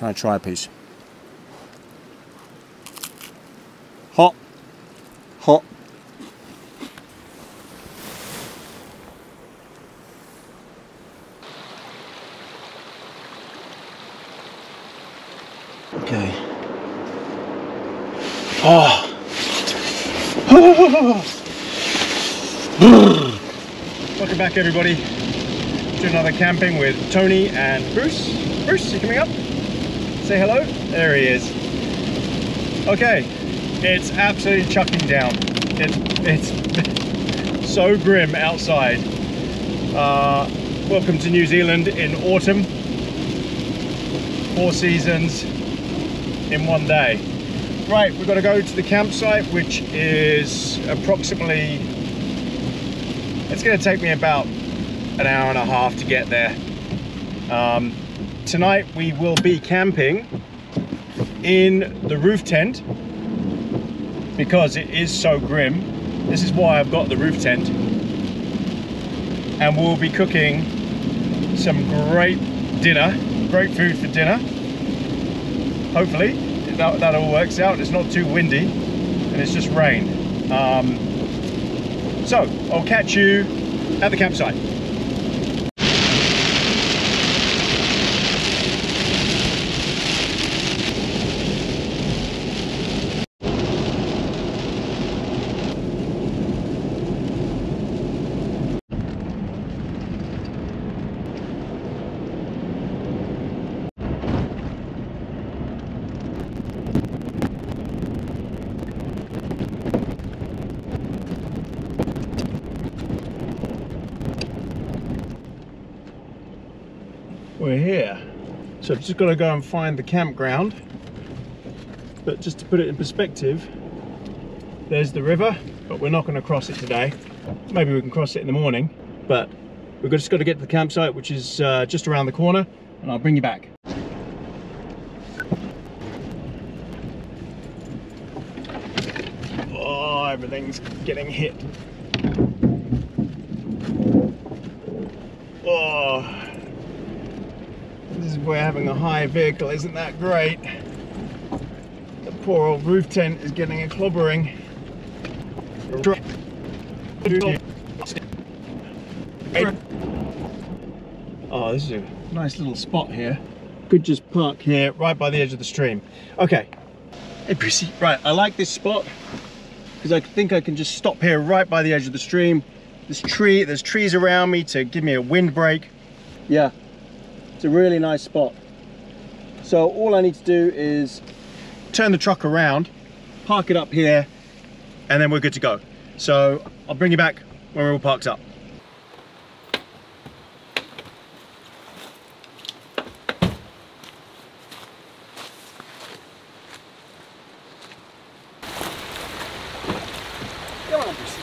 Can I try a piece? Hot. Hot. Okay. Oh. Welcome back, everybody, to another camping with Tony and Bruce. Bruce, you coming up? Say hello. There he is. Okay, it's absolutely chucking down. It's so grim outside. Welcome to New Zealand in autumn. 4 seasons in one day. Right, we've got to go to the campsite, which is approximately, it's going to take me about an hour and a half to get there. Tonight we will be camping in the roof tent because it is so grim. This is why I've got the roof tent. And we'll be cooking some great dinner, great food for dinner. Hopefully that all works out. It's not too windy and it's just rain. So I'll catch you at the campsite. We're here, so I've just got to go and find the campground. But just to put it in perspective, there's the river, but we're not going to cross it today. Maybe we can cross it in the morning, but we've just got to get to the campsite, which is just around the corner, and I'll bring you back. Oh, everything's getting hit. Oh. This is where having a high vehicle isn't that great. The poor old roof tent is getting a clobbering. Oh, this is a nice little spot here. Could just park here right by the edge of the stream. Okay. Hey, Brucey. Right, I like this spot because I think I can just stop here right by the edge of the stream. There's trees around me to give me a windbreak. Yeah. It's a really nice spot. So all I need to do is turn the truck around, park it up here, and then we're good to go. So I'll bring you back when we're all parked up. Come on, Bruce.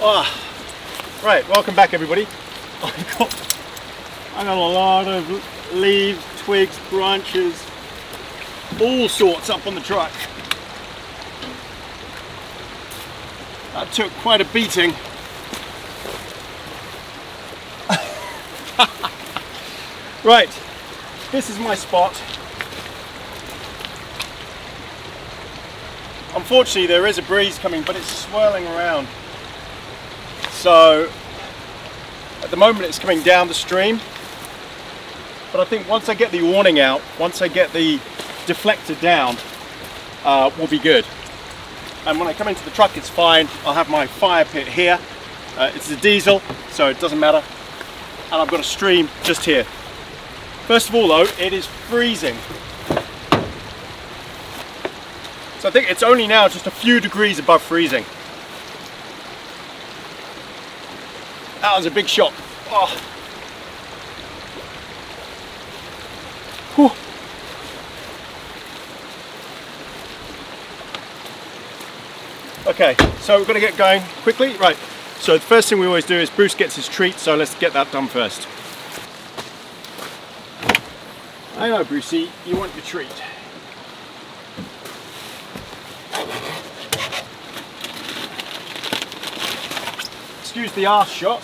Oh. Right, welcome back, everybody. I got a lot of leaves, twigs, branches, all sorts up on the truck. That took quite a beating. Right, this is my spot. Unfortunately, there is a breeze coming, but it's swirling around. So at the moment it's coming down the stream, but I think once I get the awning out, once I get the deflector down, we'll be good. And when I come into the truck it's fine. I'll have my fire pit here. It's a diesel, so it doesn't matter. And I've got a stream just here. First of all though, it is freezing. So I think it's only now just a few degrees above freezing. That was a big shock. Oh. Whew. Okay, so we're gonna get going quickly. Right, so the first thing we always do is Bruce gets his treat, so let's get that done first. I know, Brucey, you want your treat. Excuse the arse shot.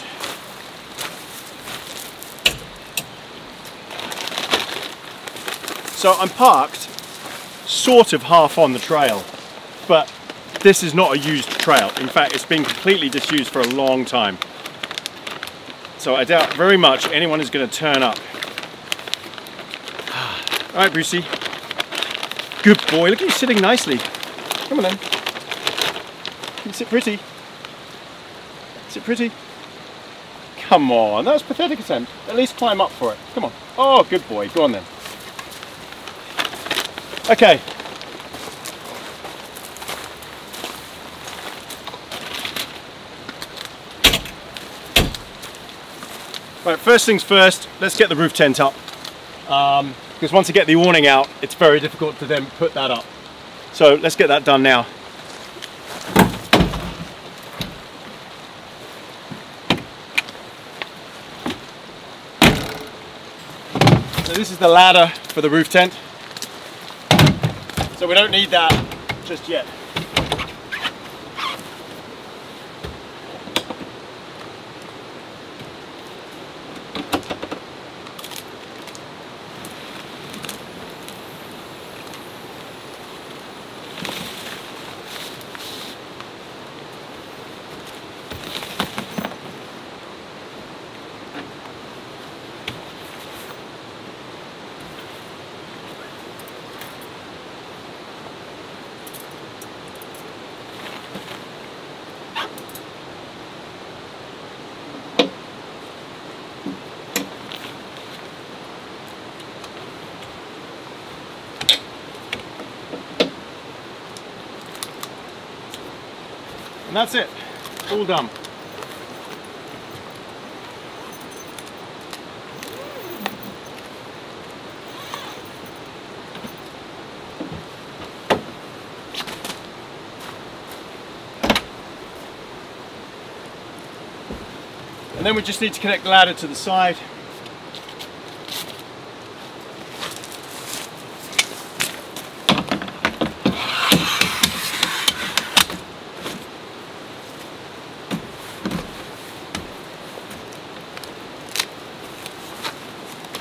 So I'm parked sort of half on the trail, but this is not a used trail. In fact, it's been completely disused for a long time. So I doubt very much anyone is going to turn up. All right, Brucey. Good boy. Look at you sitting nicely. Come on then. You can sit pretty. Sit pretty. Come on. That was a pathetic attempt. At least climb up for it. Come on. Oh, good boy. Go on then. Okay. Right, first things first, let's get the roof tent up. Because once I get the awning out, it's very difficult to then put that up. So let's get that done now. So this is the ladder for the roof tent. So we don't need that just yet. And that's it, all done. And then we just need to connect the ladder to the side.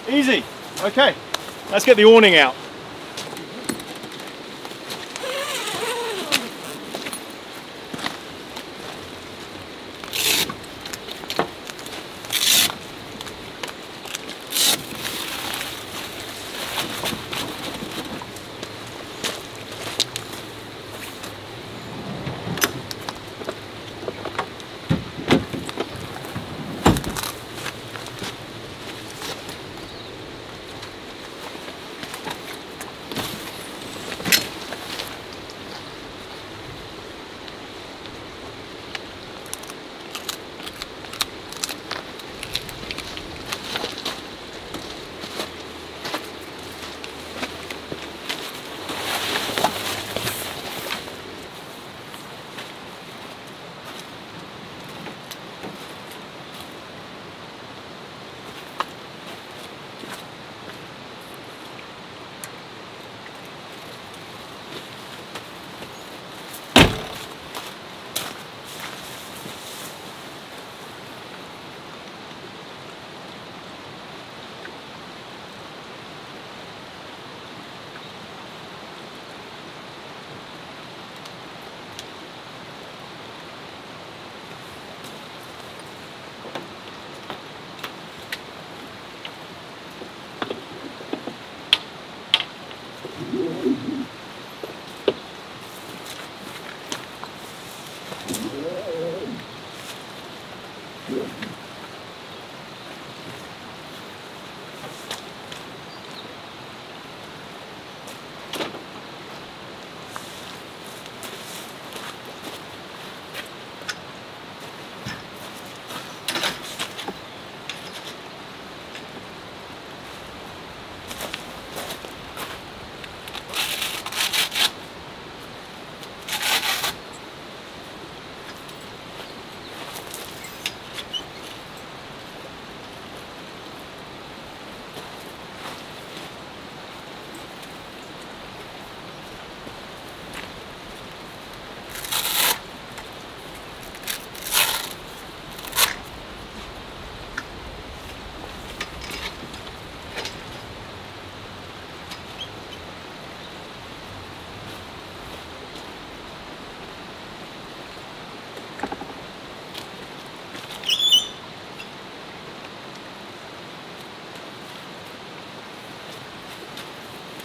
Easy. Okay, let's get the awning out.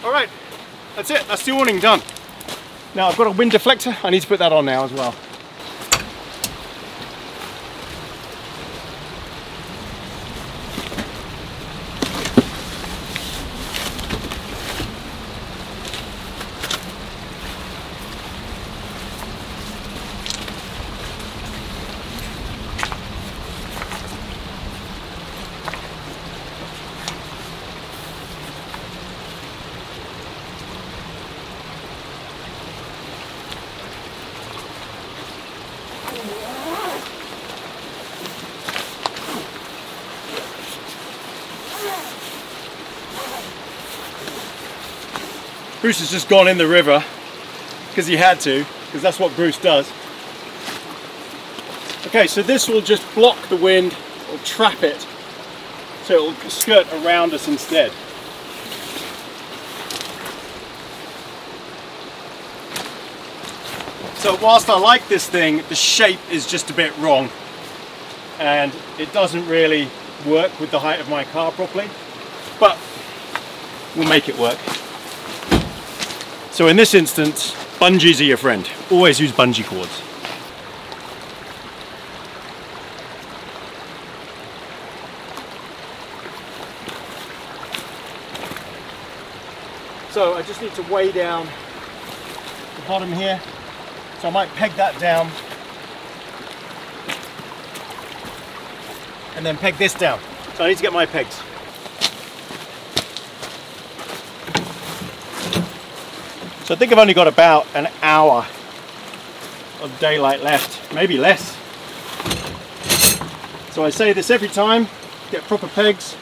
Alright, that's it, that's the awning done. Now I've got a wind deflector, I need to put that on now as well. Bruce has just gone in the river because he had to, because that's what Bruce does. Okay, so this will just block the wind, or trap it, so it will skirt around us instead. So whilst I like this thing, the shape is just a bit wrong and it doesn't really work with the height of my car properly, but we'll make it work. So in this instance, bungees are your friend. Always use bungee cords. So I just need to weigh down the bottom here. So I might peg that down. And then peg this down. So I need to get my pegs. So I think I've only got about an hour of daylight left, maybe less. So I say this every time, get proper pegs.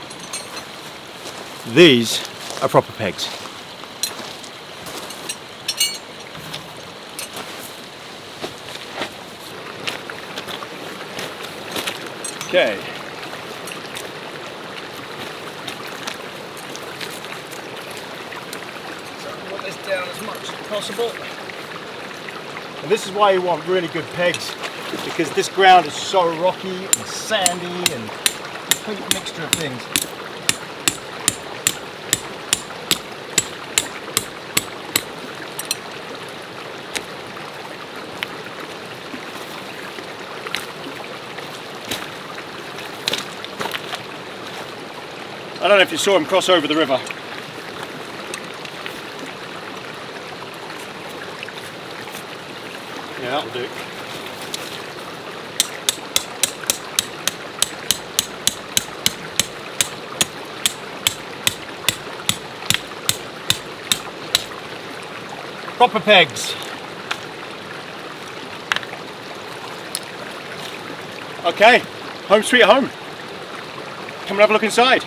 These are proper pegs. Okay. Down as much as possible, and this is why you want really good pegs, because this ground is so rocky and sandy and a complete mixture of things. I don't know if you saw him cross over the river. Yeah, that'll do. Proper pegs. Okay, home sweet home. Come and have a look inside.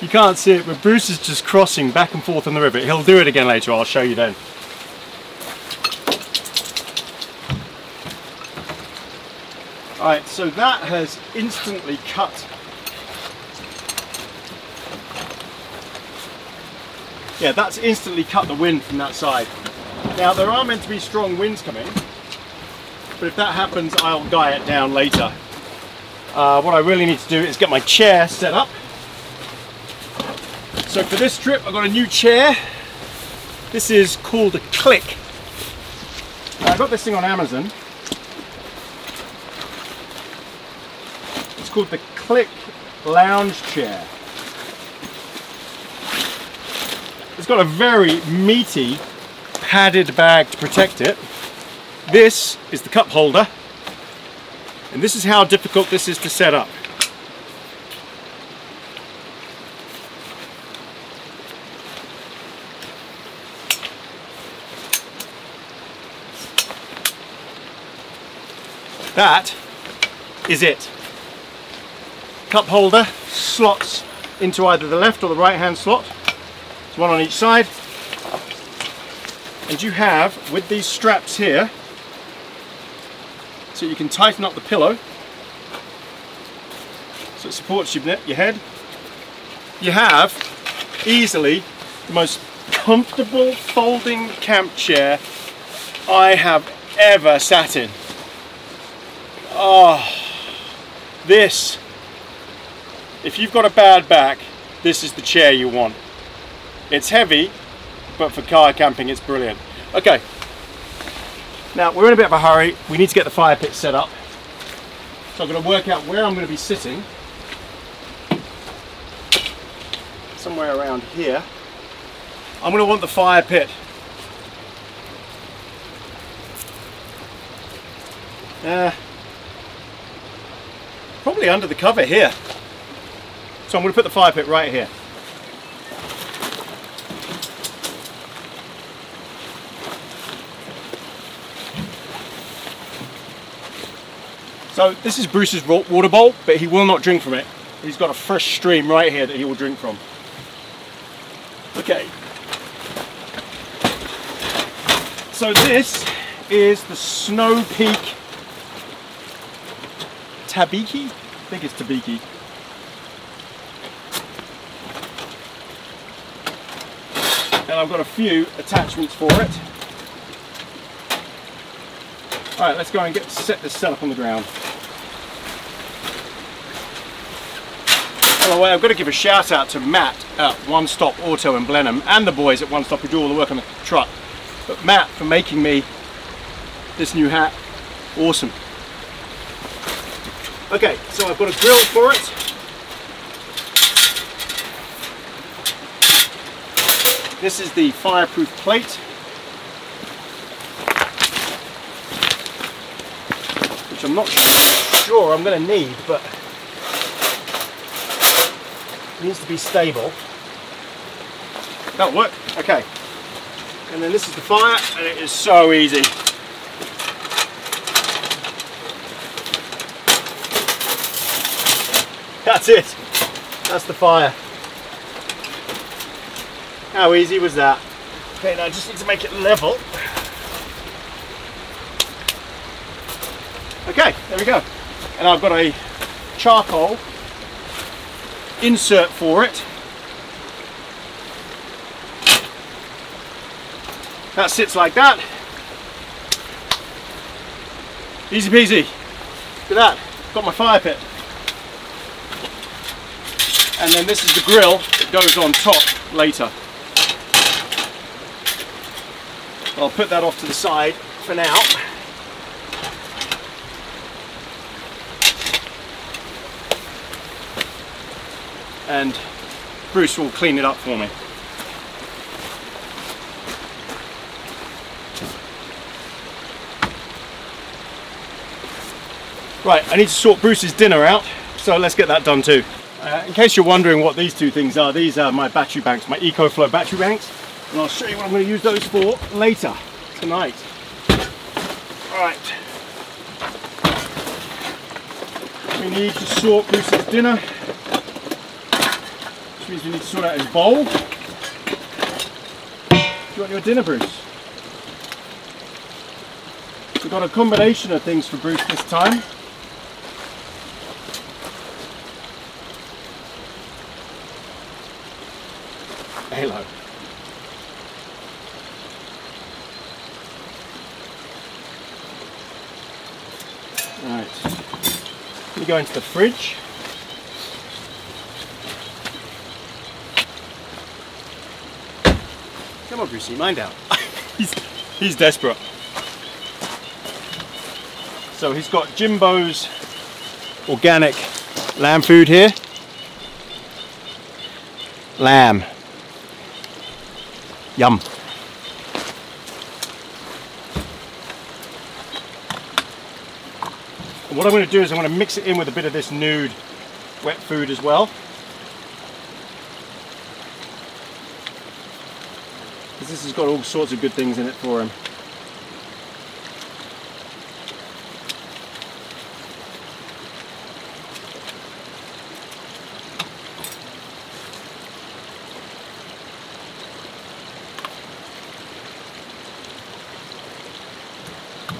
You can't see it, but Bruce is just crossing back and forth on the river. He'll do it again later, I'll show you then. Alright, so that has instantly cut the wind from that side. Now there are meant to be strong winds coming, but if that happens I'll guy it down later. What I really need to do is get my chair set up. So for this trip I've got a new chair. This is called a Click. I got this thing on Amazon. It's called the Click Lounge Chair. It's got a very meaty padded bag to protect it. This is the cup holder, and this is how difficult this is to set up. That is it. Cup holder slots into either the left or the right hand slot. There's one on each side, and you have, with these straps here, so you can tighten up the pillow so it supports your head. You have easily the most comfortable folding camp chair I have ever sat in. Oh, this. If you've got a bad back, this is the chair you want. It's heavy, but for kayak camping it's brilliant. Okay, now we're in a bit of a hurry. We need to get the fire pit set up. So I'm going to work out where I'm going to be sitting. Somewhere around here. I'm going to want the fire pit. Probably under the cover here. So I'm going to put the fire pit right here. So this is Bruce's water bowl, but he will not drink from it. He's got a fresh stream right here that he will drink from. Okay. So this is the Snow Peak Tabiki? I think it's Tabiki. And I've got a few attachments for it. Alright, let's go and set this setup on the ground. By the way, I've got to give a shout out to Matt at One Stop Auto in Blenheim and the boys at One Stop who do all the work on the truck. But Matt for making me this new hat. Awesome. Okay, so I've got a drill for it. This is the fireproof plate, which I'm not sure I'm going to need, but it needs to be stable. That'll work. Okay. And then this is the fire, and it is so easy. That's it. That's the fire. How easy was that? Okay, now I just need to make it level. Okay, there we go. And I've got a charcoal insert for it. That sits like that. Easy peasy. Look at that. Got my fire pit. And then this is the grill that goes on top later. I'll put that off to the side for now. And Bruce will clean it up for me. Right, I need to sort Bruce's dinner out, so let's get that done too. In case you're wondering what these two things are, these are my battery banks, my EcoFlow battery banks, and I'll show you what I'm going to use those for later, tonight. Alright. We need to sort Bruce's dinner. Means we need to sort out his bowl. Do you want your dinner, Bruce? We've got a combination of things for Bruce this time. Hello. Alright, we go into the fridge. Come on, Brucey, mind out. he's desperate. So he's got Jimbo's organic lamb food here. Lamb. Yum. And what I'm going to do is I'm going to mix it in with a bit of this nude wet food as well. This has got all sorts of good things in it for him.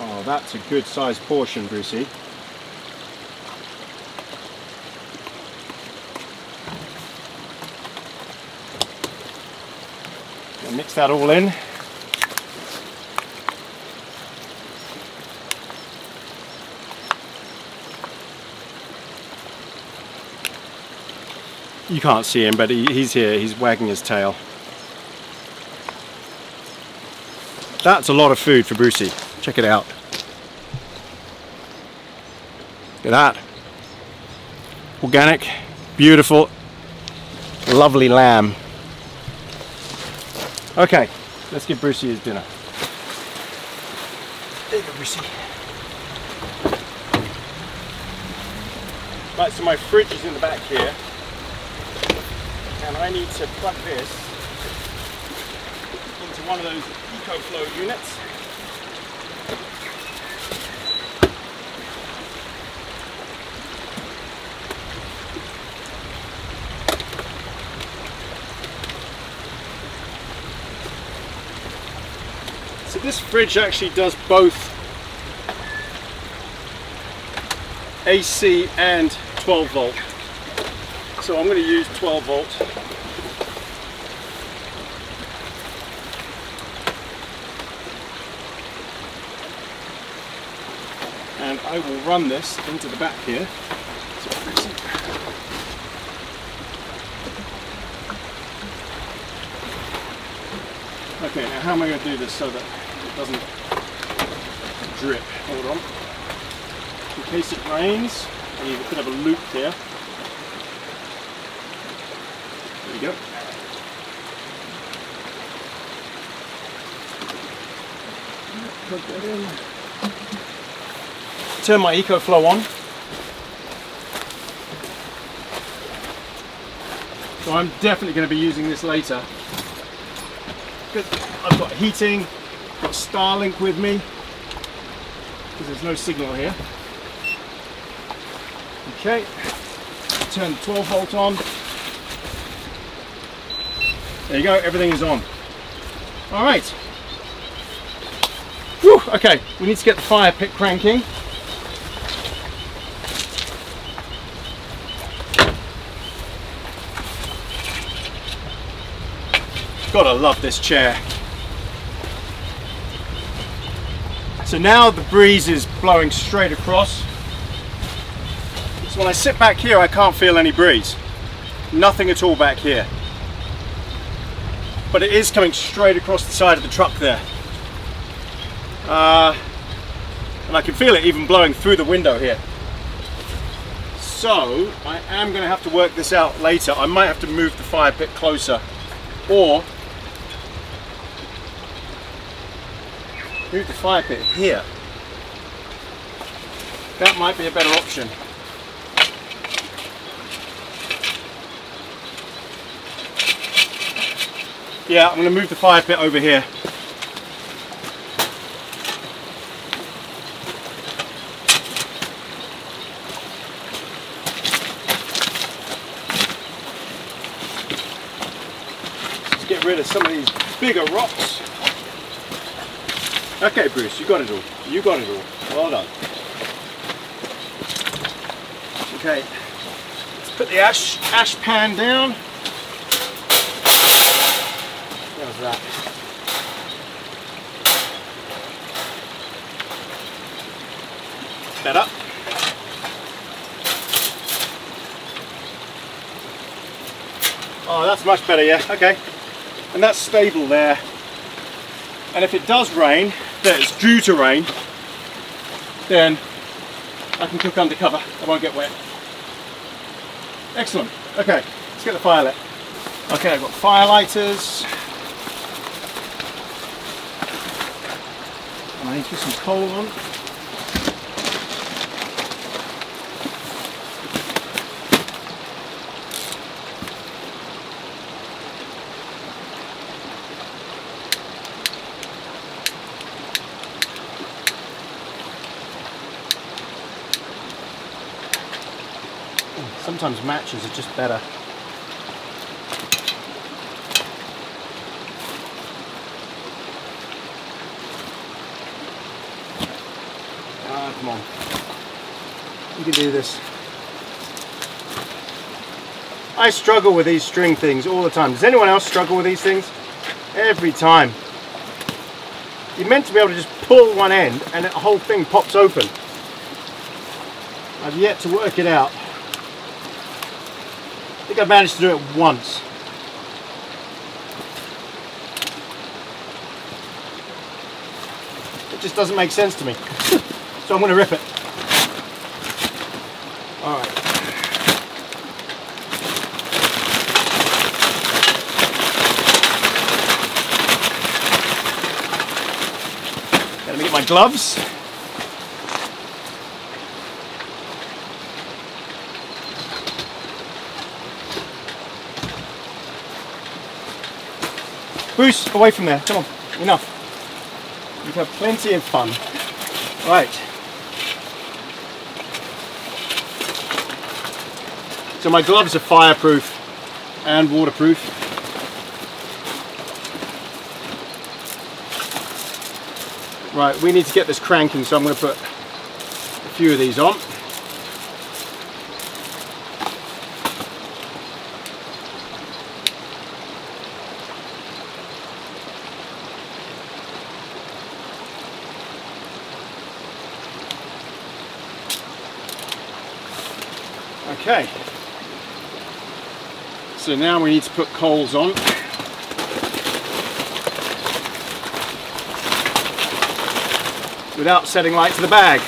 Oh, that's a good sized portion, Brucey. Mix that all in. You can't see him, but he's here, he's wagging his tail. That's a lot of food for Brucey. Check it out. Look at that. Organic, beautiful, lovely lamb. Okay, let's give Brucey his dinner. There you go, Brucey. Right, so my fridge is in the back here, and I need to plug this into one of those EcoFlow units. So this fridge actually does both AC and 12 volt. So I'm going to use 12 volt. And I will run this into the back here. Okay, now how am I going to do this so that it doesn't drip? Hold on. In case it rains, I need a bit of a loop there. There you go. Plug that in. Turn my EcoFlow on. So I'm definitely going to be using this later. I've got heating, I've got Starlink with me, because there's no signal here. Okay, turn the 12 volt on. There you go, everything is on. All right. Whew, okay, we need to get the fire pit cranking. Gotta love this chair. So now the breeze is blowing straight across. So when I sit back here, I can't feel any breeze. Nothing at all back here. But it is coming straight across the side of the truck there. And I can feel it even blowing through the window here. So I am gonna have to work this out later. I might have to move the fire pit closer, or move the fire pit here. That might be a better option. Yeah, I'm going to move the fire pit over here. Let's get rid of some of these bigger rocks. Okay, Bruce, you got it all. You got it all. Well done. Okay, let's put the ash pan down. How's that? Better. Oh, that's much better, yeah. Okay. And that's stable there. And if it does rain, that it's due to rain, then I can cook under cover. I won't get wet. Excellent. Okay, let's get the fire lit. Okay, I've got fire lighters. And I need to put some coal on. Sometimes matches are just better. Ah, come on. You can do this. I struggle with these string things all the time. Does anyone else struggle with these things? Every time. You're meant to be able to just pull one end and the whole thing pops open. I've yet to work it out. I think I managed to do it once. It just doesn't make sense to me. So I'm going to rip it. All right. Let me get my gloves. Bruce, away from there, come on, enough. You've had plenty of fun. Right. So my gloves are fireproof and waterproof. Right, we need to get this cranking, so I'm going to put a few of these on. Okay, so now we need to put coals on. Without setting light to the bag.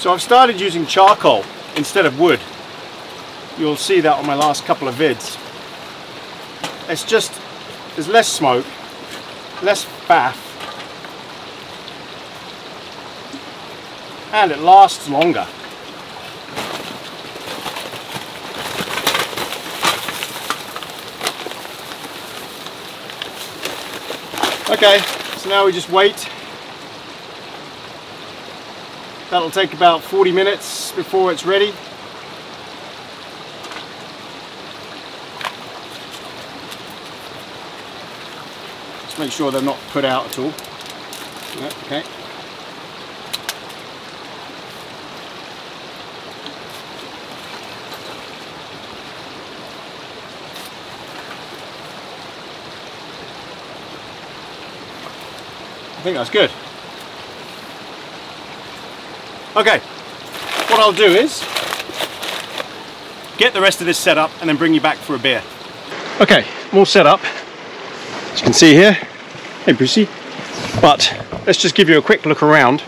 So I've started using charcoal instead of wood. You'll see that on my last couple of vids. It's just, there's less smoke, less faff, and it lasts longer. Okay, so now we just wait. That'll take about 40 minutes before it's ready. Just make sure they're not put out at all. Yep, okay. I think that's good. Okay, what I'll do is get the rest of this set up and then bring you back for a beer. Okay, more set up, as you can see here. Hey Brucey. But let's just give you a quick look around.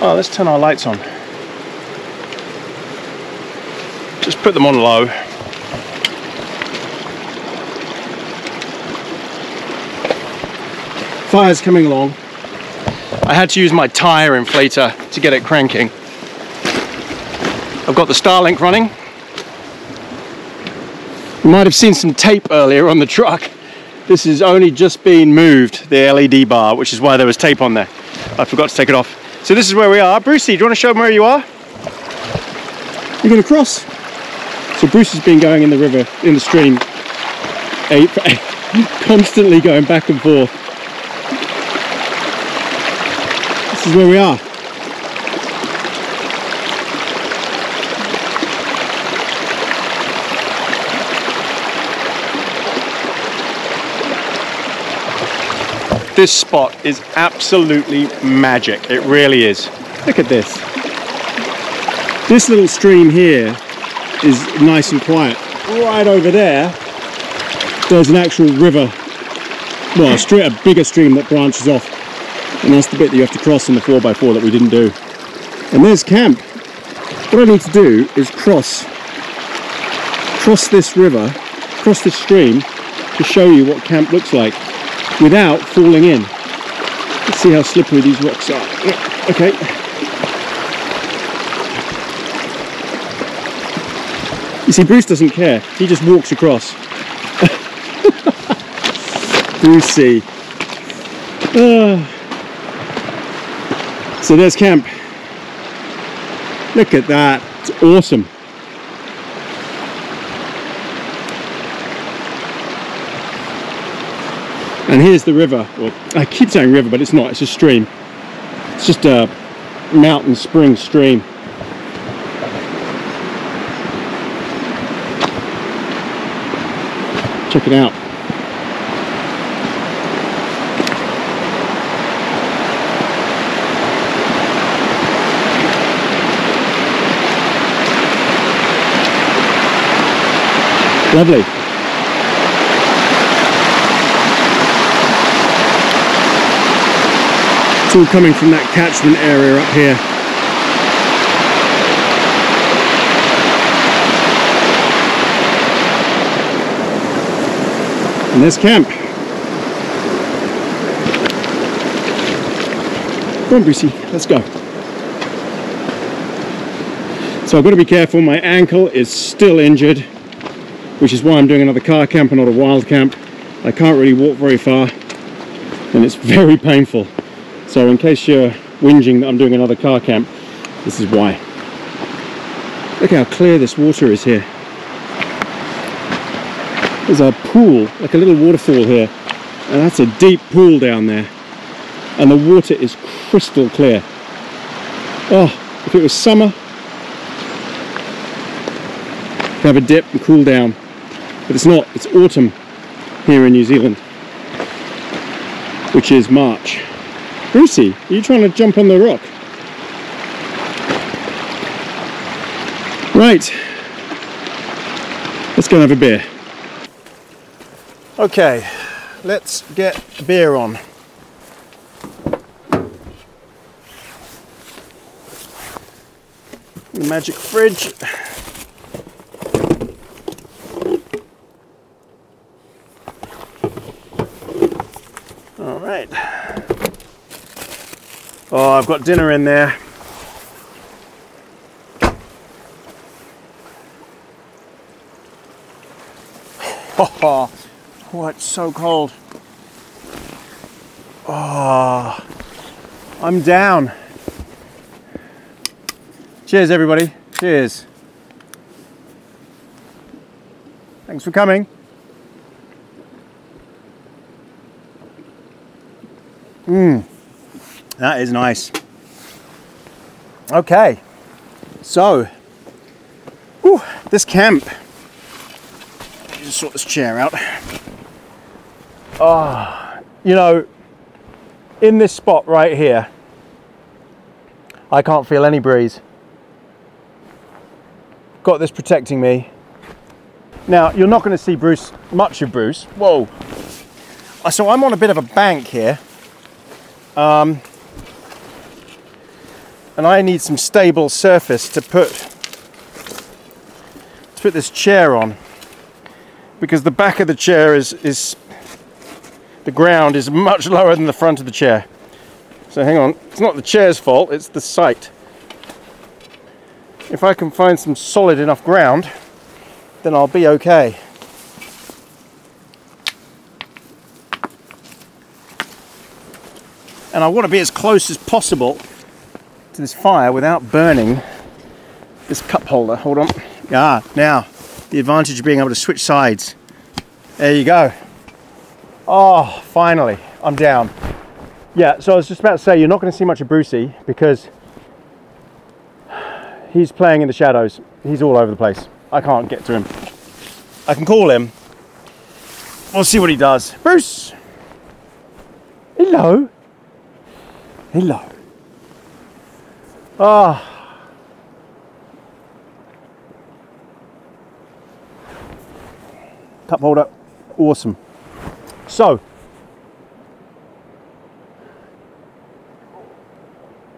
Oh, let's turn our lights on. Just put them on low. Fire's coming along. I had to use my tyre inflator to get it cranking. I've got the Starlink running. You might have seen some tape earlier on the truck. This has only just been moved, the LED bar, which is why there was tape on there. I forgot to take it off. So this is where we are. Brucey, do you want to show them where you are? You're going to cross. So Bruce has been going in the river, in the stream, constantly going back and forth. This is where we are. This spot is absolutely magic. It really is. Look at this. This little stream here is nice and quiet. Right over there, there's an actual river. Well, a bigger stream that branches off. And that's the bit that you have to cross in the 4x4 that we didn't do. And there's camp. What I need to do is cross this river, cross this stream, to show you what camp looks like without falling in. Let's see how slippery these rocks are. Okay. You see, Bruce doesn't care. He just walks across. Brucey. So there's camp. Look at that, it's awesome. And here's the river. Well, I keep saying river, but it's not, it's a stream. It's just a mountain spring stream. Check it out. Lovely. It's all coming from that catchment area up here. And there's camp. Come on, Brucey, let's go. So I've got to be careful, my ankle is still injured, which is why I'm doing another car camp and not a wild camp. I can't really walk very far and it's very painful. So in case you're whinging that I'm doing another car camp, this is why. Look how clear this water is here. There's a pool, like a little waterfall here, and that's a deep pool down there. And the water is crystal clear. Oh, if it was summer, I'd have a dip and cool down. But it's not, it's autumn here in New Zealand, which is March. Brucey, are you trying to jump on the rock? Right, let's go and have a beer. Okay, let's get a beer on. The magic fridge. Oh, I've got dinner in there. Oh, oh, it's so cold. Oh, I'm down. Cheers, everybody. Cheers. Thanks for coming. Mmm. That is nice. Okay, so whew, this camp. Let me just sort this chair out. Oh, you know, in this spot right here, I can't feel any breeze. Got this protecting me. Now you're not going to see Bruce, much of Bruce. Whoa. So I'm on a bit of a bank here. And I need some stable surface to put this chair on, because the back of the chair is the ground is much lower than the front of the chair. So hang on, it's not the chair's fault, it's the site. If I can find some solid enough ground, then I'll be okay. And I want to be as close as possible to this fire without burning this cup holder. Hold on. Ah, now the advantage of being able to switch sides. There you go. Oh, finally, I'm down. Yeah, so I was just about to say, you're not going to see much of Brucey because he's playing in the shadows. He's all over the place. I can't get to him. I can call him. We'll see what he does. Bruce! Hello. Hello. Ah, cup holder, awesome. So,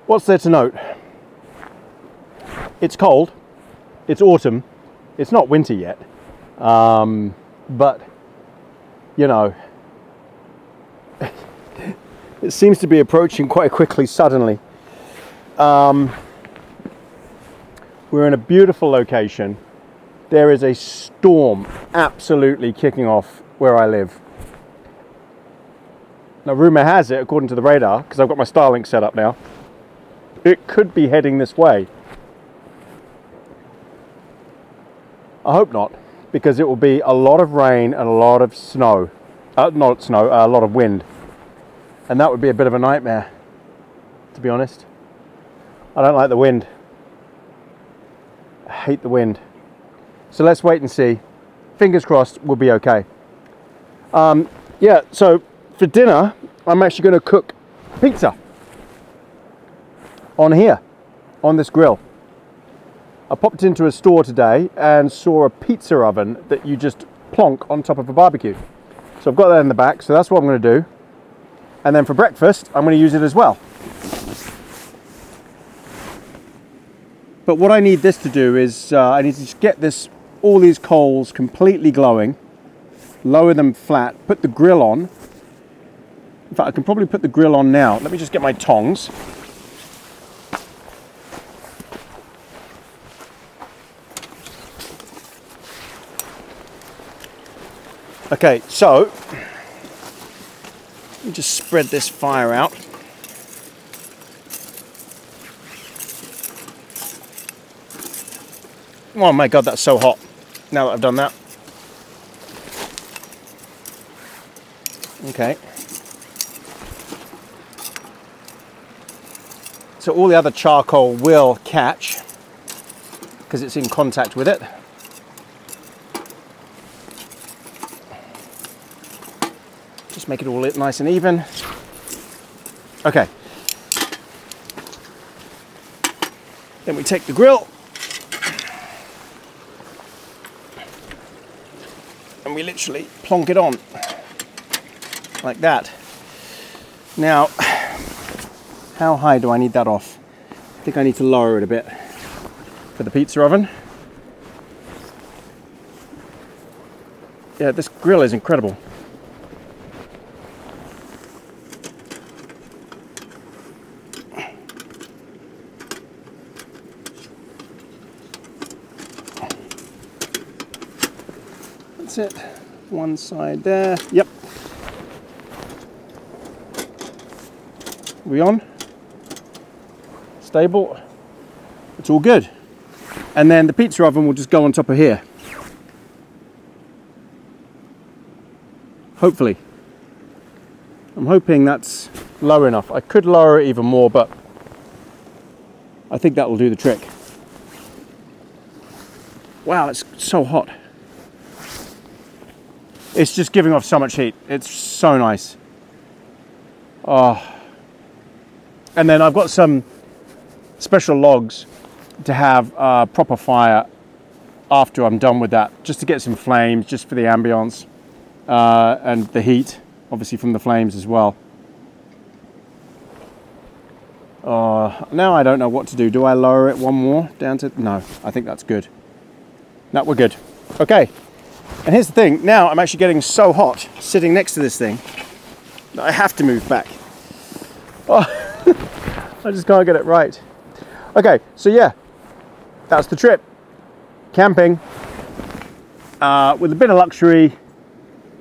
what's there to note? It's cold, it's autumn, it's not winter yet, but you know, it seems to be approaching quite quickly, suddenly. We're in a beautiful location. There is a storm absolutely kicking off where I live. Now, rumor has it, according to the radar, because I've got my Starlink set up now, it could be heading this way. I hope not, because it will be a lot of rain and a lot of snow. Not snow, a lot of wind. And that would be a bit of a nightmare, to be honest. I don't like the wind. I hate the wind. So let's wait and see. Fingers crossed, we'll be okay. Yeah, so for dinner, I'm actually going to cook pizza on here, on this grill. I popped into a store today and saw a pizza oven that you just plonk on top of a barbecue. So I've got that in the back, so that's what I'm going to do. And then for breakfast, I'm going to use it as well. But what I need this to do is, I need to just get this, all these coals completely glowing, lower them flat, put the grill on. In fact, I can probably put the grill on now. Let me just get my tongs. Okay, so let me just spread this fire out. Oh my God, that's so hot now that I've done that. Okay. So all the other charcoal will catch because it's in contact with it. Just make it all nice and even. Okay. Then we take the grill and we literally plonk it on like that. Now, how high do I need that off? I think I need to lower it a bit for the pizza oven. Yeah, this grill is incredible. It one side there. Yep, we on stable, it's all good. And then the pizza oven will just go on top of here, hopefully. I'm hoping that's low enough. I could lower it even more, but I think that will do the trick. Wow, it's so hot. It's just giving off so much heat. It's so nice. Oh. And then I've got some special logs to have a proper fire after I'm done with that, just to get some flames, just for the ambience and the heat, obviously from the flames as well. Now I don't know what to do. Do I lower it one more down to, no, I think that's good. No, we're good. Okay. And here's the thing, now I'm actually getting so hot sitting next to this thing that I have to move back. Oh, I just can't get it right. Okay, so yeah, that's the trip. Camping with a bit of luxury in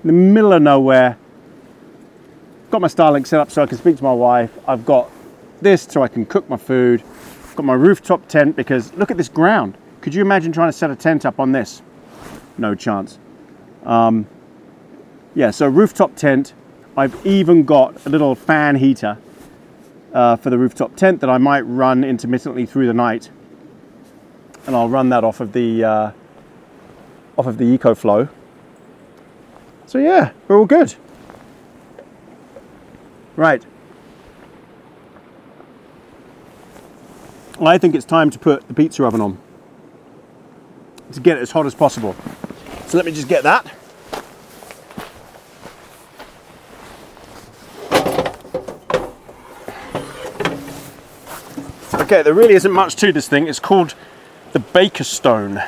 the middle of nowhere. Got my Starlink set up so I can speak to my wife. I've got this so I can cook my food. I've got my rooftop tent because look at this ground. Could you imagine trying to set a tent up on this? No chance. Yeah, so rooftop tent. I've even got a little fan heater for the rooftop tent that I might run intermittently through the night, and I'll run that off of the EcoFlow. So yeah, we're all good. Right. I think it's time to put the pizza oven on to get it as hot as possible. So let me just get that. Okay, there really isn't much to this thing. It's called the Baker Stone.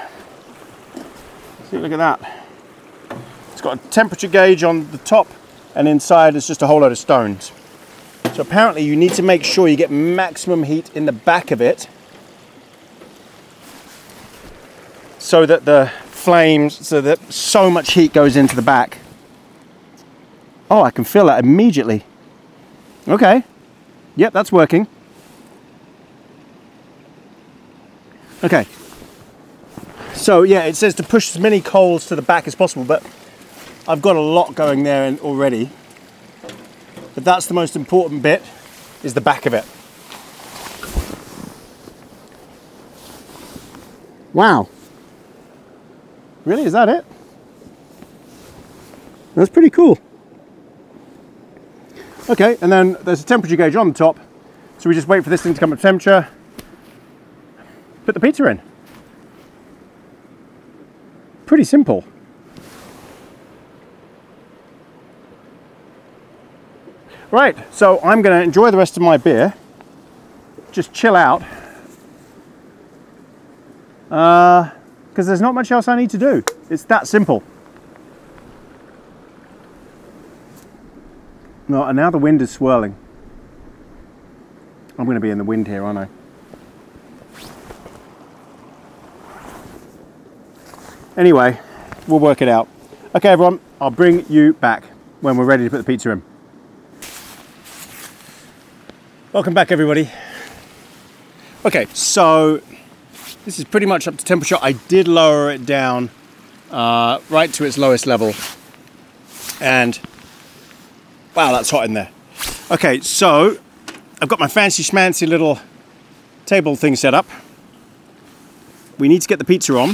See, look at that. It's got a temperature gauge on the top, and inside is just a whole load of stones. So apparently you need to make sure you get maximum heat in the back of it so that the flames, so that so much heat goes into the back. Oh, I can feel that immediately. Okay. Yep, that's working. Okay. So yeah, it says to push as many coals to the back as possible, but I've got a lot going there already. But that's the most important bit, is the back of it. Wow. Really, is that it? That's pretty cool. Okay, and then there's a temperature gauge on the top, so we just wait for this thing to come up to temperature, put the pizza in. Pretty simple. Right, so I'm going to enjoy the rest of my beer, just chill out, because there's not much else I need to do. It's that simple. No, and now the wind is swirling. I'm going to be in the wind here, aren't I? Anyway, we'll work it out. Okay, everyone, I'll bring you back when we're ready to put the pizza in. Welcome back, everybody. Okay, so this is pretty much up to temperature. I did lower it down right to its lowest level. And wow, that's hot in there. Okay, so I've got my fancy schmancy little table thing set up. We need to get the pizza on.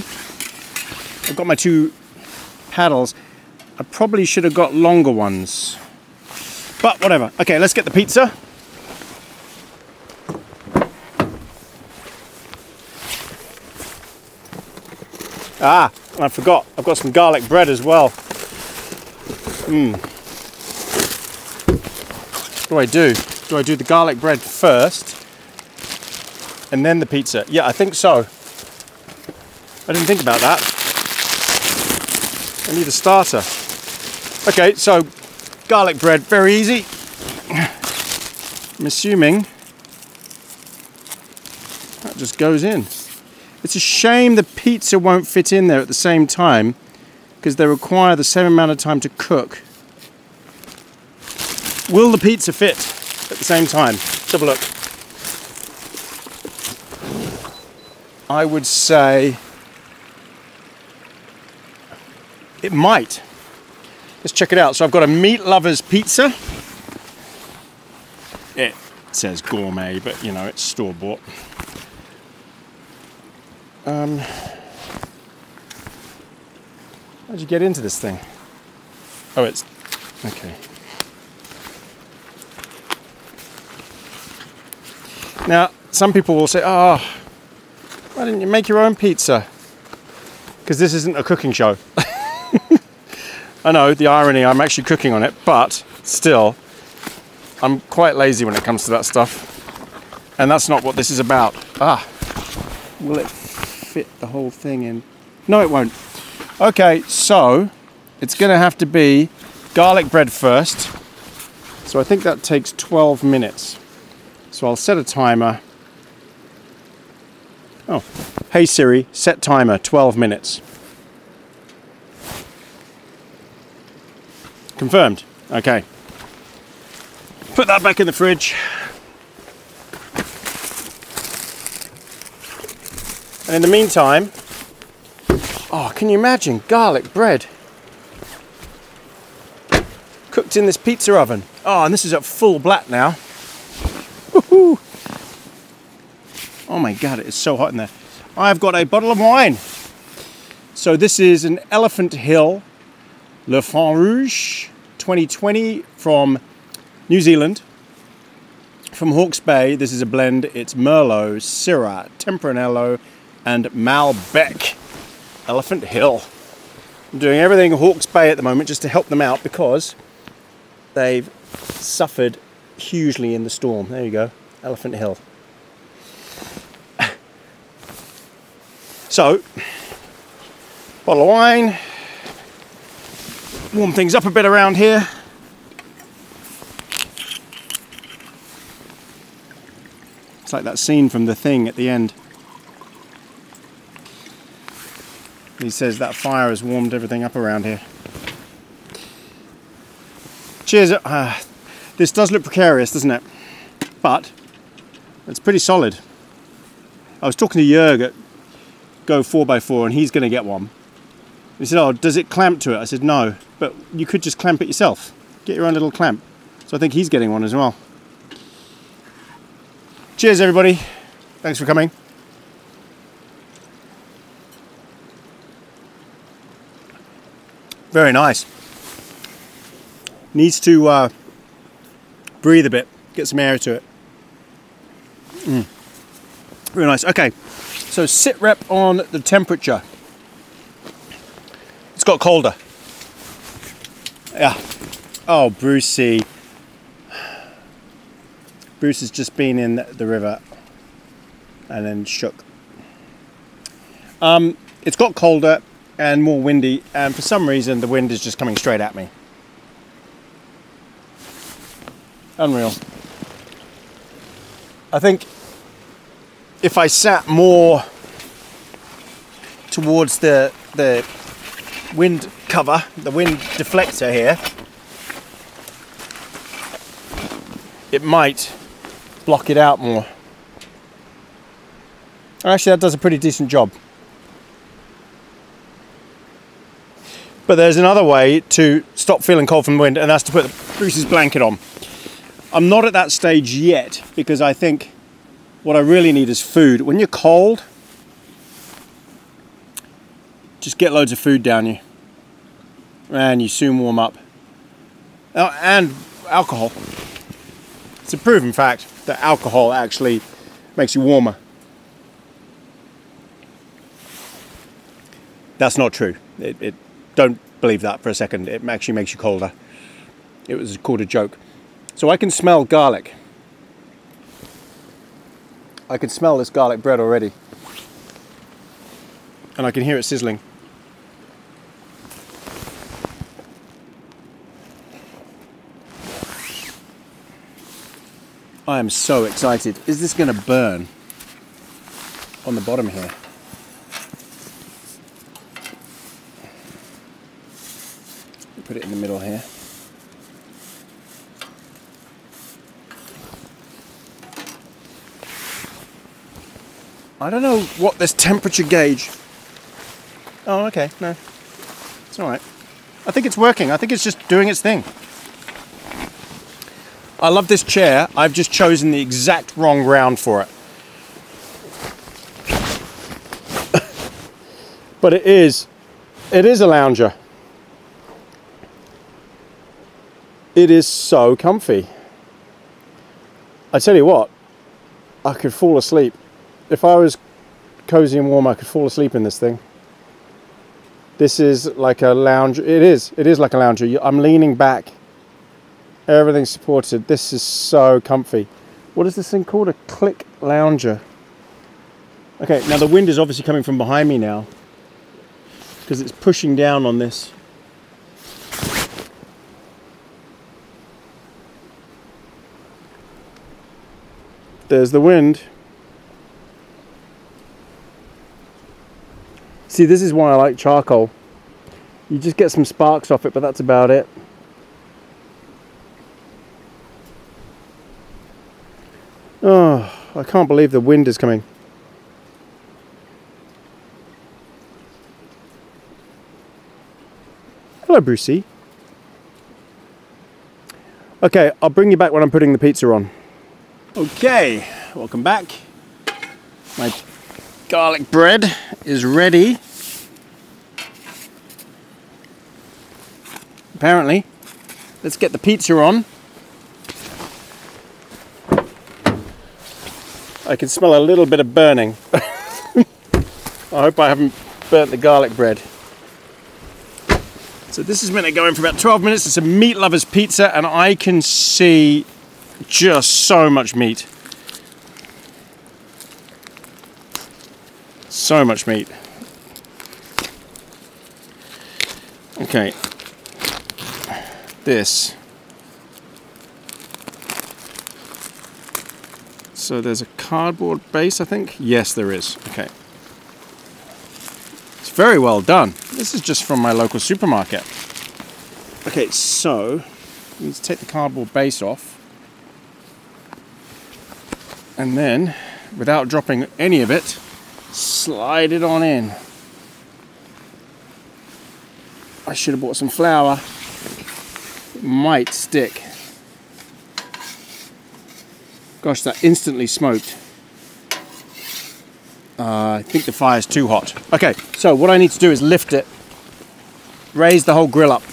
I've got my two paddles. I probably should have got longer ones, but whatever. Okay, let's get the pizza. Ah, and I forgot, I've got some garlic bread as well. What do? Do I do the garlic bread first and then the pizza? Yeah, I think so. I didn't think about that. I need a starter. Okay, so garlic bread, very easy. I'm assuming that just goes in. It's a shame the pizza won't fit in there at the same time because they require the same amount of time to cook. Will the pizza fit at the same time? Let's have a look. I would say it might. Let's check it out. So I've got a meat lover's pizza. It says gourmet, but you know, it's store-bought. How'd you get into this thing? Oh, it's okay. Now, some people will say, oh, why didn't you make your own pizza? Because this isn't a cooking show. I know, the irony, I'm actually cooking on it, but still, I'm quite lazy when it comes to that stuff. And that's not what this is about. Ah, will it fit the whole thing in? No, it won't. Okay, so it's gonna have to be garlic bread first. So I think that takes 12 minutes. So I'll set a timer. Oh, hey Siri, set timer, 12 minutes. Confirmed, okay. Put that back in the fridge. And in the meantime, oh, can you imagine garlic bread cooked in this pizza oven? Oh, and this is at full black now. Woo-hoo. Oh my God, it is so hot in there. I've got a bottle of wine. So this is an Elephant Hill Le Fond Rouge 2020 from New Zealand, from Hawke's Bay. This is a blend. It's Merlot, Syrah, Tempranillo, and Malbec. Elephant Hill. I'm doing everything Hawke's Bay at the moment just to help them out because they've suffered hugely in the storm. There you go, Elephant Hill. So, bottle of wine, warm things up a bit around here. It's like that scene from The Thing at the end. He says that fire has warmed everything up around here. Cheers. This does look precarious, doesn't it? But it's pretty solid. I was talking to Jörg at Go 4x4 and he's going to get one. He said, oh, does it clamp to it? I said, no, but you could just clamp it yourself. Get your own little clamp. So I think he's getting one as well. Cheers, everybody. Thanks for coming. Very nice. needs to breathe a bit, get some air to it. Very nice. Okay, so sit rep on the temperature. It's got colder. Yeah. Oh, Brucey. Bruce has just been in the river and then shook. It's got colder and more windy, and for some reason the wind is just coming straight at me. Unreal. I think if I sat more towards the wind cover, the wind deflector here, it might block it out more. Actually, that does a pretty decent job. But there's another way to stop feeling cold from the wind, and that's to put Bruce's blanket on. I'm not at that stage yet, because I think what I really need is food. When you're cold, just get loads of food down you, and you soon warm up. And alcohol. It's a proven fact that alcohol actually makes you warmer. That's not true. Don't believe that for a second. It actually makes you colder. It was called a joke. So I can smell garlic. I can smell this garlic bread already. And I can hear it sizzling. I am so excited. Is this going to burn on the bottom here? Put it in the middle here. I don't know what this temperature gauge... Oh, okay, no. It's all right. I think it's working. I think it's just doing its thing. I love this chair. I've just chosen the exact wrong round for it. But it is a lounger. It is so comfy. I tell you what, I could fall asleep. If I was cozy and warm, I could fall asleep in this thing. This is like a lounge. It is like a lounger. I'm leaning back. Everything's supported. This is so comfy. What is this thing called? A click lounger. Okay, now the wind is obviously coming from behind me now, because it's pushing down on this. There's the wind. See, this is why I like charcoal. You just get some sparks off it, but that's about it. Oh, I can't believe the wind is coming. Hello, Brucey. Okay, I'll bring you back when I'm putting the pizza on. Okay, welcome back. My garlic bread is ready. Apparently. Let's get the pizza on. I can smell a little bit of burning. I hope I haven't burnt the garlic bread. So this is meant to go in for about 12 minutes. It's a meat lover's pizza, and I can see just so much meat. So much meat. Okay. This. So there's a cardboard base, I think? Yes, there is. Okay. It's very well done. This is just from my local supermarket. Okay, so we need to take the cardboard base off. And then, without dropping any of it, slide it on in. I should have bought some flour. It might stick. Gosh, that instantly smoked. I think the fire's too hot. Okay, so what I need to do is lift it, raise the whole grill up,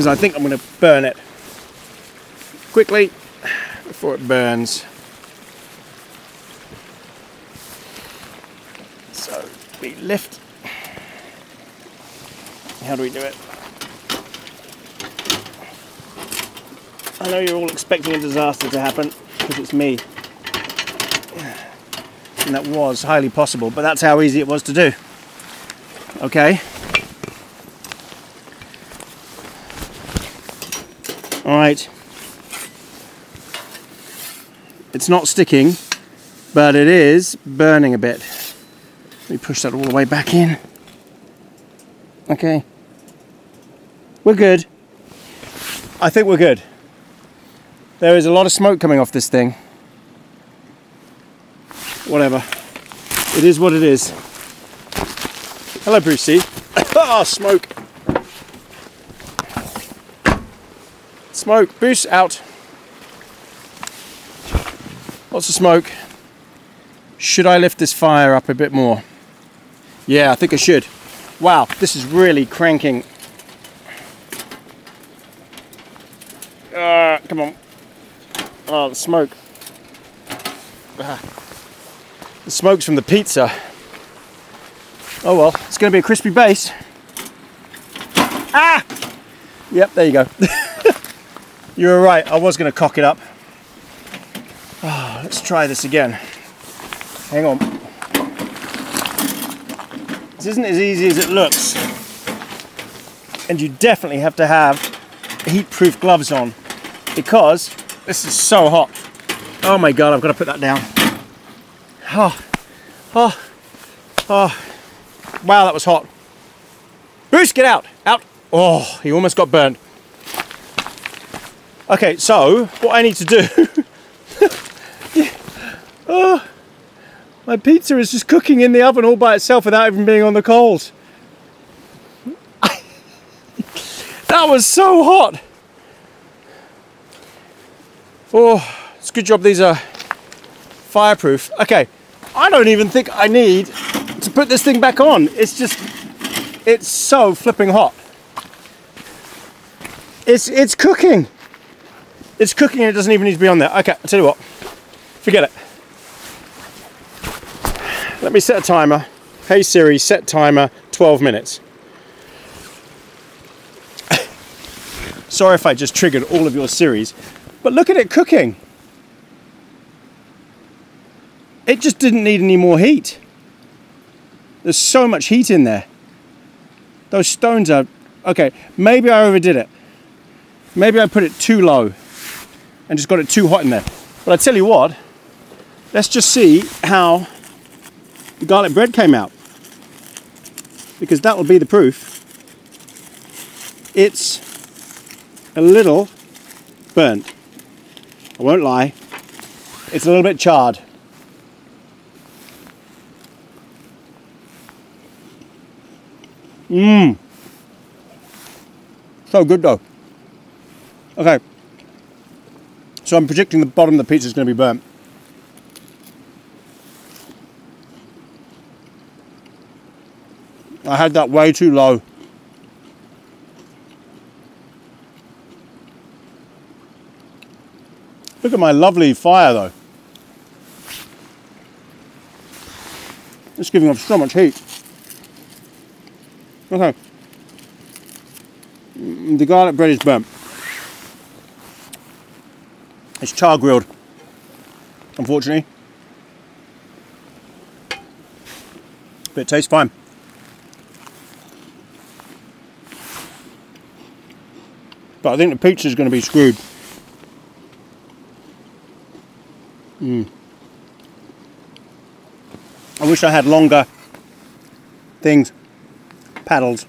because I think I'm going to burn it quickly before it burns. So we lift. How do we do it? I know you're all expecting a disaster to happen because it's me. And that was highly possible, but that's how easy it was to do. Okay. All right. It's not sticking, but it is burning a bit. Let me push that all the way back in. Okay. We're good. I think we're good. There is a lot of smoke coming off this thing. Whatever. It is what it is. Hello, Brucey. Ah, smoke. Smoke. Bruce out. Lots of smoke. Should I lift this fire up a bit more? Yeah, I think I should. Wow, this is really cranking. Come on. Oh, the smoke. The smoke's from the pizza. Oh well, it's going to be a crispy base. Ah! Yep, there you go. You were right, I was going to cock it up. Oh, let's try this again. Hang on. This isn't as easy as it looks. And you definitely have to have heat-proof gloves on because this is so hot. Oh my God, I've got to put that down. Oh, oh, oh. Wow, that was hot. Bruce, get out! Out! Oh, he almost got burned. Okay, so what I need to do... Oh, my pizza is just cooking in the oven all by itself without even being on the coals. That was so hot! Oh, it's a good job these are fireproof. Okay, I don't even think I need to put this thing back on. It's just, it's so flipping hot. It's cooking. It's cooking and it doesn't even need to be on there. Okay, I'll tell you what, forget it. Let me set a timer. Hey Siri, set timer 12 minutes. Sorry if I just triggered all of your Siris, but look at it cooking. It just didn't need any more heat. There's so much heat in there. Those stones are... Okay, maybe I overdid it. Maybe I put it too low and just got it too hot in there. But I tell you what, let's just see how the garlic bread came out, because that will be the proof. It's a little burnt. I won't lie. It's a little bit charred. Mmm. So good though. Okay. So I'm predicting the bottom of the pizza is going to be burnt. I had that way too low. Look at my lovely fire though. It's giving off so much heat. Okay, the garlic bread is burnt. It's char grilled, unfortunately. But it tastes fine. But I think the pizza is going to be screwed. I wish I had longer things. Paddles.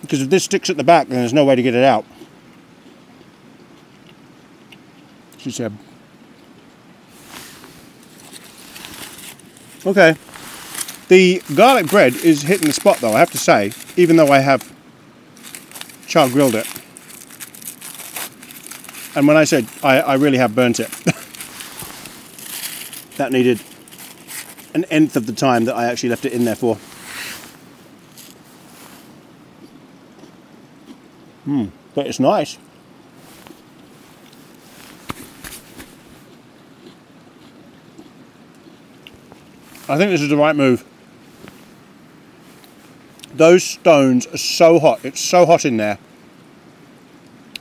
Because if this sticks at the back, then there's no way to get it out. She said. Okay. The garlic bread is hitting the spot though, I have to say, even though I have char grilled it. And when I said I really have burnt it, that needed an nth of the time that I actually left it in there for. But it's nice. I think this is the right move. Those stones are so hot, it's so hot in there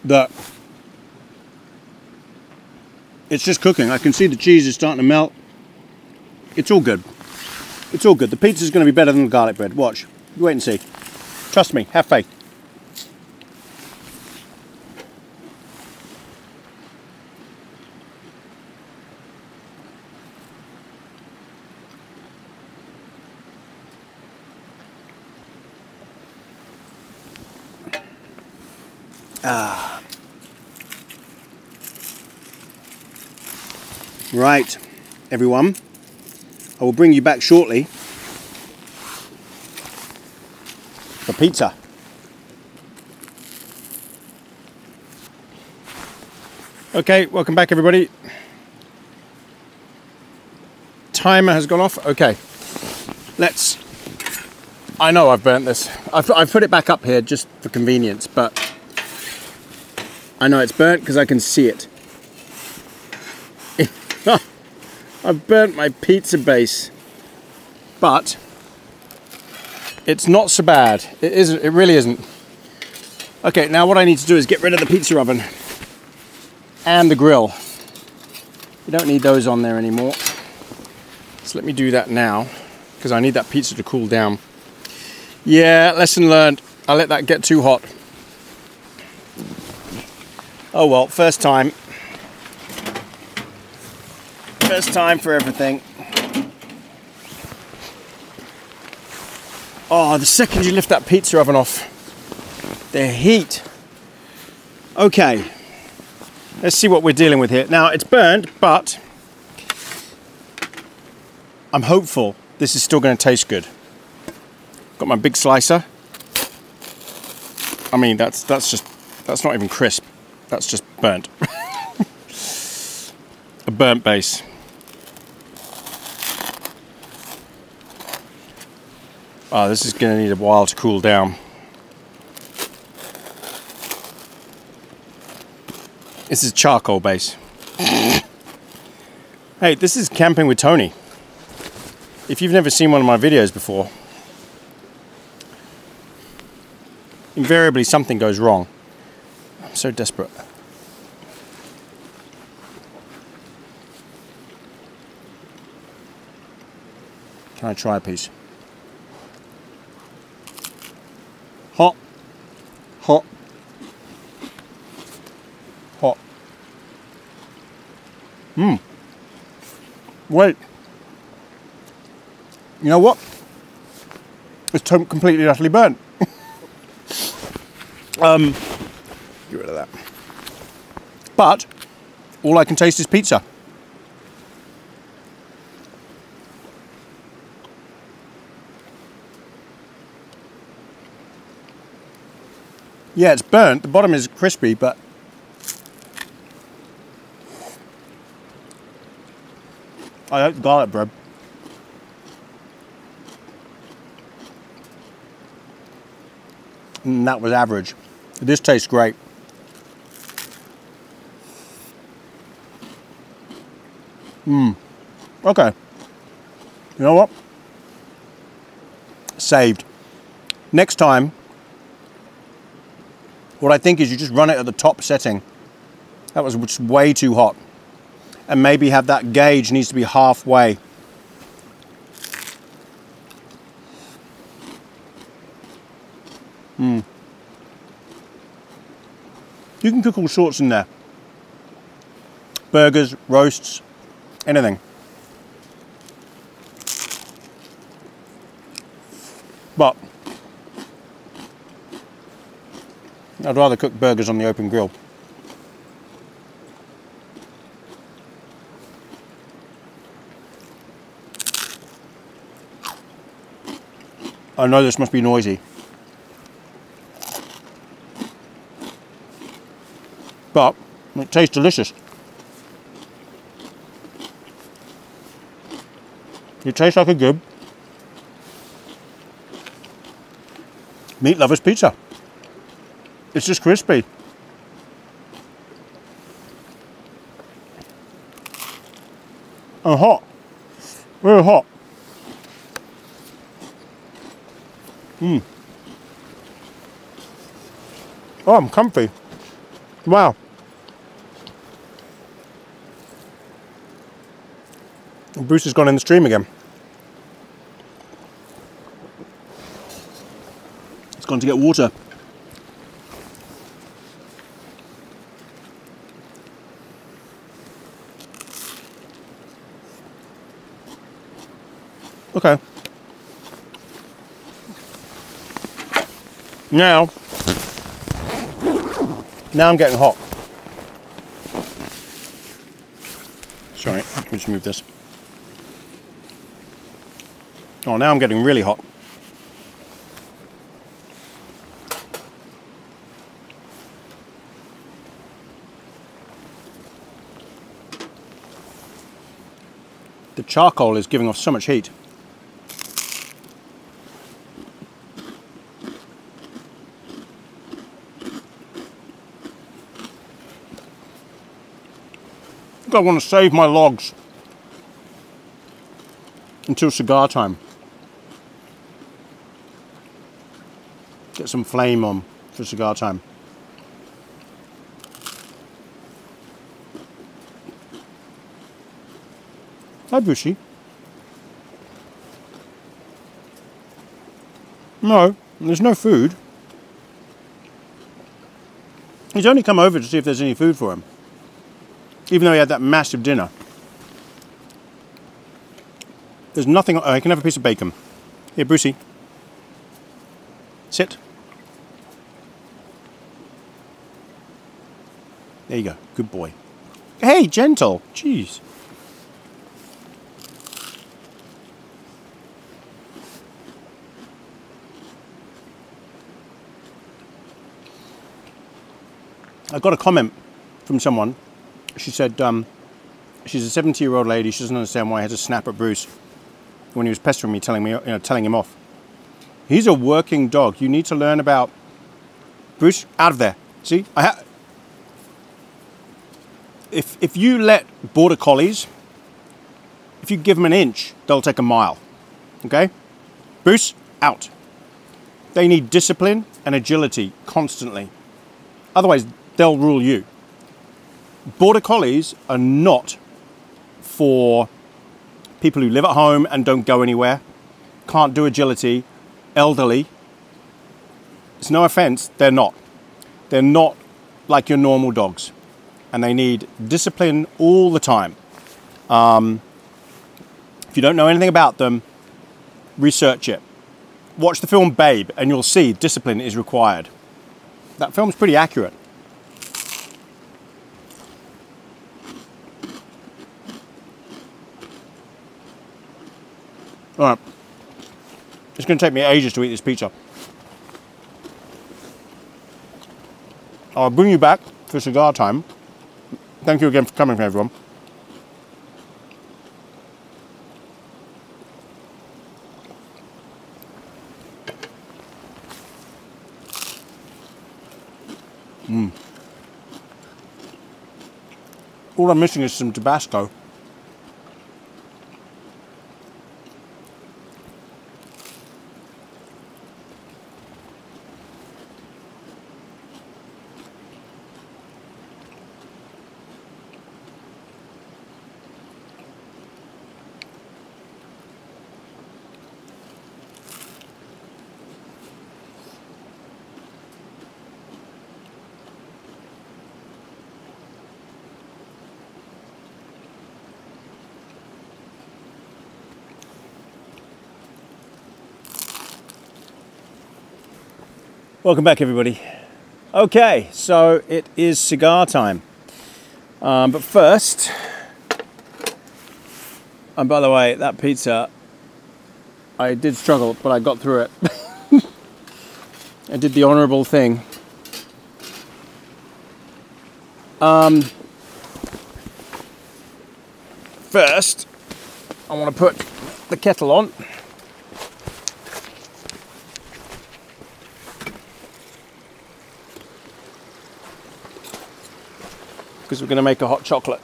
that it's just cooking. I can see the cheese is starting to melt. It's all good. It's all good. The pizza is going to be better than the garlic bread. Watch. You wait and see. Trust me. Have faith. Ah. Right, everyone, I will bring you back shortly for pizza. Okay, welcome back, everybody. Timer has gone off. Okay, let's... I know I've burnt this. I've put it back up here just for convenience, but... I know it's burnt because I can see it. I've burnt my pizza base, but it's not so bad. It isn't. It really isn't. Okay, now what I need to do is get rid of the pizza oven and the grill. You don't need those on there anymore. So let me do that now because I need that pizza to cool down. Yeah, lesson learned. I let that get too hot. Oh well, first time. First time for everything. Oh, the second you lift that pizza oven off, the heat. Okay, let's see what we're dealing with here. Now, it's burnt, but I'm hopeful this is still going to taste good. Got my big slicer. I mean, that's not even crisp. That's just burnt. A burnt base. Oh, this is going to need a while to cool down. This is charcoal base. Hey, this is Camping with Tony. If you've never seen one of my videos before, invariably something goes wrong. I'm so desperate. Can I try a piece? Hot, hot, hot. Wait. You know what? It's completely, utterly burnt. Get rid of that. But all I can taste is pizza. Yeah, it's burnt. The bottom is crispy, but I like the garlic bread. And that was average. This tastes great. Okay. You know what? Saved. Next time, what I think is you just run it at the top setting. That was just way too hot. And maybe have that gauge needs to be halfway. You can cook all sorts in there. Burgers, roasts, anything. But I'd rather cook burgers on the open grill. I know this must be noisy, but it tastes delicious. You taste like a good meat lover's pizza. It's just crispy. And hot. Very hot. Mmm. Oh, I'm comfy. Wow. Bruce has gone in the stream again. He's gone to get water. Okay. Now I'm getting hot. Sorry, let me just move this. Oh, now I'm getting really hot. The charcoal is giving off so much heat. I want to save my logs until cigar time. Get some flame on for cigar time. Hi, Bushy. No, there's no food. He's only come over to see if there's any food for him. Even though he had that massive dinner. There's nothing. Oh, I can have a piece of bacon. Here, Brucey. Sit. There you go. Good boy. Hey, gentle. Jeez. I got a comment from someone. She said she's a 70-year-old lady. She doesn't understand why I had to snap at Bruce when he was pestering me, telling him off. He's a working dog. You need to learn about Bruce. Out of there. See, if you let border collies, if you give them an inch, they'll take a mile. Okay, Bruce, out. They need discipline and agility constantly. Otherwise, they'll rule you. Border collies are not for people who live at home and don't go anywhere, can't do agility, elderly. It's no offense, they're not. They're not like your normal dogs, and they need discipline all the time. If you don't know anything about them, research it. Watch the film Babe, and you'll see discipline is required. That film's pretty accurate. All right, it's going to take me ages to eat this pizza. I'll bring you back for cigar time. Thank you again for coming, everyone. Mm. All I'm missing is some Tabasco. Welcome back, everybody. Okay, so it is cigar time. But first, and by the way, that pizza, I did struggle, but I got through it. I did the honorable thing. First, I want to put the kettle on. Because we're going to make a hot chocolate.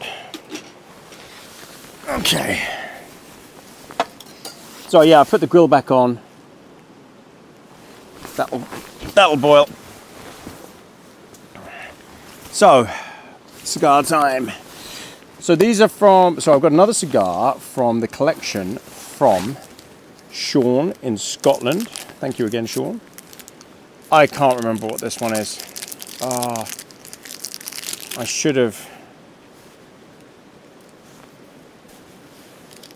Okay. So yeah, I put the grill back on. That'll boil. So, cigar time. So these are from, so I've got another cigar from the collection from Sean in Scotland. Thank you again, Sean. I can't remember what this one is. Ah, I should have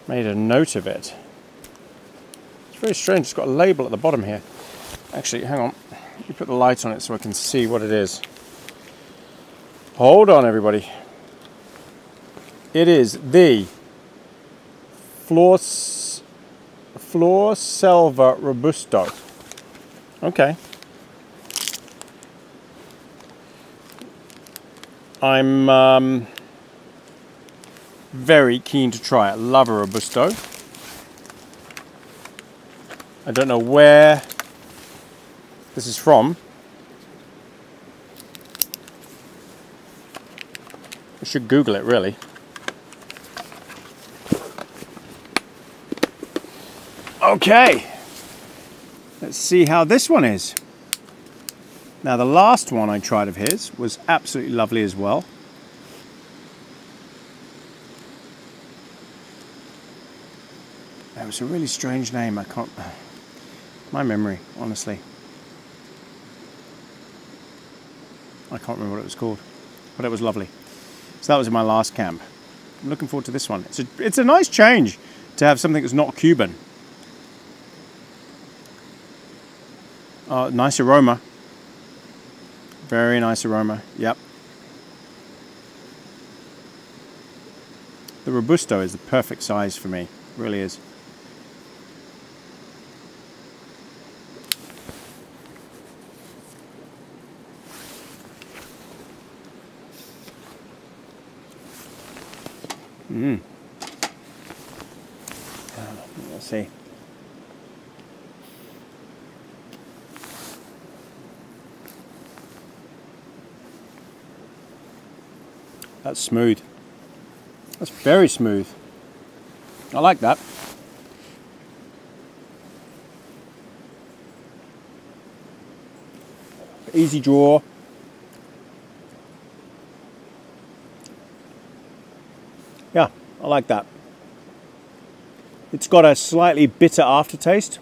made a note of it. It's very strange, it's got a label at the bottom here. Actually, hang on, let me put the light on it so I can see what it is. Hold on, everybody. It is the Flor Selva Robusto. Okay. I'm very keen to try it. Love a Robusto. I don't know where this is from. I should Google it, really. Okay, let's see how this one is. Now, the last one I tried of his was absolutely lovely as well. That was a really strange name. I can't, my memory, honestly. I can't remember what it was called, but it was lovely. So that was in my last camp. I'm looking forward to this one. It's a nice change to have something that's not Cuban. Nice aroma. Very nice aroma, yep. The Robusto is the perfect size for me, it really is. Let's see. That's smooth. That's very smooth. I like that. Easy draw. Yeah, I like that. It's got a slightly bitter aftertaste.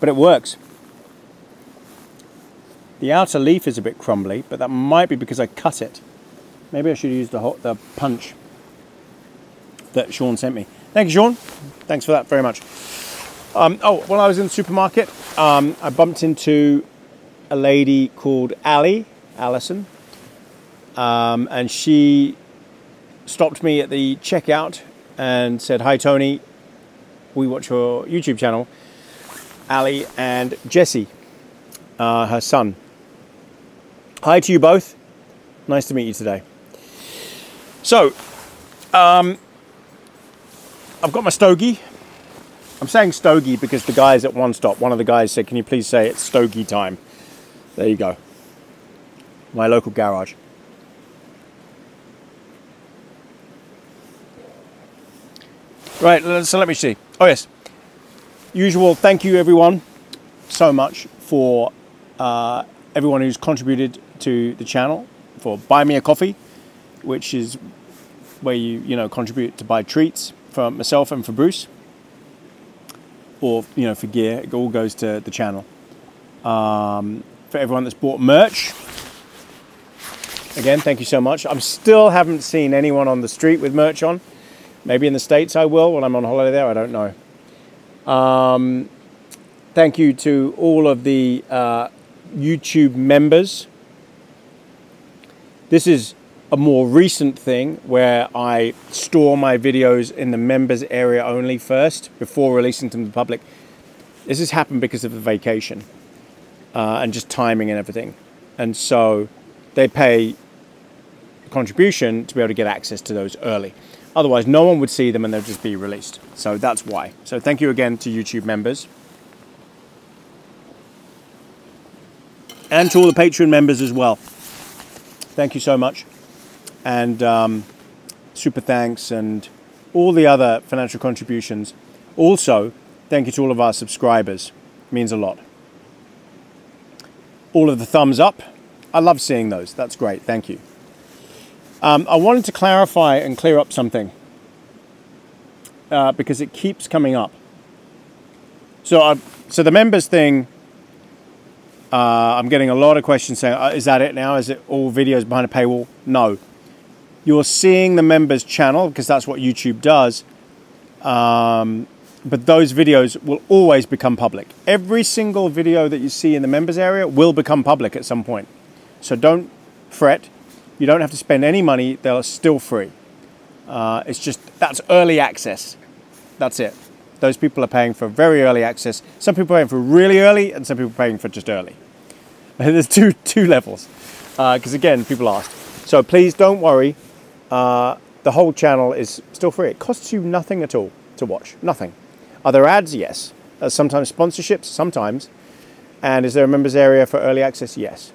But it works. The outer leaf is a bit crumbly, but that might be because I cut it. Maybe I should use the punch that Sean sent me. Thank you, Sean. Thanks for that very much. Oh, when I was in the supermarket, I bumped into a lady called Allison, and she stopped me at the checkout and said, "Hi, Tony. We watch your YouTube channel, Ali and Jesse, her son. Hi to you both. Nice to meet you today." So, I've got my stogie. I'm saying stogie because the guys at One Stop, one of the guys said, "Can you please say it's stogie time?" There you go. My local garage. Right, so let me see. Oh yes. Usual thank you everyone so much for everyone who's contributed to the channel, for Buy Me a Coffee, which is where you know contribute to buy treats for myself and for Bruce, or you know for gear. It all goes to the channel. For everyone that's bought merch, again thank you so much. I still haven't seen anyone on the street with merch on. Maybe in the States I will when I'm on holiday there. I don't know. Thank you to all of the YouTube members. This is a more recent thing where I store my videos in the members area only first before releasing them to the public. This has happened because of the vacation and just timing and everything. And so they pay contribution to be able to get access to those early. Otherwise, no one would see them and they'll just be released. So that's why. So thank you again to YouTube members. And to all the Patreon members as well. Thank you so much. And super thanks and all the other financial contributions. Also, thank you to all of our subscribers. It means a lot. All of the thumbs up. I love seeing those. That's great. Thank you. I wanted to clarify and clear up something because it keeps coming up. So the members thing, I'm getting a lot of questions saying, is that it now? Is it all videos behind a paywall? No. You're seeing the members channel because that's what YouTube does. But those videos will always become public. Every single video that you see in the members area will become public at some point. So don't fret. You don't have to spend any money, they're still free. It's just, that's early access. That's it. Those people are paying for very early access. Some people are paying for really early and some people are paying for just early. There's two levels, because again, people asked. So please don't worry. The whole channel is still free. It costs you nothing at all to watch, nothing. Are there ads? Yes. Sometimes sponsorships, sometimes. And is there a members area for early access? Yes.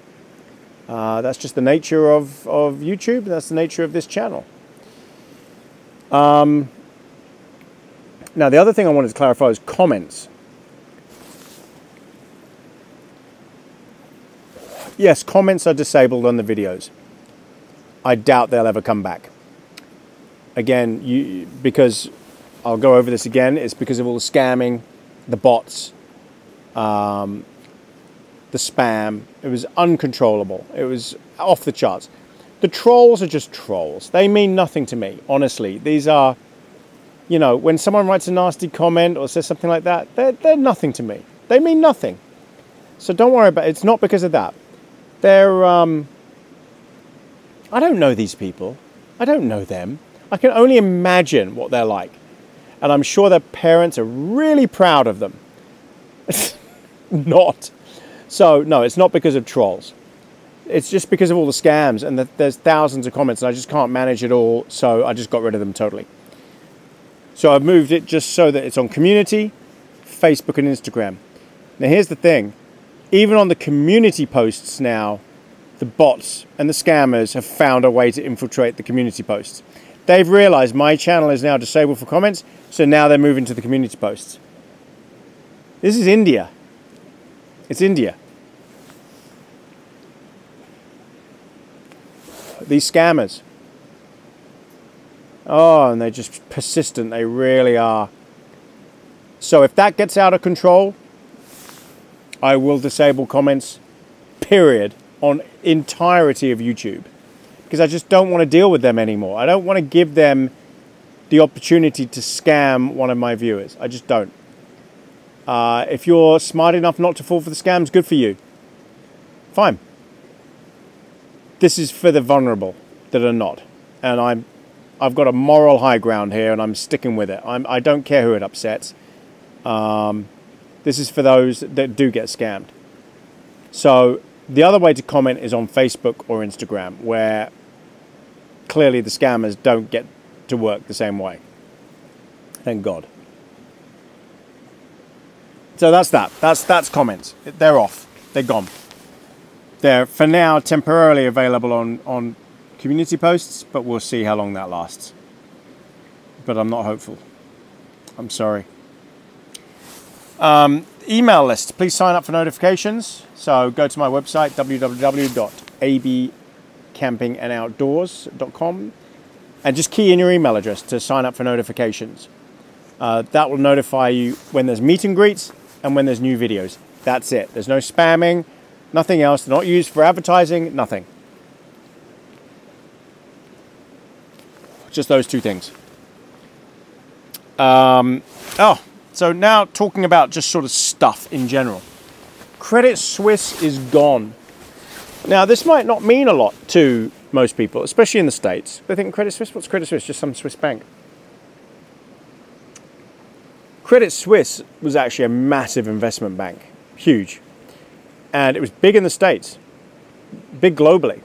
That's just the nature of YouTube. That's the nature of this channel. Now, the other thing I wanted to clarify is comments. Yes, comments are disabled on the videos. I doubt they'll ever come back. Again, because I'll go over this again. It's because of all the scamming, the bots, the spam. It was uncontrollable. It was off the charts. The trolls are just trolls. They mean nothing to me, honestly. These are, you know, when someone writes a nasty comment or says something like that, they're nothing to me. They mean nothing. So don't worry about it. It's not because of that. They're, I don't know these people. I don't know them. I can only imagine what they're like. And I'm sure their parents are really proud of them. Not. So, no, it's not because of trolls. It's just because of all the scams, and there's thousands of comments, and I just can't manage it all, so I just got rid of them totally. So I've moved it just so that it's on community, Facebook and Instagram. Now, here's the thing. Even on the community posts now, the bots and the scammers have found a way to infiltrate the community posts. They've realized my channel is now disabled for comments, so now they're moving to the community posts. This is India. It's India. These scammers. Oh, and they're just persistent. They really are. So if that gets out of control, I will disable comments, period, on entirety of YouTube. Because I just don't want to deal with them anymore. I don't want to give them the opportunity to scam one of my viewers. I just don't. If you're smart enough not to fall for the scams, good for you. Fine. This is for the vulnerable that are not. And I've got a moral high ground here and I'm sticking with it. I don't care who it upsets. This is for those that do get scammed. So the other way to comment is on Facebook or Instagram, where clearly the scammers don't get to work the same way. Thank God. So that's that. That's comments. They're off. They're gone. They're, for now, temporarily available on community posts, but we'll see how long that lasts. But I'm not hopeful. I'm sorry. Email list. Please sign up for notifications. So go to my website, www.abcampingandoutdoors.com, and just key in your email address to sign up for notifications. That will notify you when there's meet and greets, and when there's new videos. That's it. There's no spamming, nothing else. They're not used for advertising, nothing. Just those two things. So now talking about just sort of stuff in general. Credit Suisse is gone. Now, this might not mean a lot to most people, especially in the States. They think Credit Suisse, what's Credit Suisse? Just some Swiss bank. Credit Suisse was actually a massive investment bank, huge. And it was big in the States, big globally.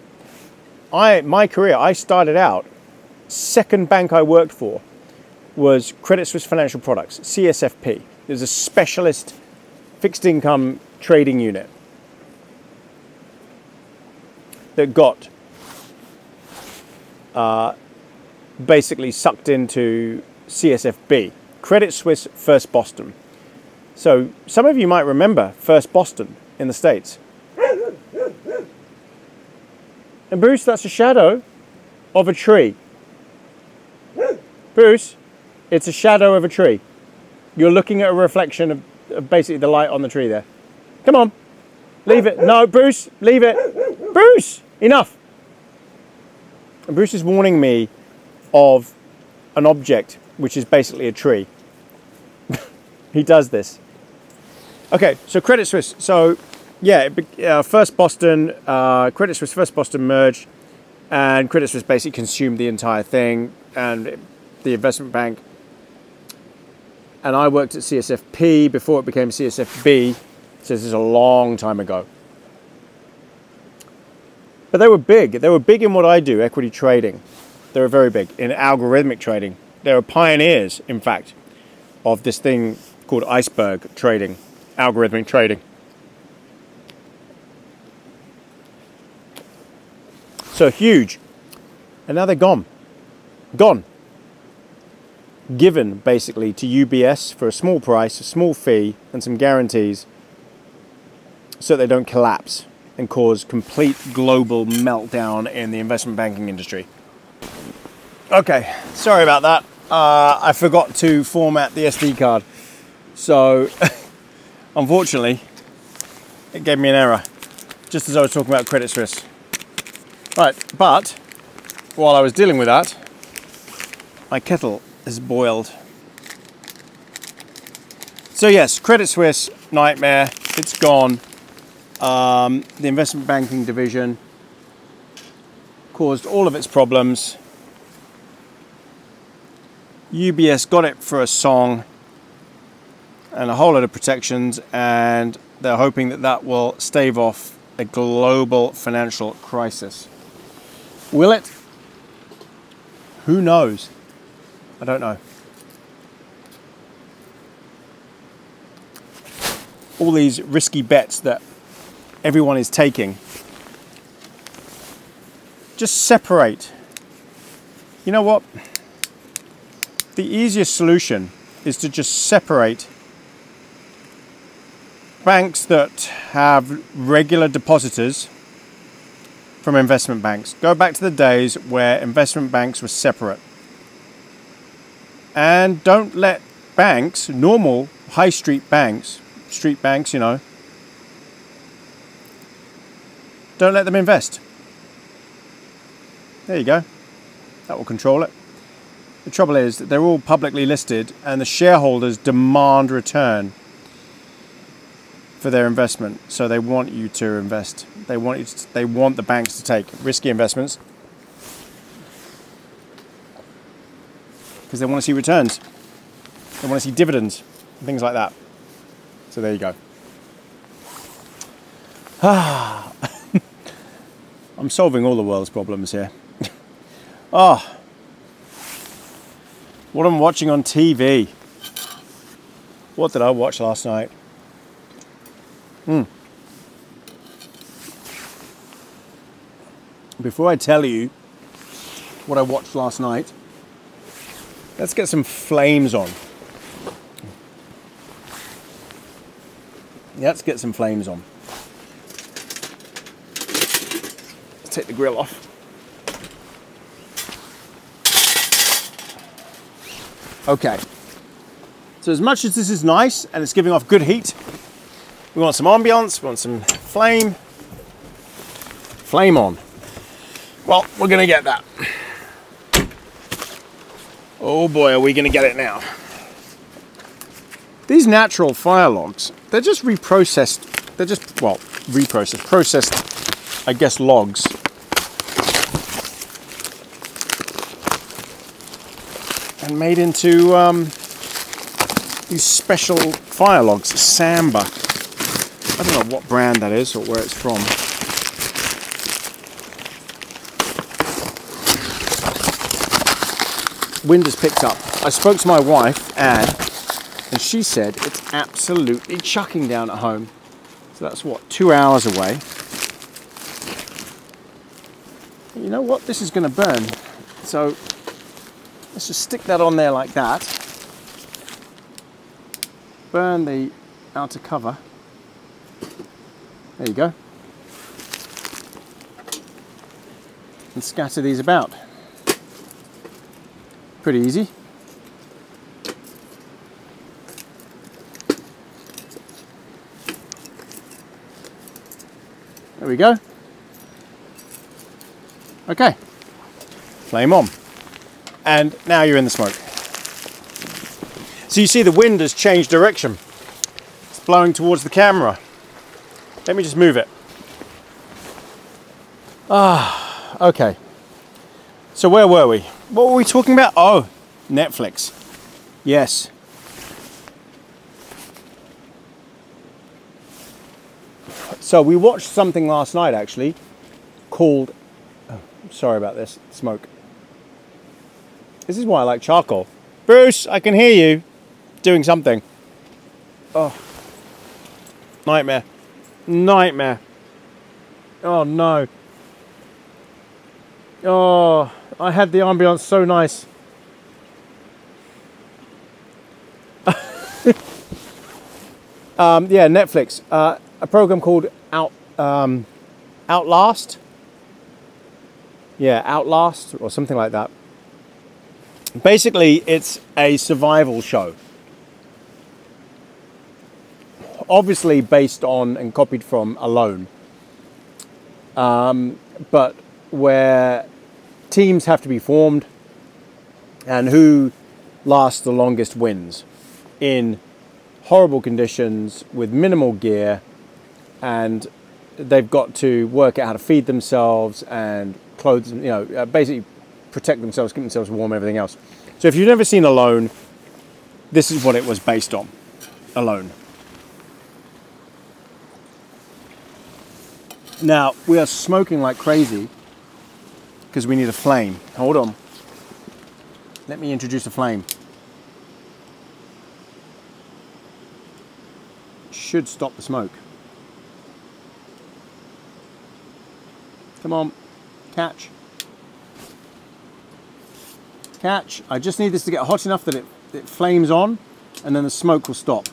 my career, I started out, second bank I worked for was Credit Suisse Financial Products, CSFP. It was a specialist fixed income trading unit that got basically sucked into CSFB, Credit Suisse First Boston. So some of you might remember First Boston in the States. And Bruce, that's a shadow of a tree. Bruce, it's a shadow of a tree. You're looking at a reflection of basically the light on the tree there. Come on, leave it. No, Bruce, leave it. Bruce, enough. And Bruce is warning me of an object which is basically a tree. He does this. Okay, so Credit Suisse. So yeah, First Boston, Credit Suisse First Boston merged, and Credit Suisse basically consumed the entire thing and the investment bank. And I worked at CSFP before it became CSFB, so this is a long time ago. But they were big. They were big in what I do, equity trading. They were very big in algorithmic trading. They were pioneers, in fact, of this thing called iceberg trading, algorithmic trading. So huge. And now they're gone. Gone. Given, basically, to UBS for a small price, a small fee, and some guarantees so they don't collapse and cause complete global meltdown in the investment banking industry. Okay, sorry about that. I forgot to format the SD card. So, unfortunately, it gave me an error, just as I was talking about Credit Suisse. Right, but while I was dealing with that, my kettle is boiled. So yes, Credit Suisse, nightmare, it's gone. The investment banking division caused all of its problems. UBS got it for a song and a whole lot of protections, and they're hoping that that will stave off a global financial crisis. Will it? Who knows? I don't know. All these risky bets that everyone is taking. Just separate. You know what? The easiest solution is to just separate banks that have regular depositors from investment banks. Go back to the days where investment banks were separate. And don't let banks, normal high street banks, you know, don't let them invest. There you go. That will control it. The trouble is that they're all publicly listed and the shareholders demand return for their investment. So they want you to invest. They want you to, they want the banks to take risky investments, because they want to see returns. They want to see dividends and things like that. So there you go. Ah, I'm solving all the world's problems here. Ah, what I'm watching on TV. What did I watch last night? Before I tell you what I watched last night, let's get some flames on. Let's get some flames on. Let's take the grill off. Okay. So as much as this is nice and it's giving off good heat, we want some ambiance, we want some flame. Flame on. Well, we're gonna get that. Oh boy, are we going to get it now. These natural fire logs, they're just reprocessed. They're just, well, reprocessed, processed, I guess, logs. And made into these special fire logs, Samba. I don't know what brand that is or where it's from. wind has picked up. I spoke to my wife, Anne, and she said it's absolutely chucking down at home. So that's what, 2 hours away. You know what? This is going to burn. So let's just stick that on there like that. Burn the outer cover. There you go. And scatter these about. Pretty easy. There we go. Okay, flame on. And now you're in the smoke. So you see the wind has changed direction. It's blowing towards the camera. Let me just move it. Ah, okay. So where were we? What were we talking about? Oh, Netflix. Yes. So we watched something last night actually called, oh, sorry about this, smoke. This is why I like charcoal. Bruce, I can hear you doing something. Oh, nightmare. Nightmare. Oh no. Oh, I had the ambience so nice. Yeah, Netflix. A program called Outlast. Yeah, Outlast or something like that. Basically, it's a survival show. Obviously based on and copied from Alone. But where teams have to be formed and who lasts the longest wins in horrible conditions with minimal gear, and they've got to work out how to feed themselves and clothes, you know, basically protect themselves, keep themselves warm, everything else. So if you've never seen Alone, this is what it was based on, Alone. Now, we are smoking like crazy because we need a flame. Hold on. Let me introduce a flame. Should stop the smoke. Come on, catch. Catch. I just need this to get hot enough that it flames on and then the smoke will stop.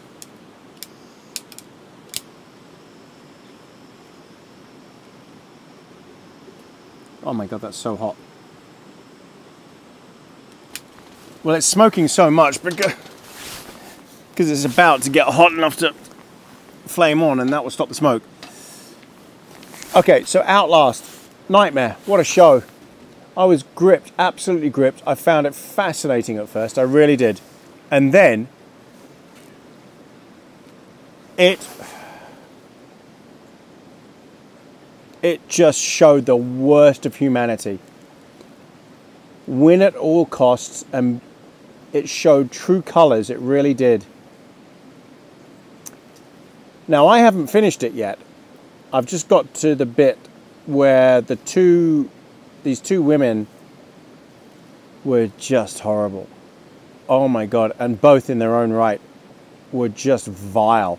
Oh my God, that's so hot. Well, it's smoking so much because it's about to get hot enough to flame on, and that will stop the smoke. Okay, so Outlast, nightmare, what a show. I was gripped, absolutely gripped. I found it fascinating at first, I really did. And then it just showed the worst of humanity. Win at all costs, and it showed true colors, it really did. Now, I haven't finished it yet. I've just got to the bit where these two women were just horrible. Oh my God, and both in their own right were just vile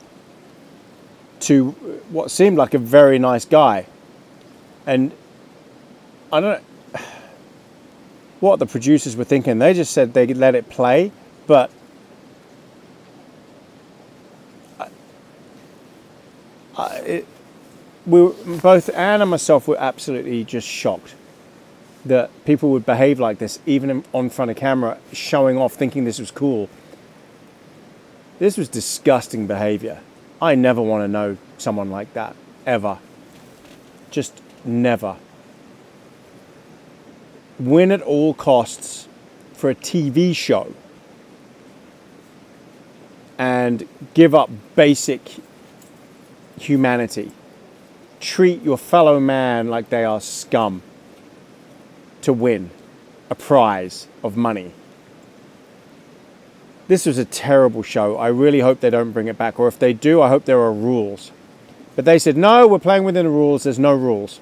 to what seemed like a very nice guy. And I don't know what the producers were thinking. They just said they could let it play, but both Anne and myself were absolutely just shocked that people would behave like this, even on front of camera, showing off, thinking this was cool. This was disgusting behavior. I never want to know someone like that, ever. Just never. Win at all costs for a TV show and give up basic humanity. Treat your fellow man like they are scum to win a prize of money. This was a terrible show. I really hope they don't bring it back, or if they do, I hope there are rules. But they said, no, we're playing within the rules. There's no rules.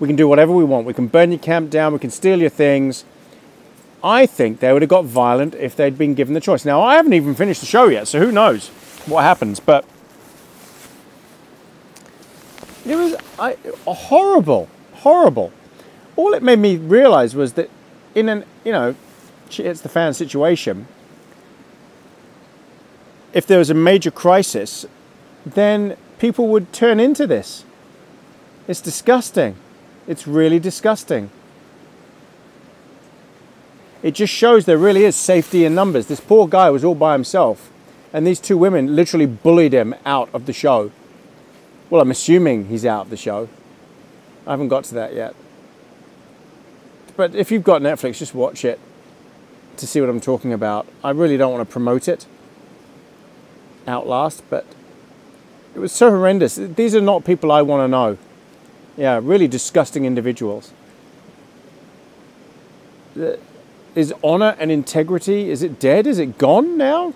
We can do whatever we want. We can burn your camp down. We can steal your things. I think they would have got violent if they'd been given the choice. Now, I haven't even finished the show yet, so who knows what happens, but it was horrible. All it made me realize was that in an, you know, it's the fan situation, if there was a major crisis, then people would turn into this. It's disgusting. It's really disgusting. It just shows there really is safety in numbers. This poor guy was all by himself, and these two women literally bullied him out of the show. Well, I'm assuming he's out of the show. I haven't got to that yet. But if you've got Netflix, just watch it to see what I'm talking about. I really don't want to promote it, Outlast, but it was so horrendous. These are not people I want to know. Yeah, really disgusting individuals. Is honor and integrity, is it dead? Is it gone now?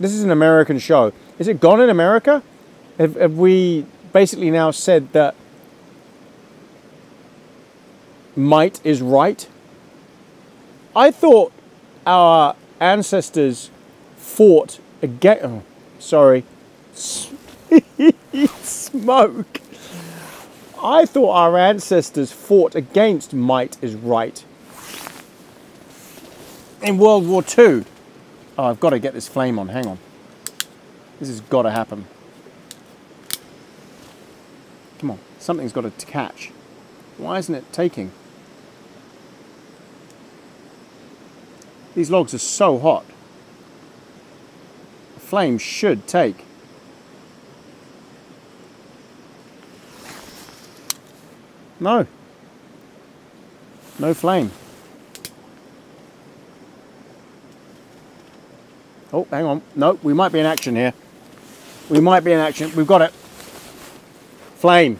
This is an American show. Is it gone in America? Have we basically now said that might is right? I thought our ancestors fought against... Oh, sorry. Smoke. I thought our ancestors fought against might is right. In World War II. Oh, I've got to get this flame on. Hang on. This has got to happen. Come on. Something's got to catch. Why isn't it taking? These logs are so hot. The flame should take. No. No flame. Oh, hang on. No, we might be in action here. We might be in action. We've got it. Flame.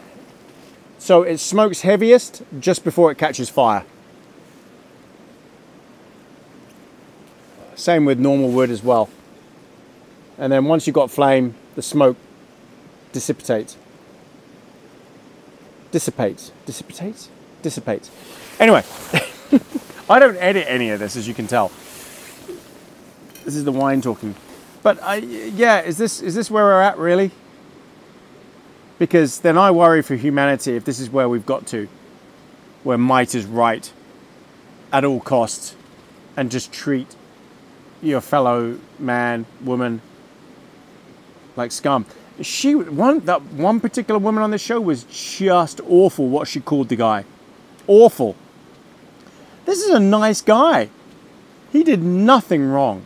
So it smokes heaviest just before it catches fire. Same with normal wood as well. And then once you've got flame, the smoke dissipates. Dissipates. Anyway, I don't edit any of this, as you can tell. This is the wine talking, but yeah, is this where we're at really? Because then I worry for humanity if this is where we've got to, where might is right at all costs, and just treat your fellow man, woman like scum. That one particular woman on the show was just awful. What she called the guy, awful. This is a nice guy. He did nothing wrong.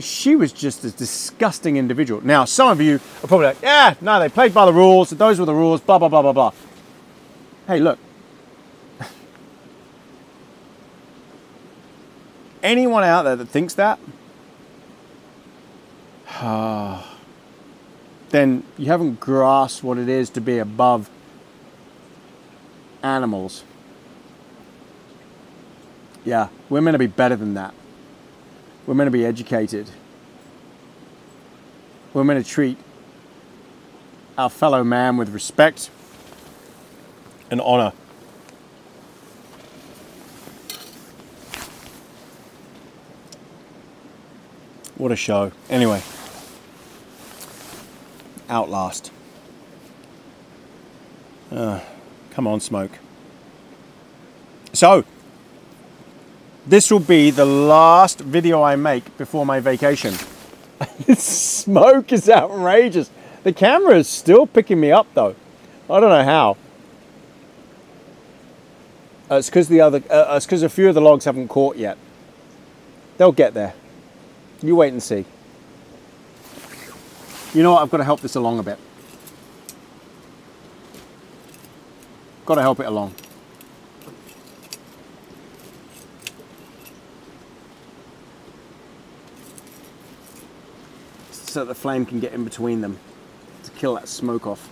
She was just a disgusting individual. Now, some of you are probably like, yeah, no, they played by the rules, those were the rules, blah, blah, blah, blah, blah. Hey, look. Anyone out there that thinks that, then you haven't grasped what it is to be above animals. Yeah, we're meant to be better than that. We're meant to be educated. We're meant to treat our fellow man with respect and honor. What a show. Anyway, Outlast. Come on, Smoke. So, this will be the last video I make before my vacation. This smoke is outrageous. The camera is still picking me up though. I don't know how. It's because a few of the logs haven't caught yet. They'll get there. You wait and see. You know what? I've got to help this along a bit. Got to help it along. So that the flame can get in between them to kill that smoke off.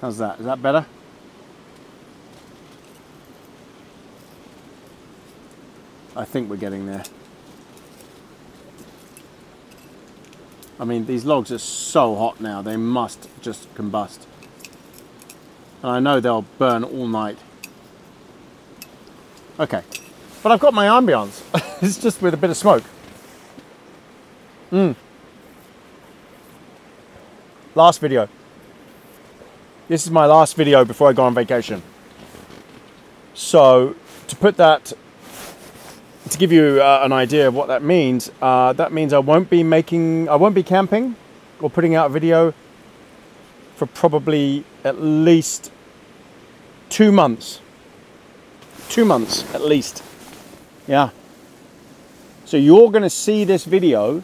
How's that? Is that better? I think we're getting there. I mean, these logs are so hot now, they must just combust. And I know they'll burn all night. Okay, but I've got my ambience. It's just with a bit of smoke. Last video. This is my last video before I go on vacation. So to put that, to give you an idea of what that means I won't be making, I won't be camping or putting out a video for probably at least 2 months. 2 months at least. Yeah. So you're going to see this video.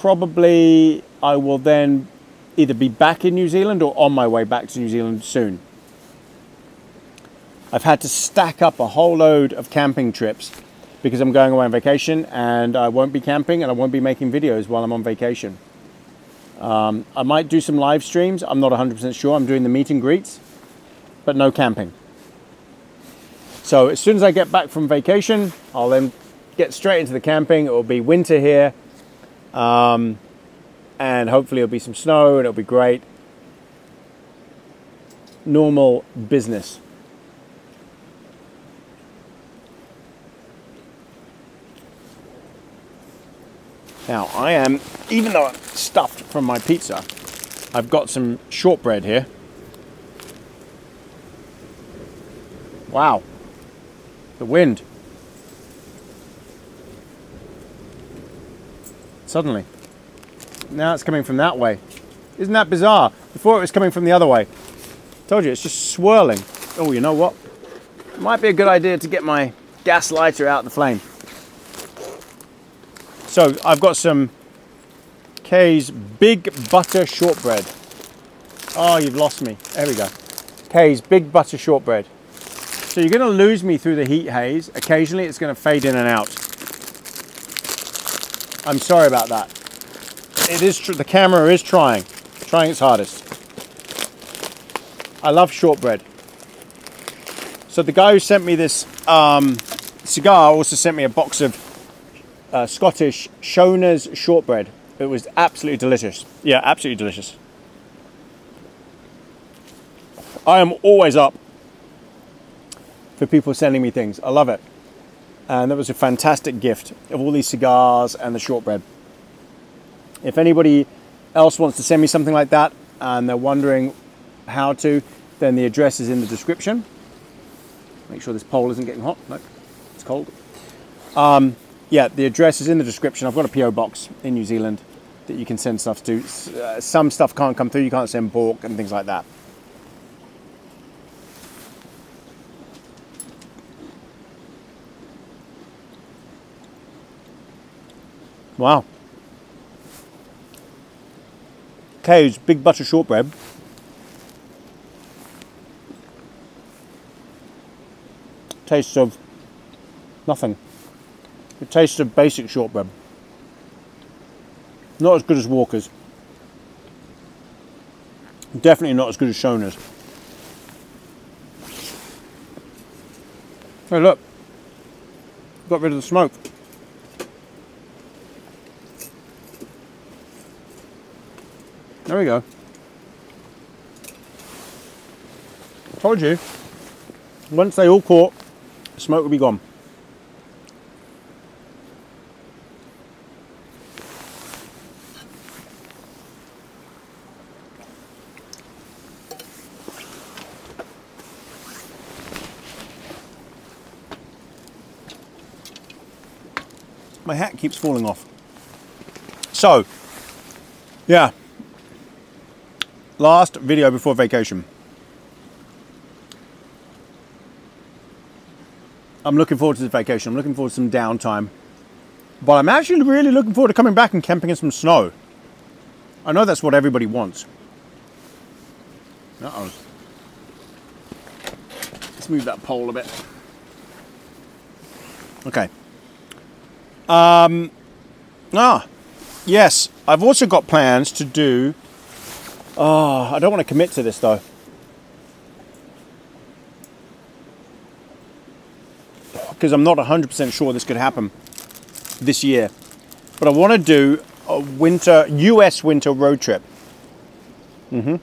Probably I will then either be back in New Zealand or on my way back to New Zealand soon. I've had to stack up a whole load of camping trips because I'm going away on vacation and I won't be camping and I won't be making videos while I'm on vacation. I might do some live streams. I'm not 100% sure. I'm doing the meet and greets, but no camping. So as soon as I get back from vacation, I'll then get straight into the camping. It will be winter here. And hopefully it'll be some snow and it'll be great. Normal business. Now I am, even though I'm stuffed from my pizza, I've got some shortbread here. Wow, the wind. Suddenly. Now it's coming from that way. Isn't that bizarre? Before it was coming from the other way. Told you, it's just swirling. Oh, you know what? It might be a good idea to get my gas lighter out of the flame. So I've got some Kay's Big Butter Shortbread. Oh, you've lost me. There we go. Kay's Big Butter Shortbread. So you're gonna lose me through the heat haze. Occasionally it's gonna fade in and out. I'm sorry about that. It is the camera is trying its hardest. I love shortbread. So the guy who sent me this cigar also sent me a box of Scottish Shona's shortbread. It was absolutely delicious. Yeah, absolutely delicious. I am always up for people sending me things. I love it. And that was a fantastic gift of all these cigars and the shortbread. If anybody else wants to send me something like that and they're wondering how to, then the address is in the description. Make sure this pole isn't getting hot. No, it's cold. Yeah, the address is in the description. I've got a PO box in New Zealand that you can send stuff to. Some stuff can't come through. You can't send bulk and things like that. Wow. Kay's Big Butter Shortbread. Tastes of nothing. It tastes of basic shortbread. Not as good as Walker's. Definitely not as good as Shona's. Hey look, got rid of the smoke. There we go. Told you, once they all caught, the smoke will be gone. My hat keeps falling off. So, yeah. Last video before vacation. I'm looking forward to the vacation. I'm looking forward to some downtime. But I'm actually really looking forward to coming back and camping in some snow. I know that's what everybody wants. Uh-oh. Let's move that pole a bit. Okay. Yes, I've also got plans to do... Oh, I don't want to commit to this though. Because I'm not 100% sure this could happen this year. But I want to do a winter, US winter road trip. Mm-hmm.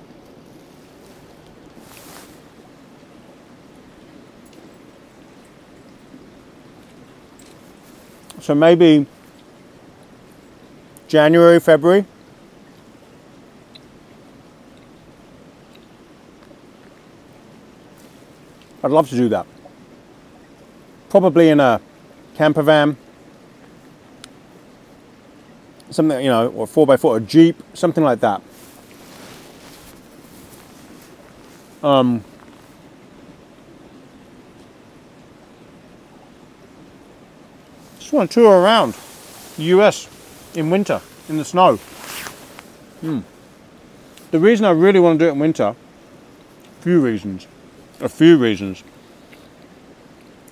So maybe January, February. I'd love to do that. Probably in a camper van, something, you know, or 4x4, a Jeep, something like that. Just want to tour around the US in winter, in the snow. The reason I really want to do it in winter, a few reasons.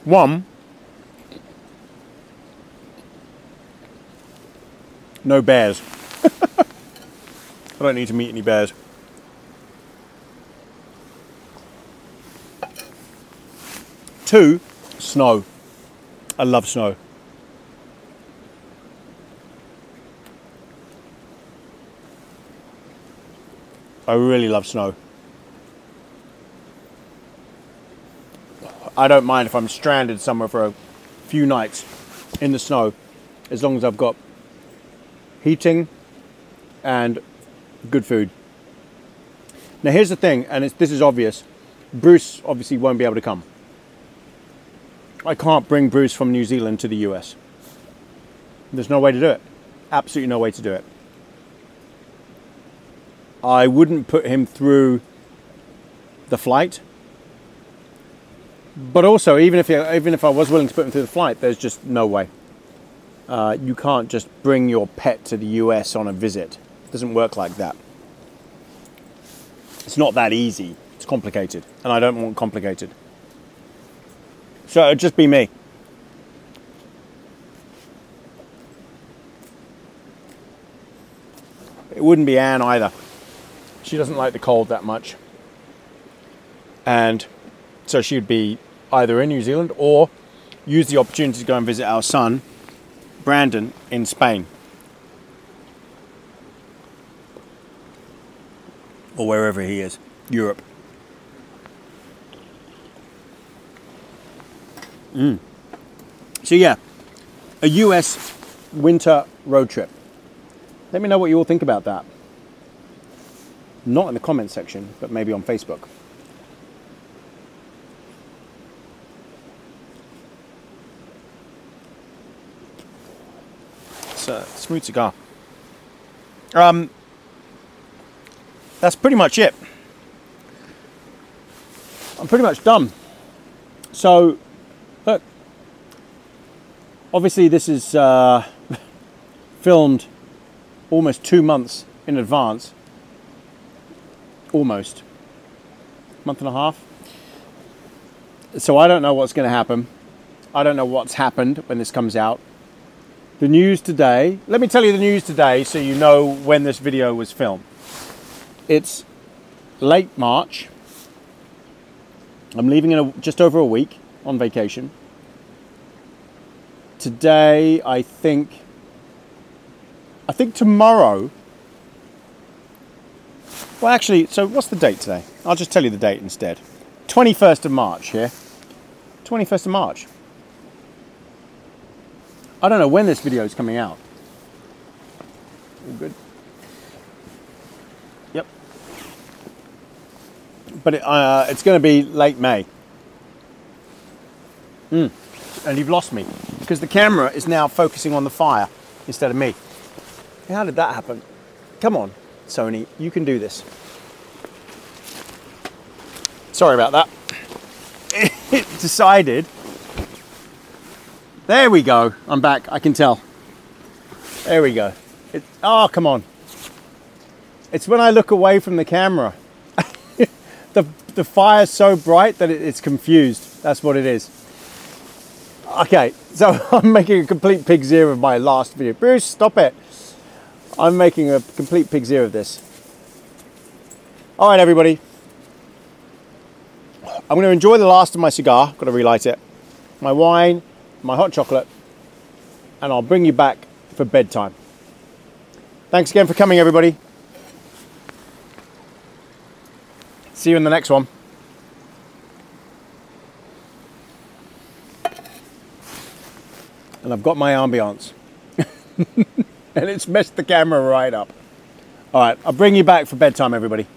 One, no bears. I don't need to meet any bears. Two, snow. I love snow. I really love snow. I don't mind if I'm stranded somewhere for a few nights in the snow, as long as I've got heating and good food. Now here's the thing, and this is obvious, Bruce obviously won't be able to come. I can't bring Bruce from New Zealand to the US. There's no way to do it. Absolutely no way to do it. I wouldn't put him through the flight. But also, even if I was willing to put him through the flight, there's just no way. You can't just bring your pet to the US on a visit. It doesn't work like that. It's not that easy. It's complicated, and I don't want complicated. So it'd just be me. It wouldn't be Anne either. She doesn't like the cold that much. And so she'd be either in New Zealand or use the opportunity to go and visit our son, Brandon, in Spain. Or wherever he is, Europe. So yeah, a US winter road trip. Let me know what you all think about that. Not in the comments section, but maybe on Facebook. It's a smooth cigar. That's pretty much it. I'm pretty much done. So, look, obviously this is filmed almost 2 months in advance. Almost. Month and a half. So I don't know what's going to happen. I don't know what's happened when this comes out. The news today, let me tell you the news today so you know when this video was filmed. It's late March. I'm leaving in just over a week on vacation. Today, I think tomorrow, well actually, so what's the date today? I'll just tell you the date instead. 21st of March here, 21st of March. I don't know when this video is coming out. All good. Yep. But it's going to be late May. And you've lost me because the camera is now focusing on the fire instead of me. How did that happen? Come on, Sony, you can do this. Sorry about that. It decided. There we go. I'm back. I can tell. There we go. Oh, come on. It's when I look away from the camera. The fire's so bright that it's confused. That's what it is. Okay, so I'm making a complete pig's ear of my last video. Bruce, stop it. I'm making a complete pig's ear of this. All right, everybody. I'm going to enjoy the last of my cigar. I've got to relight it. My wine. My hot chocolate, and I'll bring you back for bedtime. Thanks again for coming, everybody. See you in the next one. and I've got my ambiance. And it's messed the camera right up. All right, I'll bring you back for bedtime, everybody.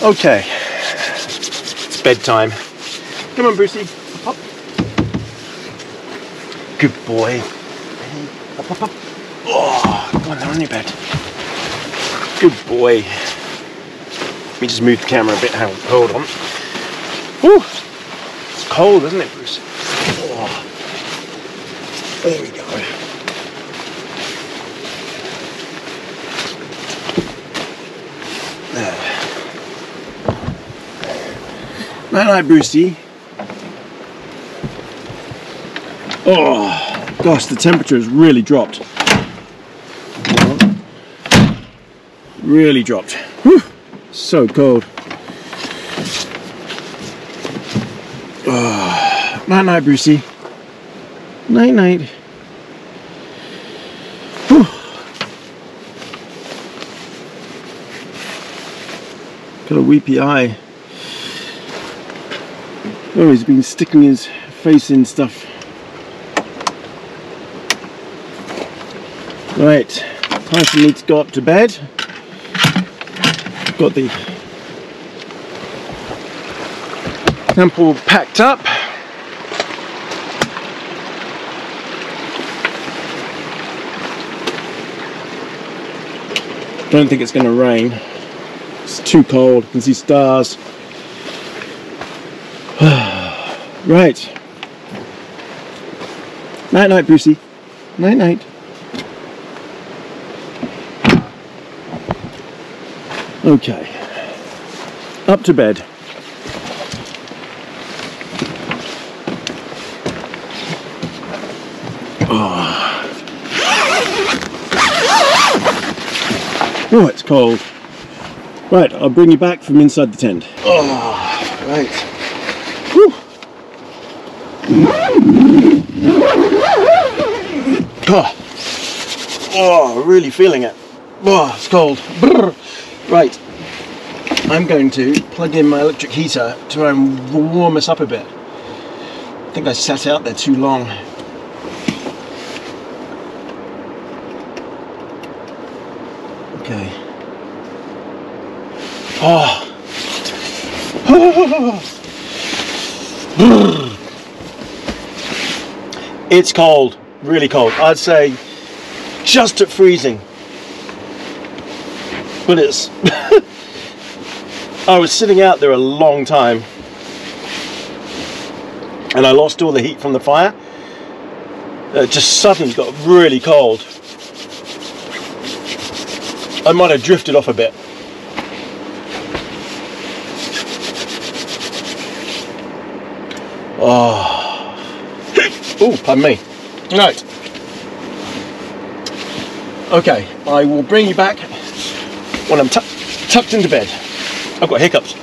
Okay, it's bedtime. Come on, Brucey. Up, up. Good boy. Up, up, up. Oh, go on, they're on your bed. Good boy. Let me just move the camera a bit. Hold on. Woo! It's cold, isn't it, Bruce? Oh. There we go. Night-night, Brucey. Oh, gosh, the temperature has really dropped. Really dropped. Whew, so cold. Oh, night-night, Brucey. Night-night. Got a weepy eye. Oh, he's been sticking his face in stuff. Right, time for me to go up to bed. Got the temple packed up. Don't think it's going to rain. It's too cold. You can see stars. Right. Night night, Brucey. Night night. Okay. Up to bed. Oh, it's cold. Right, I'll bring you back from inside the tent. Oh, right. Oh. Oh, really feeling it. Oh, it's cold. Brr. Right, I'm going to plug in my electric heater to try and warm us up a bit. I think I sat out there too long. Okay. Oh. Oh. It's cold, really cold. I'd say just at freezing. But it's... I was sitting out there a long time and I lost all the heat from the fire. It just suddenly got really cold. I might have drifted off a bit. Oh, ooh, pardon me. Right. Okay, I will bring you back when I'm tucked into bed. I've got hiccups.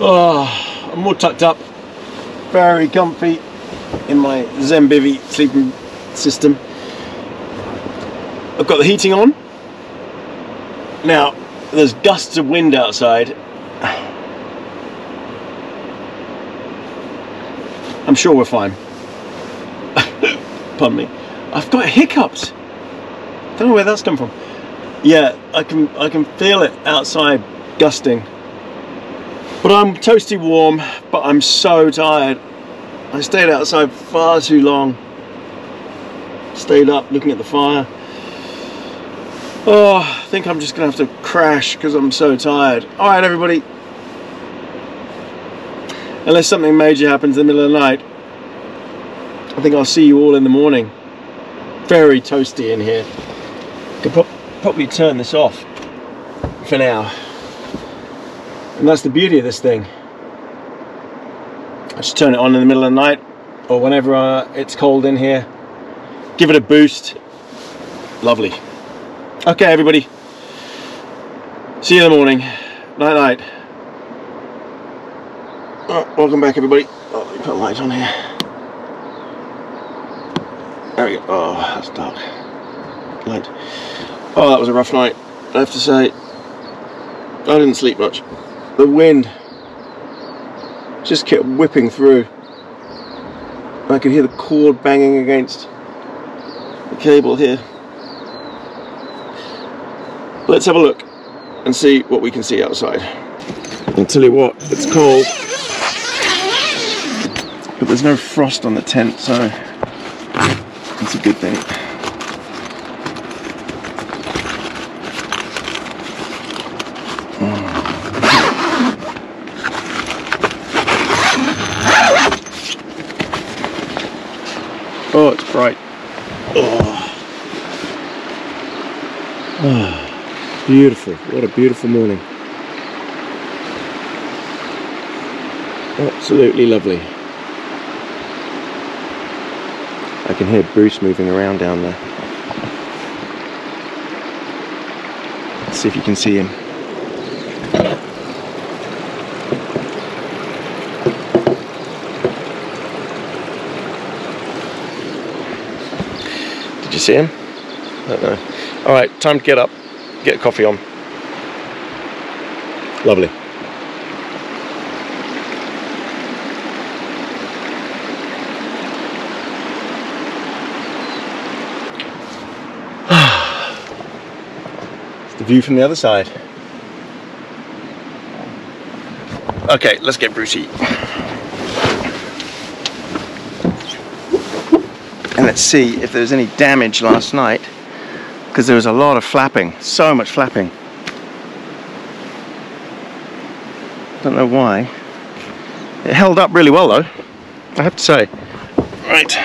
Oh, I'm all tucked up, very comfy in my Zen Bivvy sleeping system. I've got the heating on. Now, there's gusts of wind outside. I'm sure we're fine. Pardon me. I've got hiccups. Don't know where that's come from. Yeah, I can feel it outside gusting. But I'm toasty warm, but I'm so tired. I stayed outside far too long. Stayed up looking at the fire. Oh, I think I'm just gonna have to crash because I'm so tired. All right, everybody. Unless something major happens in the middle of the night, I think I'll see you all in the morning. Very toasty in here. Could probably turn this off for now. And that's the beauty of this thing. I just turn it on in the middle of the night or whenever it's cold in here. Give it a boost. Lovely. Okay, everybody. See you in the morning. Night-night. Oh, welcome back, everybody. Oh, let me put a light on here. There we go. Oh, that's dark. Light. Oh, that was a rough night, I have to say. I didn't sleep much. The wind just kept whipping through. I could hear the cord banging against the cable here. Let's have a look and see what we can see outside. I'll tell you what, it's cold. But there's no frost on the tent, so that's a good thing. Oh, it's bright. Oh. Oh. Beautiful, what a beautiful morning. Absolutely lovely. I can hear Bruce moving around down there. Let's see if you can see him. Did you see him? I don't know. All right, time to get up. Get a coffee on. Lovely. the view from the other side. Okay, let's get Brucey. And let's see if there's any damage last night, because there was a lot of flapping, so much flapping. Don't know why. It held up really well though, I have to say. Right.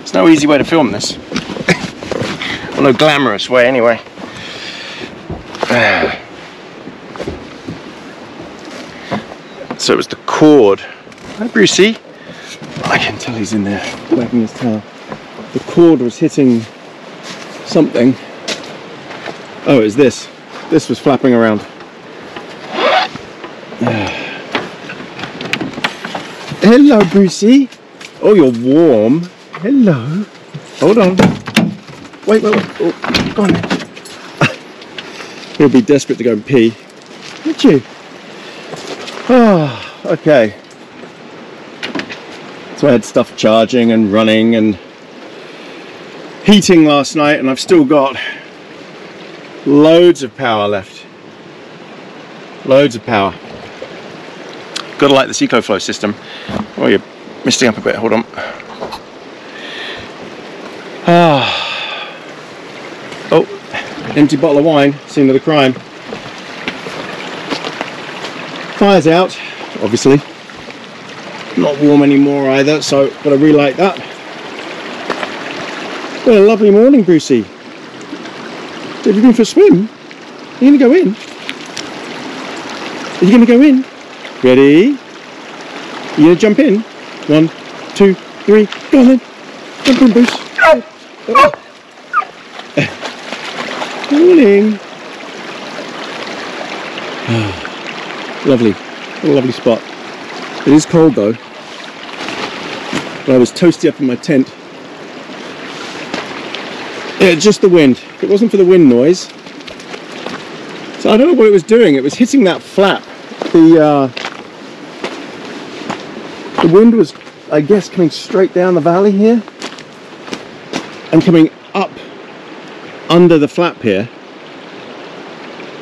It's no easy way to film this. Well, no glamorous way anyway. So it was the cord. Hi Brucey. I can tell he's in there wagging his tail. The cord was hitting something. Oh, it was this. This was flapping around. Hello, Brucey. Oh, you're warm. Hello. Hold on. Wait, wait, wait. Oh, go on. He'll be desperate to go and pee. Would you? Oh, okay. So I had stuff charging and running and heating last night, and I've still got loads of power left. Loads of power. Gotta like this EcoFlow system. Oh, you're misting up a bit, hold on. Ah. Oh, empty bottle of wine, scene of the crime. Fire's out, obviously. Not warm anymore either, so gotta relight that. What a lovely morning, Brucey. Have you been for a swim? Are you going to go in? Are you going to go in? Ready? Are you going to jump in? 1, 2, 3, go on then. Jump in, Bruce. Morning. Lovely. What a lovely spot. It is cold though. But I was toasty up in my tent. Yeah, just the wind. If it wasn't for the wind noise. So I don't know what it was doing. It was hitting that flap. The wind was, I guess, coming straight down the valley here and coming up under the flap here.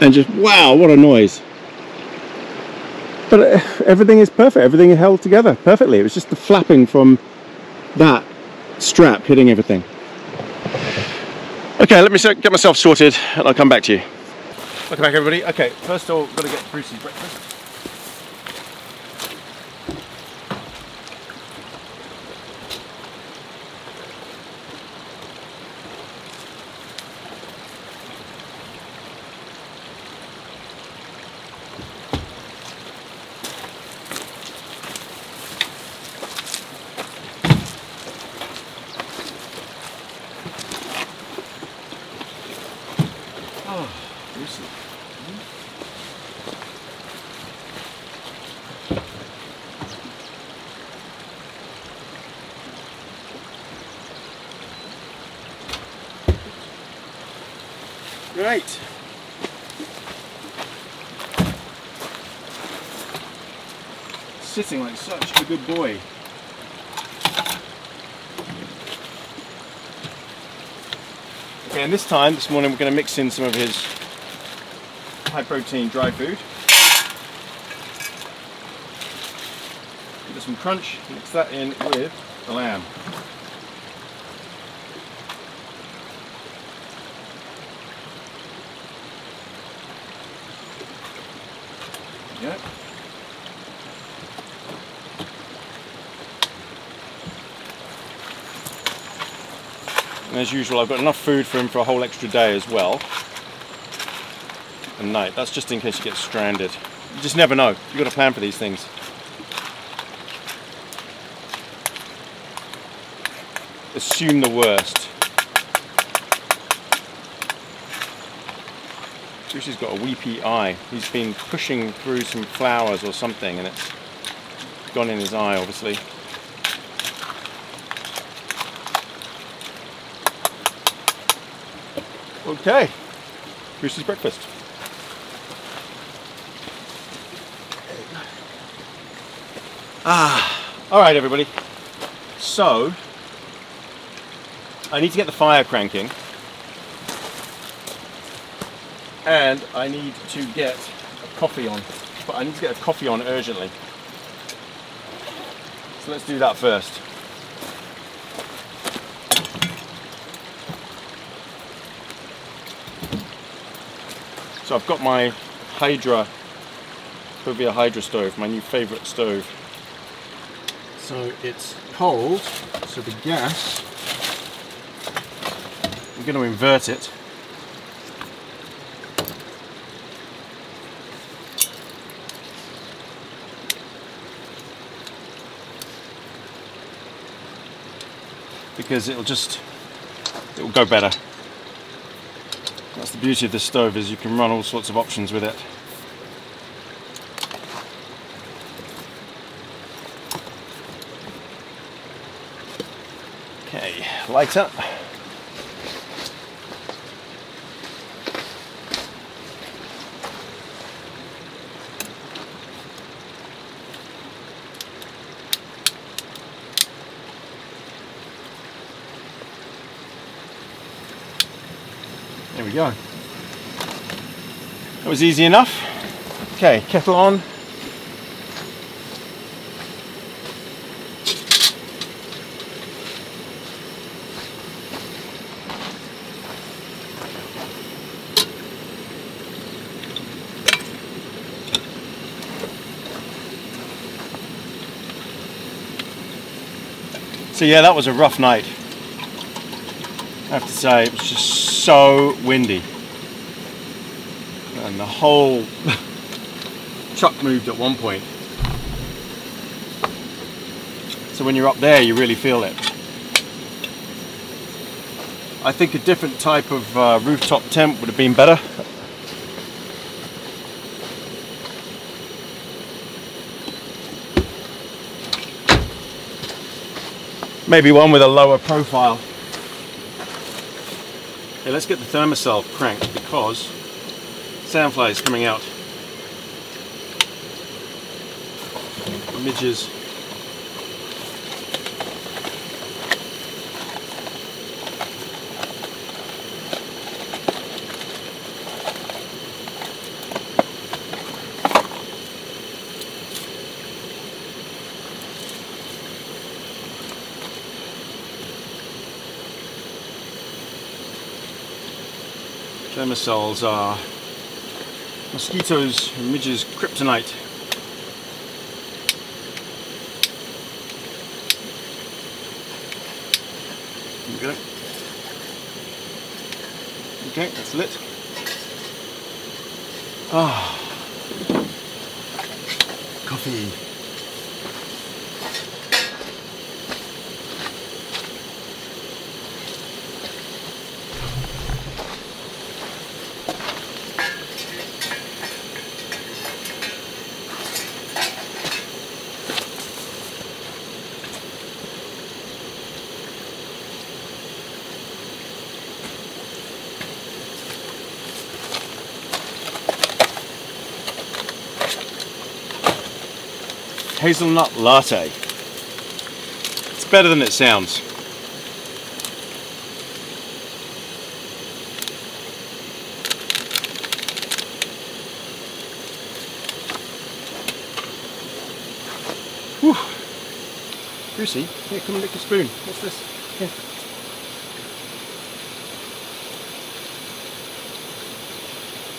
And just, wow, what a noise. But everything is perfect. Everything held together perfectly. It was just the flapping from that strap hitting everything. Okay, let me get myself sorted and I'll come back to you. Welcome back everybody. Okay, first of all, gotta get Brucey's breakfast. Right. Sitting like such a good boy. Okay, and this morning we're going to mix in some of his high protein dry food. Give it some crunch, mix that in with the lamb. Yeah. And as usual, I've got enough food for him for a whole extra day as well. And night. That's just in case you get stranded. You just never know. You've got to plan for these things. Assume the worst. Brucey's got a weepy eye. He's been pushing through some flowers or something and it's gone in his eye, obviously. Okay, Brucey's breakfast. Alright everybody, so I need to get the fire cranking. and I need to get a coffee on. But I need to get a coffee on urgently. So let's do that first. So I've got my Hydra, Covia Hydra stove, my new favourite stove. So it's cold, so the gas, I'm going to invert it. Because it'll go better. That's the beauty of this stove, is you can run all sorts of options with it. Okay, lighter. There we go. That was easy enough. Okay, kettle on. So yeah, that was a rough night. I have to say, it was just so windy. And the whole truck moved at one point. So when you're up there, you really feel it. I think a different type of rooftop tent would have been better. Maybe one with a lower profile. Okay, let's get the thermocell cranked because sandfly is coming out. Midges. Thermocells are mosquitoes and midges' kryptonite. There we go. Okay, that's lit. Ah, coffee. Hazelnut latte. It's better than it sounds. Whew. Juicy. Here, come and lick your spoon. What's this? Here.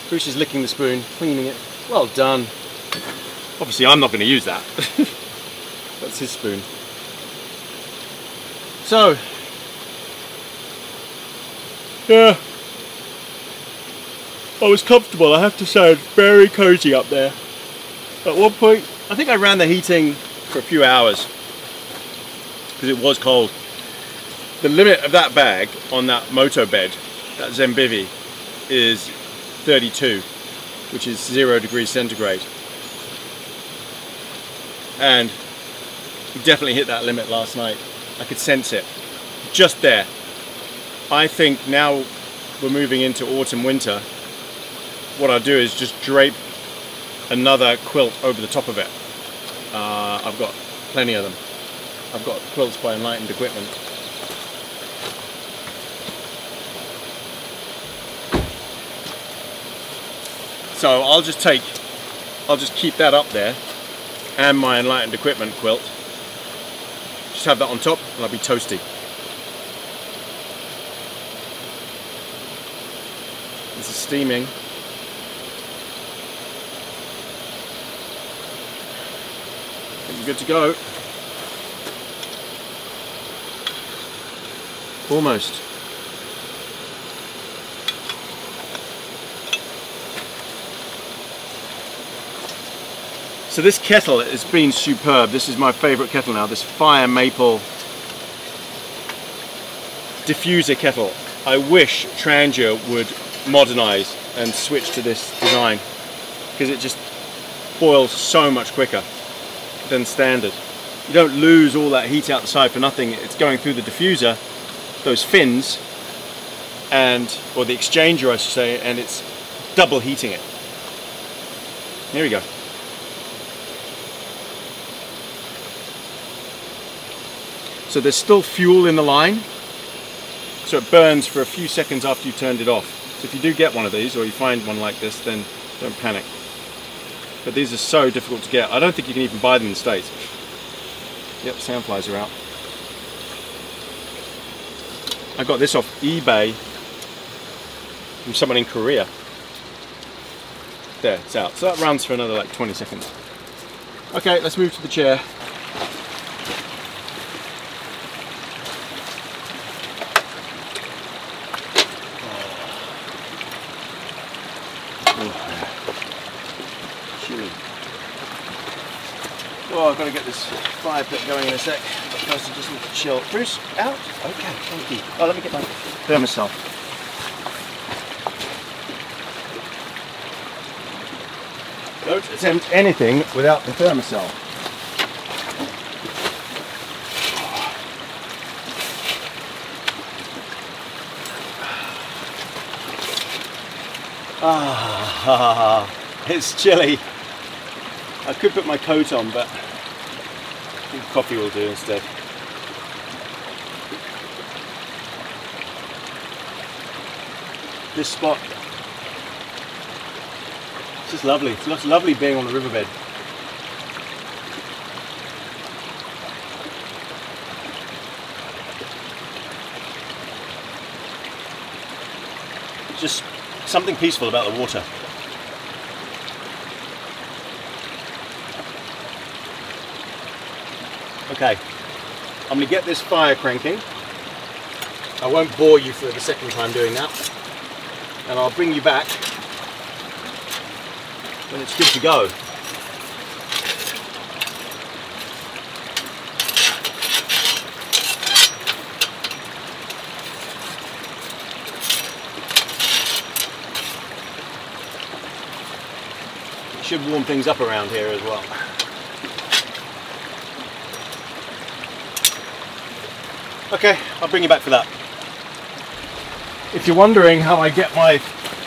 Bruce is licking the spoon, cleaning it. Well done. Obviously, I'm not going to use that. That's his spoon. So, yeah, I was comfortable. I have to say, it's very cozy up there. At one point, I think I ran the heating for a few hours because it was cold. The limit of that bag on that moto bed, that Zenbivy, is 32, which is 0 degrees centigrade. And we definitely hit that limit last night. I could sense it, just there. I think now we're moving into autumn winter, what I'll do is just drape another quilt over the top of it. I've got plenty of them. I've got quilts by Enlightened Equipment. So I'll just keep that up there and my Enlightened Equipment quilt. Just have that on top and I'll be toasty. This is steaming. I'm good to go. Almost. So this kettle has been superb. This is my favorite kettle now, this fire maple diffuser kettle. I wish Tranger would modernize and switch to this design because it just boils so much quicker than standard. You don't lose all that heat out the side for nothing. It's going through the diffuser, those fins, and or the exchanger I should say, and it's double heating it. Here we go. So there's still fuel in the line, so it burns for a few seconds after you turned it off. So if you do get one of these, or you find one like this, then don't panic. But these are so difficult to get. I don't think you can even buy them in the States. Yep, sandflies are out. I got this off eBay from someone in Korea. There, it's out. So that runs for another like 20 seconds. Okay, let's move to the chair. Oh, I've got to get this fire pit going in a sec, but first I just need to chill. Bruce, out? Okay, thank you. Oh, let me get my thermosol. Don't attempt anything without the thermosol. Ah, it's chilly. I could put my coat on, but I think coffee will do instead. This spot, it's just lovely. It's lovely being on the riverbed. Just something peaceful about the water. Okay, I'm going to get this fire cranking. I won't bore you for the second time doing that. And I'll bring you back when it's good to go. It should warm things up around here as well. Okay, I'll bring you back for that. If you're wondering how I get my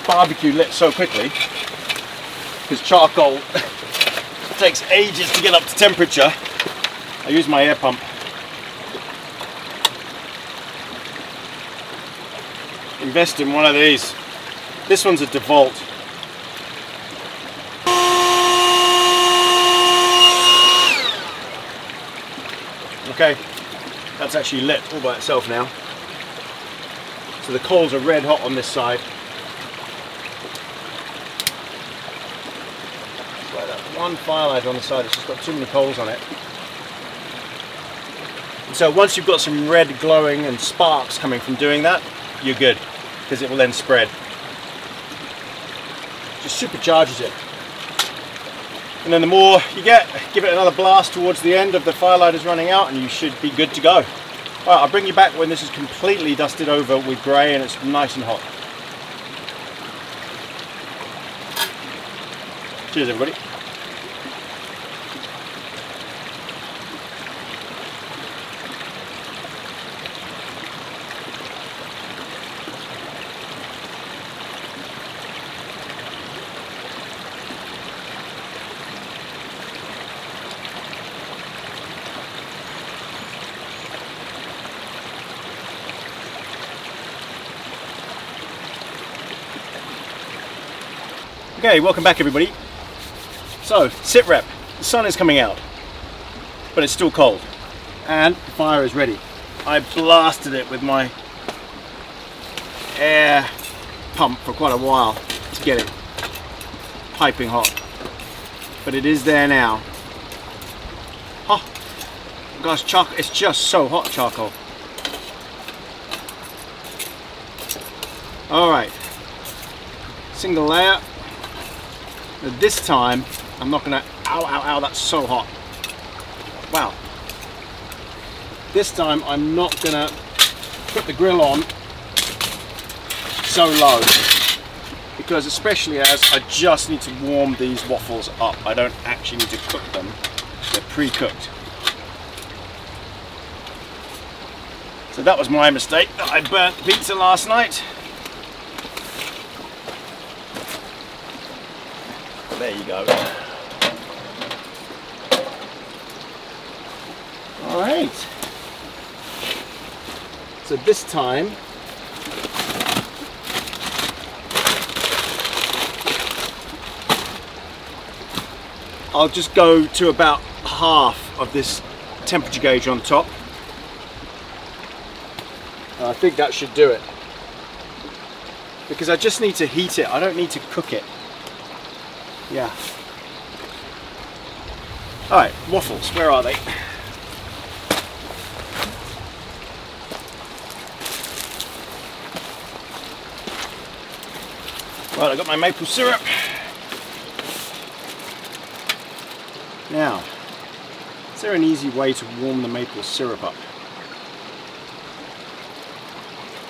barbecue lit so quickly, because charcoal takes ages to get up to temperature, I use my air pump. Invest in one of these. This one's a DeWalt. Okay. That's actually lit all by itself now. So the coals are red hot on this side. It's like that one firelight on the side that's just got too many coals on it. And so once you've got some red glowing and sparks coming from doing that, you're good, because it will then spread. Just supercharges it. And then the more you get, give it another blast towards the end of the firelight is running out and you should be good to go. Alright, I'll bring you back when this is completely dusted over with grey and it's nice and hot. Cheers everybody. Okay, welcome back everybody. So, sit rep. The sun is coming out, but it's still cold. And the fire is ready. I blasted it with my air pump for quite a while to get it piping hot. But it is there now. Oh, gosh, charcoal, it's just so hot, charcoal. All right, single layer. Now this time, I'm not gonna, ow, that's so hot. Wow. This time, I'm not gonna put the grill on so low, because especially as I just need to warm these waffles up. I don't actually need to cook them, they're pre-cooked. So that was my mistake, that I burnt pizza last night. There you go. All right. So this time, I'll just go to about half of this temperature gauge on top. And I think that should do it. Because I just need to heat it, I don't need to cook it. Yeah. All right, waffles, where are they? Right, I got my maple syrup. Now, is there an easy way to warm the maple syrup up?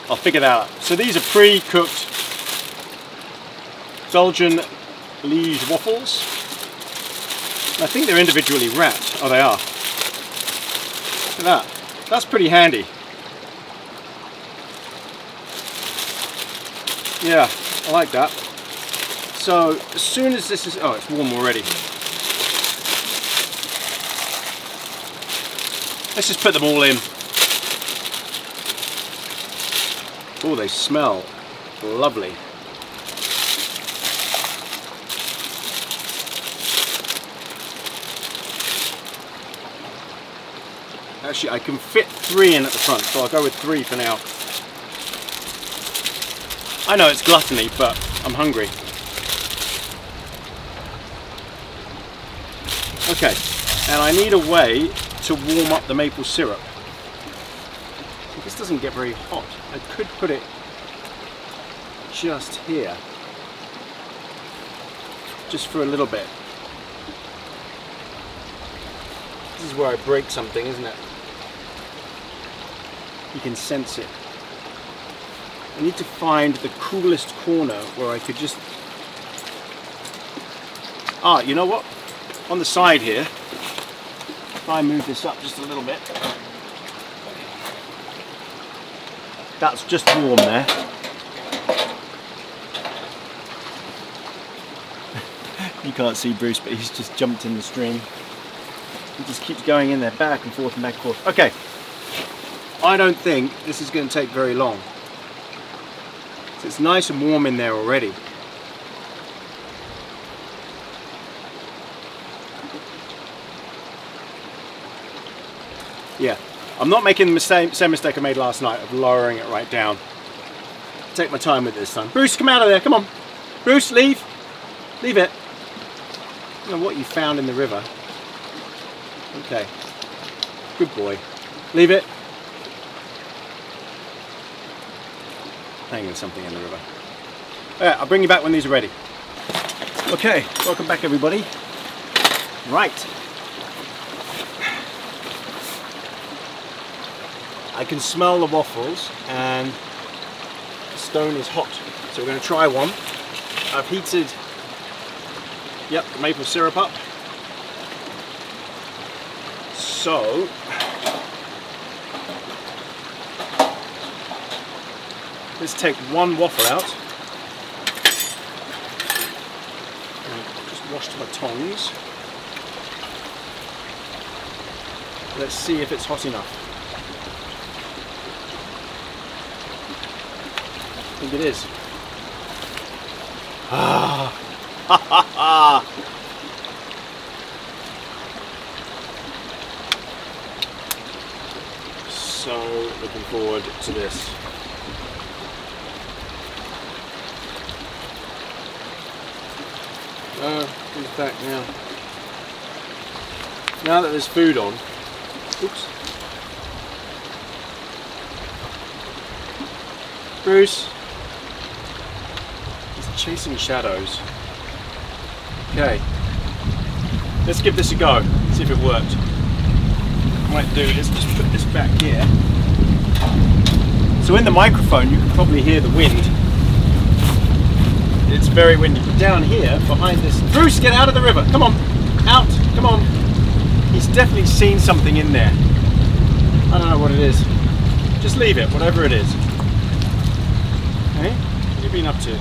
I'll figure that out. So these are pre-cooked Belgian Liège waffles. I think they're individually wrapped. Oh, they are. Look at that. That's pretty handy. Yeah, I like that. So as soon as this is, oh, it's warm already. Let's just put them all in. Oh, they smell lovely. Actually, I can fit 3 in at the front, so I'll go with 3 for now. I know it's gluttony, but I'm hungry. Okay, and I need a way to warm up the maple syrup. This doesn't get very hot. I could put it just here, just for a little bit. This is where I break something, isn't it? You can sense it. I need to find the coolest corner where I could just... Ah, you know what? On the side here, if I move this up just a little bit, that's just warm there. You can't see Bruce, but he's just jumped in the stream. He just keeps going in there, back and forth and back and forth. Okay, I don't think this is going to take very long. So it's nice and warm in there already. Yeah, I'm not making the same mistake I made last night of lowering it right down. Take my time with this time. Bruce, come out of there, come on. Bruce, leave. Leave it. I don't know what you found in the river. Okay, good boy. Leave it. Hanging something in the river. All right, I'll bring you back when these are ready. Okay, welcome back everybody. Right. I can smell the waffles and the stone is hot. So we're gonna try one. I've heated, yep, the maple syrup up. So, let's take one waffle out. Just washed my tongs. Let's see if it's hot enough. I think it is. Ah, So looking forward to this. He's back now. Now that there's food on, oops. Bruce, he's chasing shadows. Okay, let's give this a go, see if it worked. Might do this, just put this back here. So in the microphone you can probably hear the wind. It's very windy. Down here, behind this... Bruce, get out of the river! Come on! Out! Come on! He's definitely seen something in there. I don't know what it is. Just leave it, whatever it is. Hey, what have you been up to?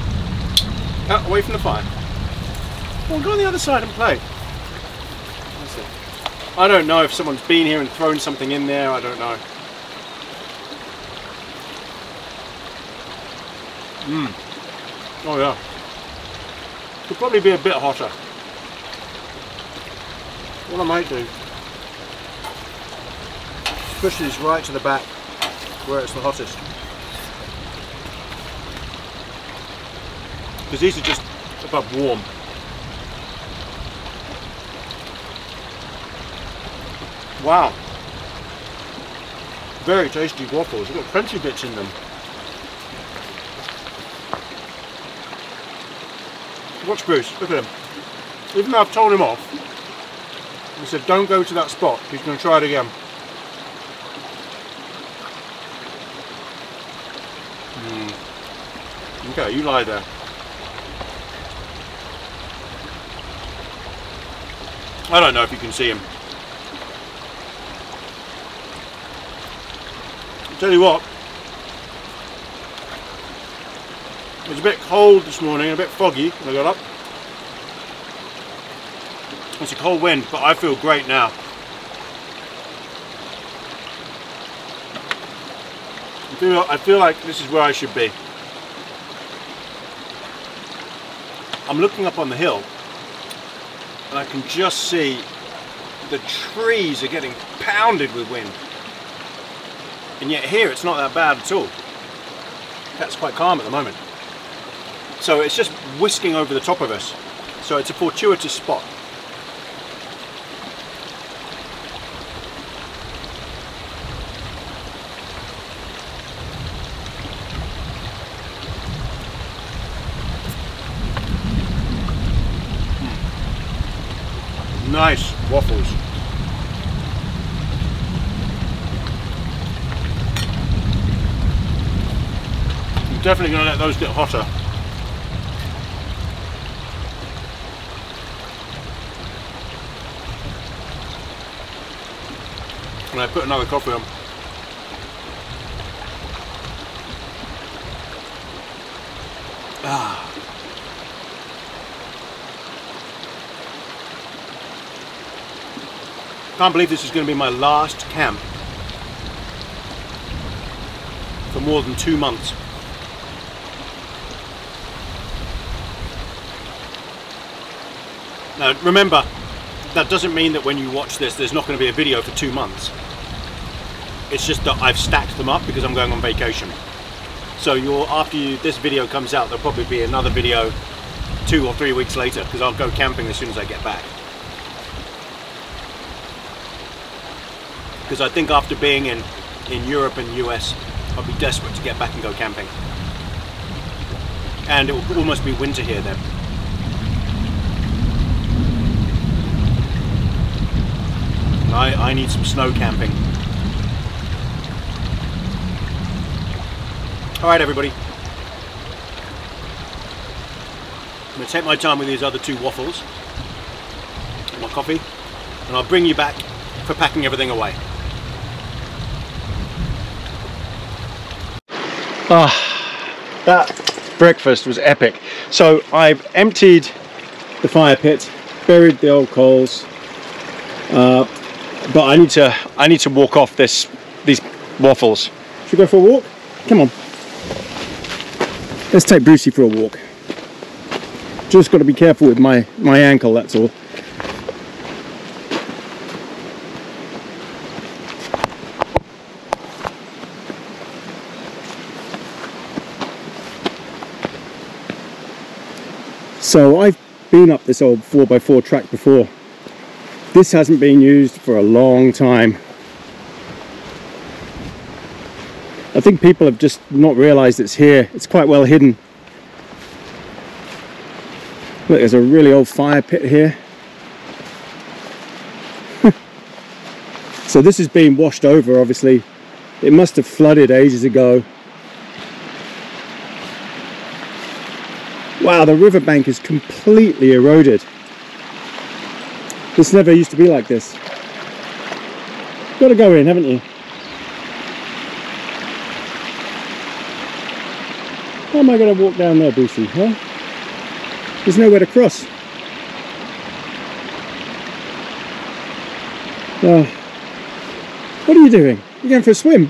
Oh, away from the fire. Well, go on the other side and play. I don't know if someone's been here and thrown something in there, I don't know. Oh yeah. Could probably be a bit hotter. What I might do, push this right to the back where it's the hottest. Because these are just above warm. Wow, very tasty waffles. They've got crunchy bits in them. Watch Bruce, look at him. Even though I've told him off, he said don't go to that spot, he's going to try it again. Okay, you lie there. I don't know if you can see him. Tell you what, it was a bit cold this morning, a bit foggy when I got up. It's a cold wind, but I feel great now. I feel like this is where I should be. I'm looking up on the hill and I can just see the trees are getting pounded with wind. And yet here it's not that bad at all. That's quite calm at the moment. So it's just whisking over the top of us. So it's a fortuitous spot. Nice waffles. Definitely going to let those get hotter. And I put another coffee on. Can't believe this is going to be my last camp for more than 2 months. Now remember, that doesn't mean that when you watch this there's not going to be a video for 2 months. It's just that I've stacked them up because I'm going on vacation. So after this video comes out there'll probably be another video 2 or 3 weeks later because I'll go camping as soon as I get back. Because I think after being in Europe and US I'll be desperate to get back and go camping. And it will almost be winter here then. I need some snow camping. Alright everybody, I'm going to take my time with these other 2 waffles and my coffee, and I'll bring you back for packing everything away. That breakfast was epic. So I've emptied the fire pit, buried the old coals, but I need to walk off these waffles. Should we go for a walk? Come on. Let's take Brucey for a walk. just got to be careful with my ankle, that's all. So I've been up this old 4x4 track before. This hasn't been used for a long time. I think people have just not realized it's here. It's quite well hidden. Look, there's a really old fire pit here. So this has been washed over, obviously. It must have flooded ages ago. Wow, the riverbank is completely eroded. This never used to be like this. You've got to go in, haven't you? How am I going to walk down there, Brucey, huh? There's nowhere to cross. What are you doing? You're going for a swim?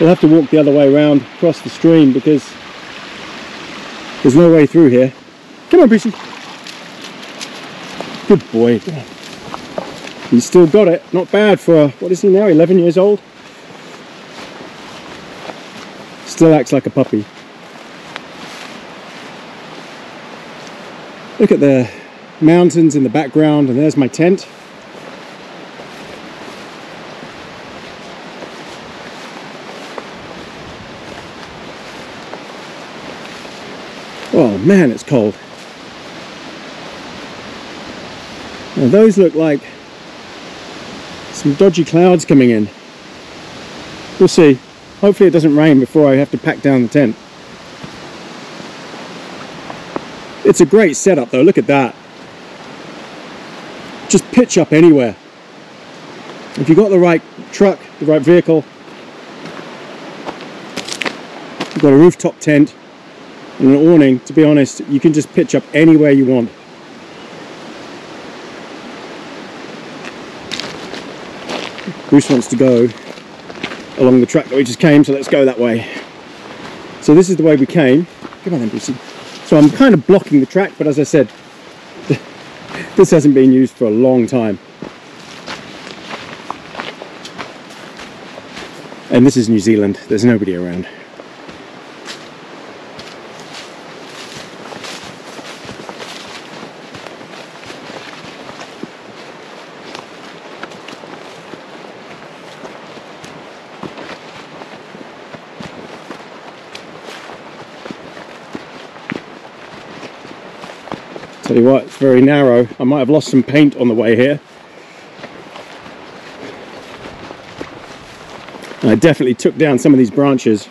We'll have to walk the other way around, across the stream, because there's no way through here. Come on, Brucey. Good boy. He's still got it. Not bad for, what is he now, 11 years old? Still acts like a puppy. Look at the mountains in the background, and there's my tent. Oh man, it's cold. Now those look like some dodgy clouds coming in. We'll see. Hopefully it doesn't rain before I have to pack down the tent. It's a great setup though, look at that. Just pitch up anywhere. If you've got the right truck, the right vehicle, you've got a rooftop tent and an awning, to be honest, you can just pitch up anywhere you want. Bruce wants to go along the track that we just came, so let's go that way. So this is the way we came. Come on then, Brucey. So I'm kind of blocking the track, but as I said, this hasn't been used for a long time. And this is New Zealand, there's nobody around. Tell you what, it's very narrow. I might have lost some paint on the way here. And I definitely took down some of these branches,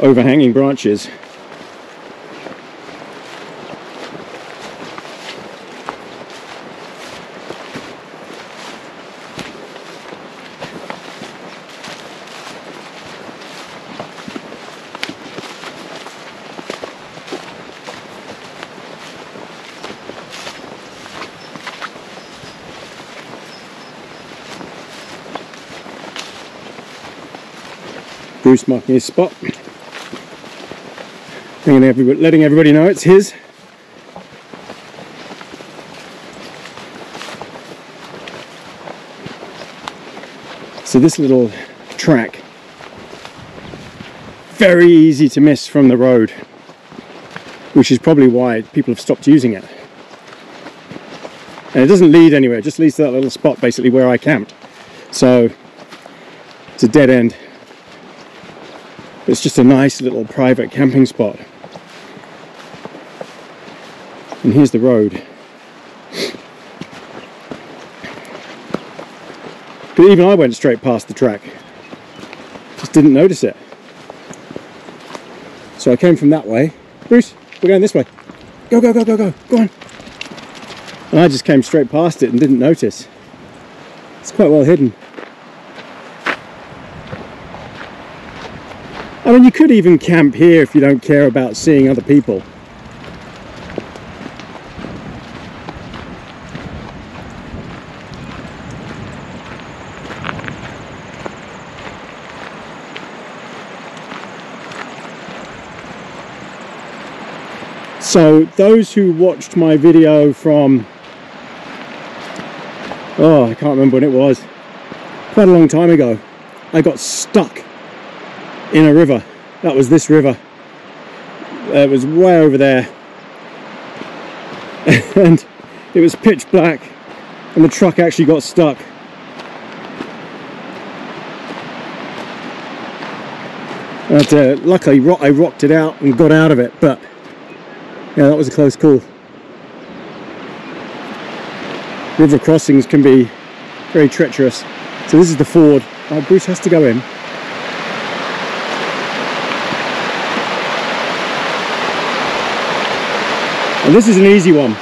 overhanging branches. Bruce marking his spot, and letting everybody know it's his. So this little track, very easy to miss from the road, which is probably why people have stopped using it. And it doesn't lead anywhere, it just leads to that little spot basically where I camped. So it's a dead end. It's just a nice little private camping spot. And here's the road. But even I went straight past the track. Just didn't notice it. So I came from that way. Bruce, we're going this way. Go, go, go, go, go, go on. And I just came straight past it and didn't notice. It's quite well hidden. I mean, you could even camp here if you don't care about seeing other people. So those who watched my video from, oh, I can't remember when it was, quite a long time ago, I got stuck in a river. That was this river. It was way over there. And it was pitch black, and the truck actually got stuck. But luckily I rocked it out and got out of it, but yeah, that was a close call. River crossings can be very treacherous. So this is the ford. Oh, Bruce has to go in. And this is an easy one.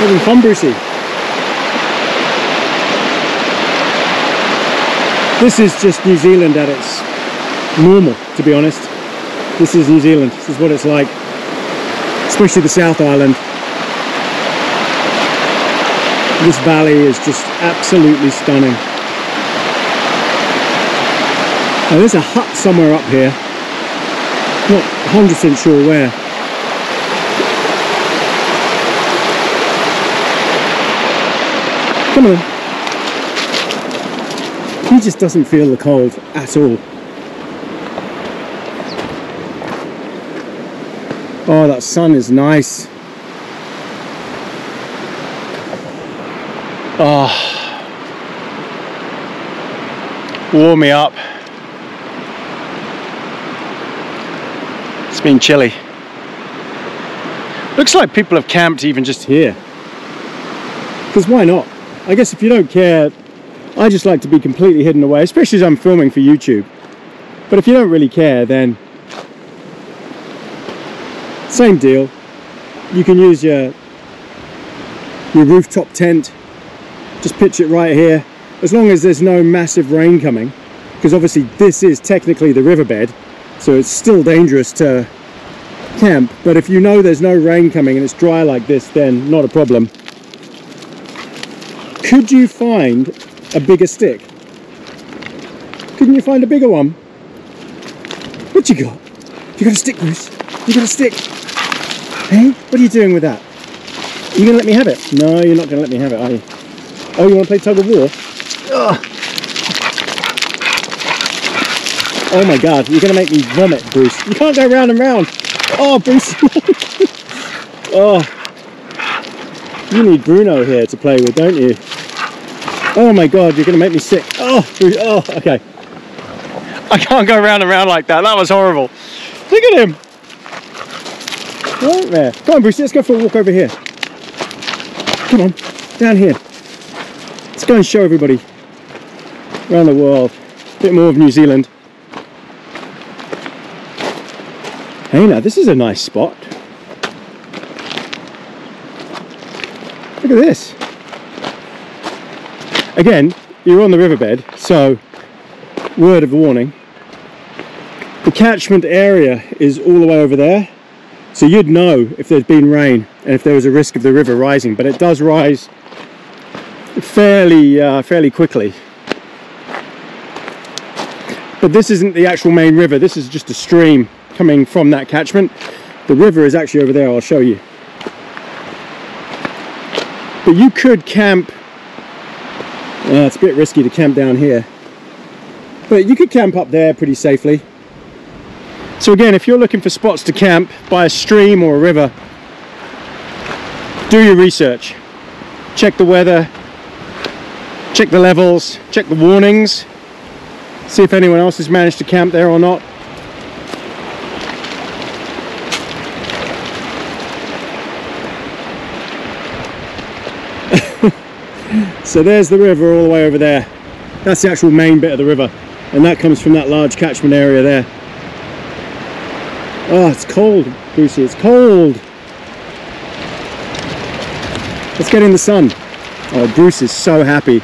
Having fun, Brucey. This is just New Zealand at its normal, to be honest. This is New Zealand. This is what it's like, especially the South Island. This valley is just absolutely stunning. Now there's a hut somewhere up here. Not 100% sure where. Come on. He just doesn't feel the cold at all. Oh, that sun is nice. Oh, warm me up. It's been chilly. Looks like people have camped even just here. Because why not? I guess if you don't care, I just like to be completely hidden away, especially as I'm filming for YouTube. But if you don't really care, then same deal. You can use your rooftop tent, just pitch it right here, as long as there's no massive rain coming, because obviously this is technically the riverbed, so it's still dangerous to camp. But if you know there's no rain coming and it's dry like this, then not a problem. Could you find a bigger stick? Couldn't you find a bigger one? What you got? You got a stick, Bruce? You got a stick? Hey, what are you doing with that? Are you gonna let me have it? No, you're not gonna let me have it, are you? Oh, you wanna play tug of war? Ugh. Oh my God, you're gonna make me vomit, Bruce. You can't go round and round. Oh, Bruce. Oh. You need Bruno here to play with, don't you? Oh my God, you're gonna make me sick. Oh, oh, okay. I can't go round and round like that. That was horrible. Look at him. Right there. Come on, Bruce, let's go for a walk over here. Come on, down here. Let's go and show everybody around the world. A bit more of New Zealand. Hey now, this is a nice spot. Look at this. Again, you're on the riverbed, so word of warning. The catchment area is all the way over there, so you'd know if there'd been rain and if there was a risk of the river rising, but it does rise fairly quickly. But this isn't the actual main river, this is just a stream coming from that catchment. The river is actually over there, I'll show you. But you could camp. It's a bit risky to camp down here, but you could camp up there pretty safely. So again, if you're looking for spots to camp by a stream or a river, do your research. Check the weather, check the levels, check the warnings, see if anyone else has managed to camp there or not. So there's the river all the way over there. That's the actual main bit of the river, and that comes from that large catchment area there. Oh, it's cold, Brucey, it's cold. Let's get in the sun. Oh, Bruce is so happy.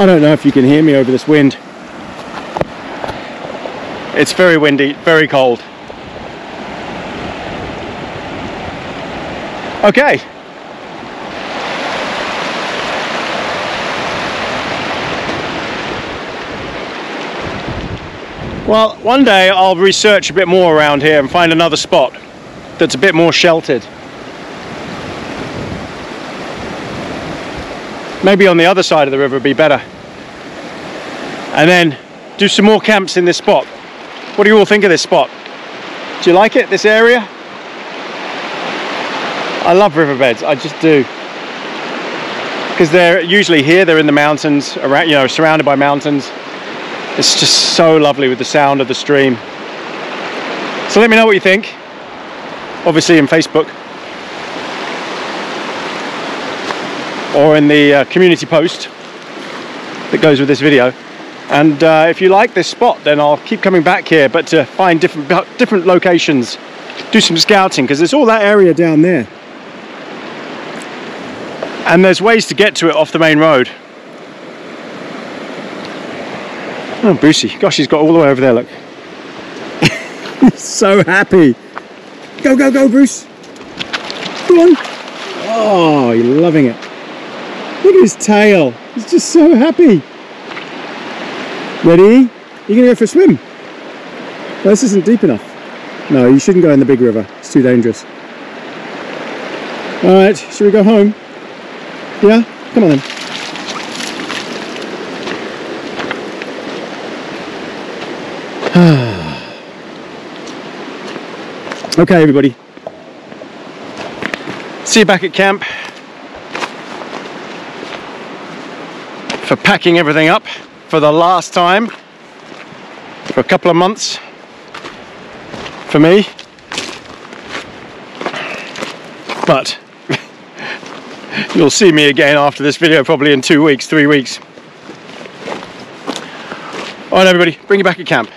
I don't know if you can hear me over this wind. It's very windy, very cold. Okay. Well, one day I'll research a bit more around here and find another spot that's a bit more sheltered. Maybe on the other side of the river would be better. And then do some more camps in this spot. What do you all think of this spot? Do you like it, this area? I love riverbeds, I just do. Because they're usually here, they're in the mountains, around, you know, surrounded by mountains. It's just so lovely with the sound of the stream. So let me know what you think. Obviously in Facebook. Or in the community post that goes with this video. And if you like this spot, then I'll keep coming back here, but to find different locations. Do some scouting, because there's all that area down there. And there's ways to get to it off the main road. Oh, Boosie. Gosh, he's got all the way over there, look. He's so happy. Go, go, go, Bruce. Come on. Oh, you're loving it. Look at his tail. He's just so happy. Ready? You're going to go for a swim? Well, this isn't deep enough. No, you shouldn't go in the big river. It's too dangerous. All right, should we go home? Yeah? Come on then. Okay, everybody. See you back at camp for packing everything up for the last time for a couple of months for me. But you'll see me again after this video, probably in 2 weeks, 3 weeks. All right, everybody, bring you back at camp.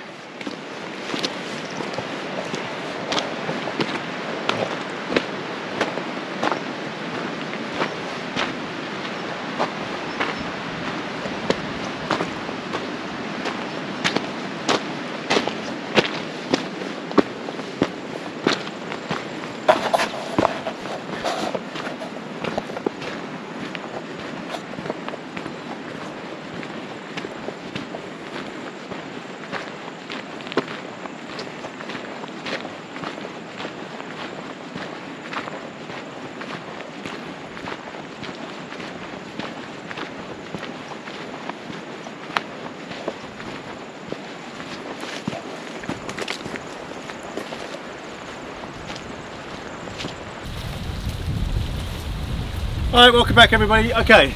Alright, welcome back everybody. Okay,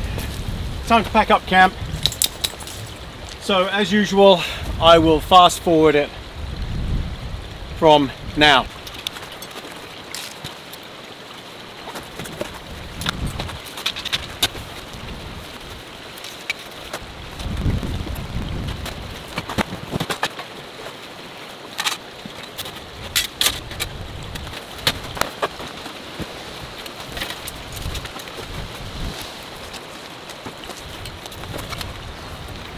time to pack up camp. So as usual, I will fast forward it from now.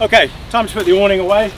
Okay, time to put the awning away.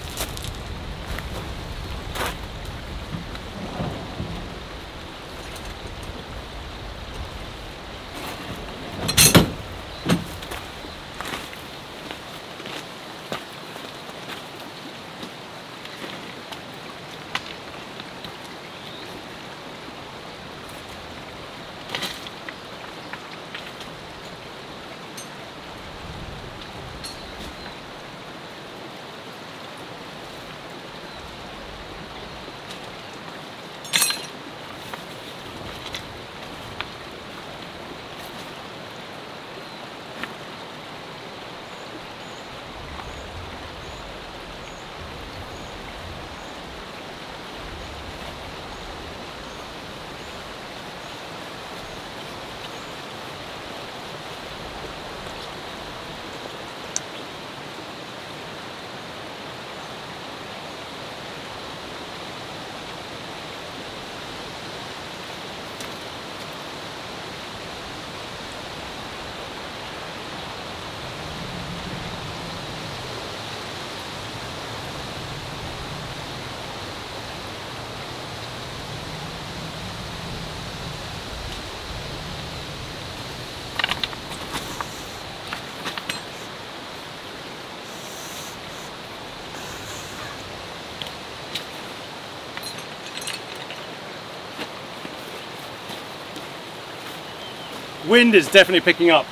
wind is definitely picking up.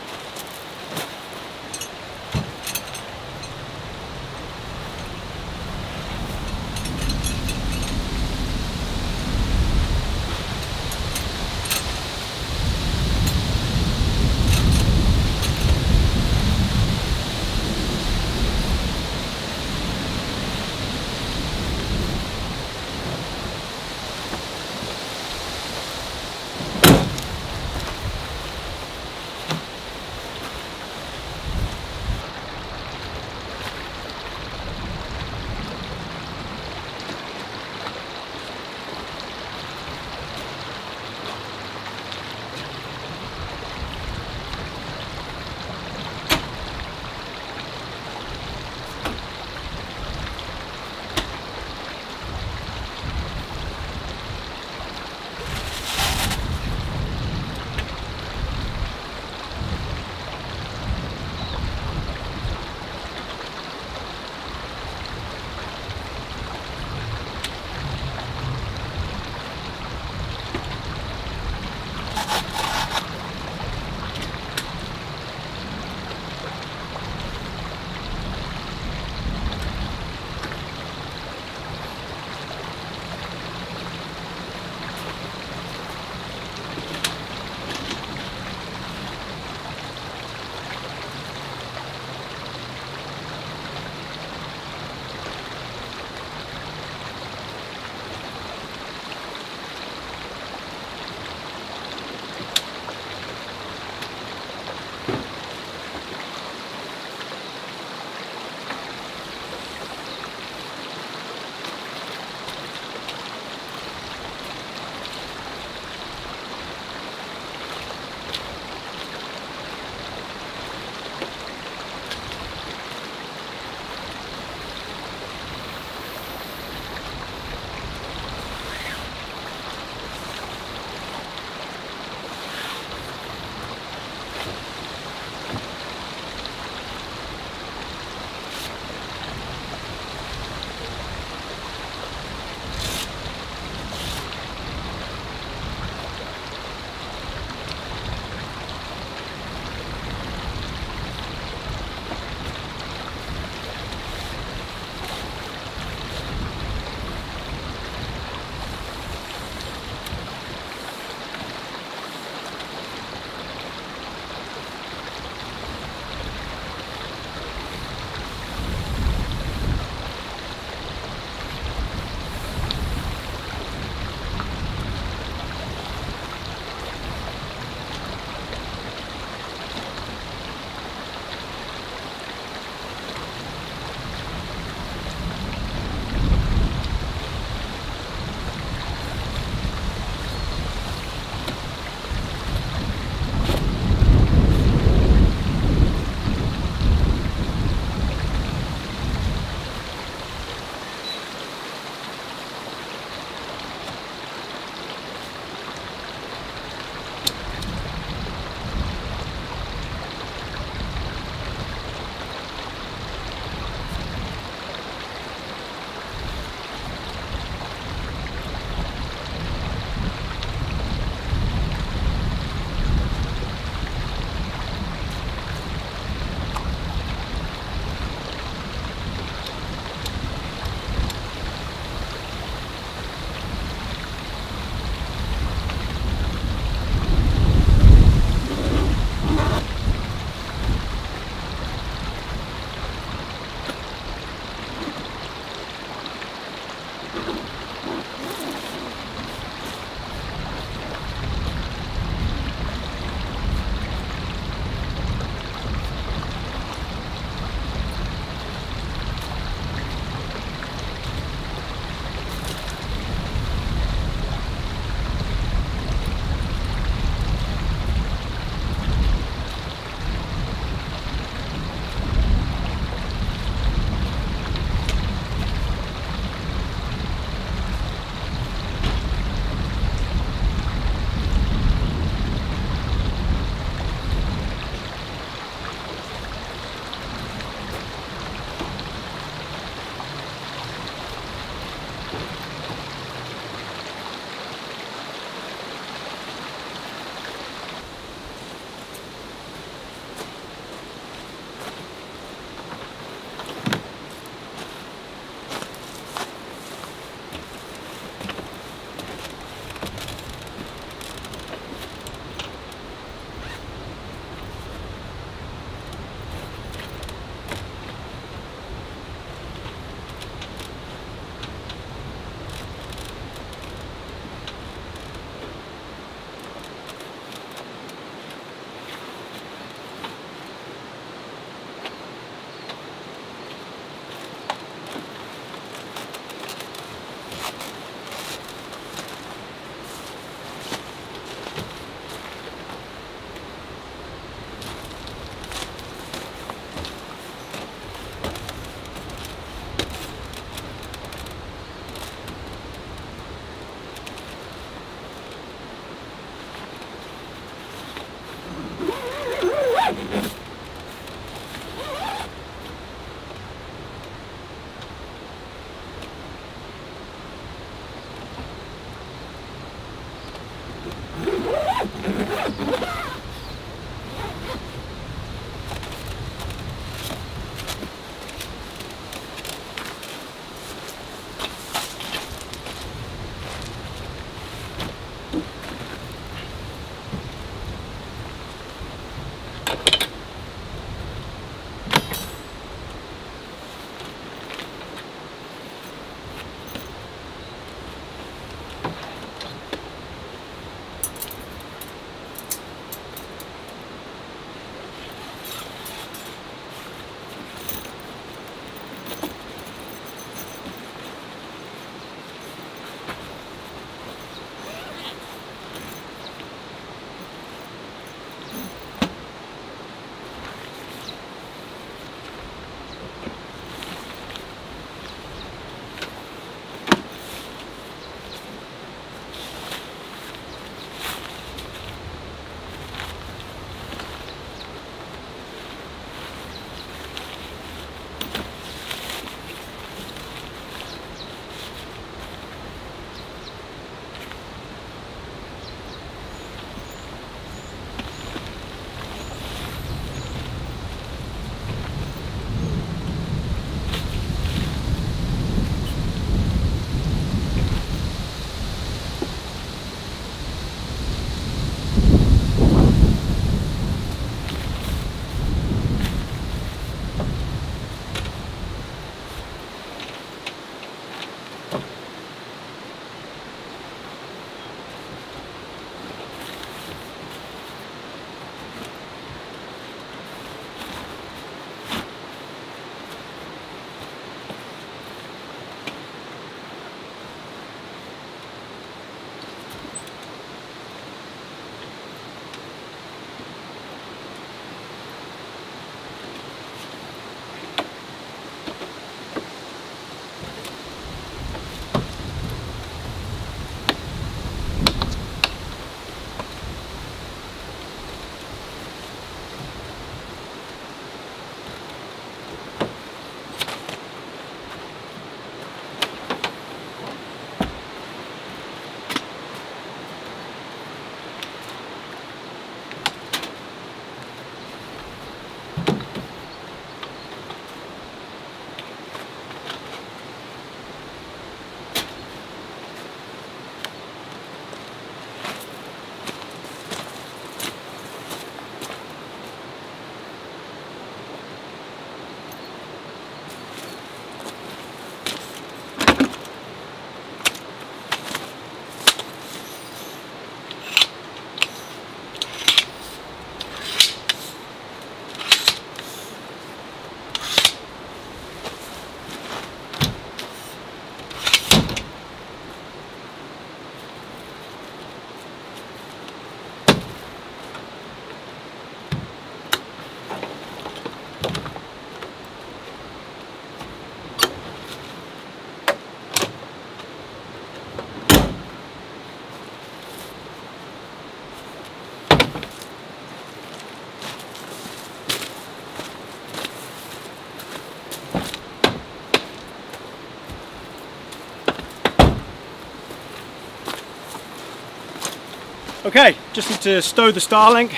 Okay, just need to stow the Starlink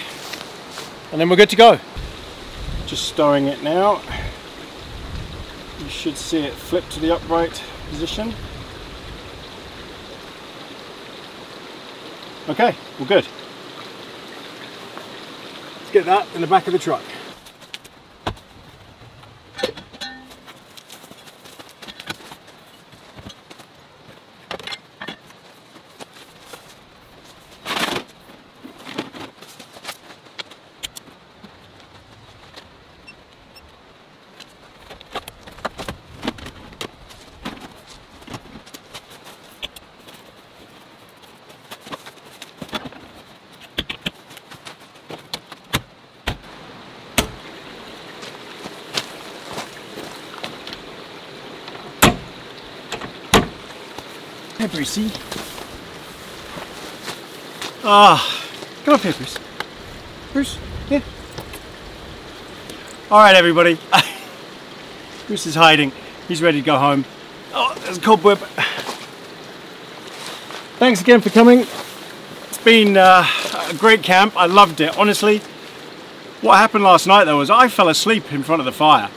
and then we're good to go. Just stowing it now. You should see it flip to the upright position. Okay, we're good. Let's get that in the back of the truck. Brucey. Ah, come up here, Bruce. Bruce, yeah. All right, everybody. Bruce is hiding. He's ready to go home. Oh, there's a cobweb. Thanks again for coming. It's been a great camp. I loved it. Honestly, what happened last night though was I fell asleep in front of the fire.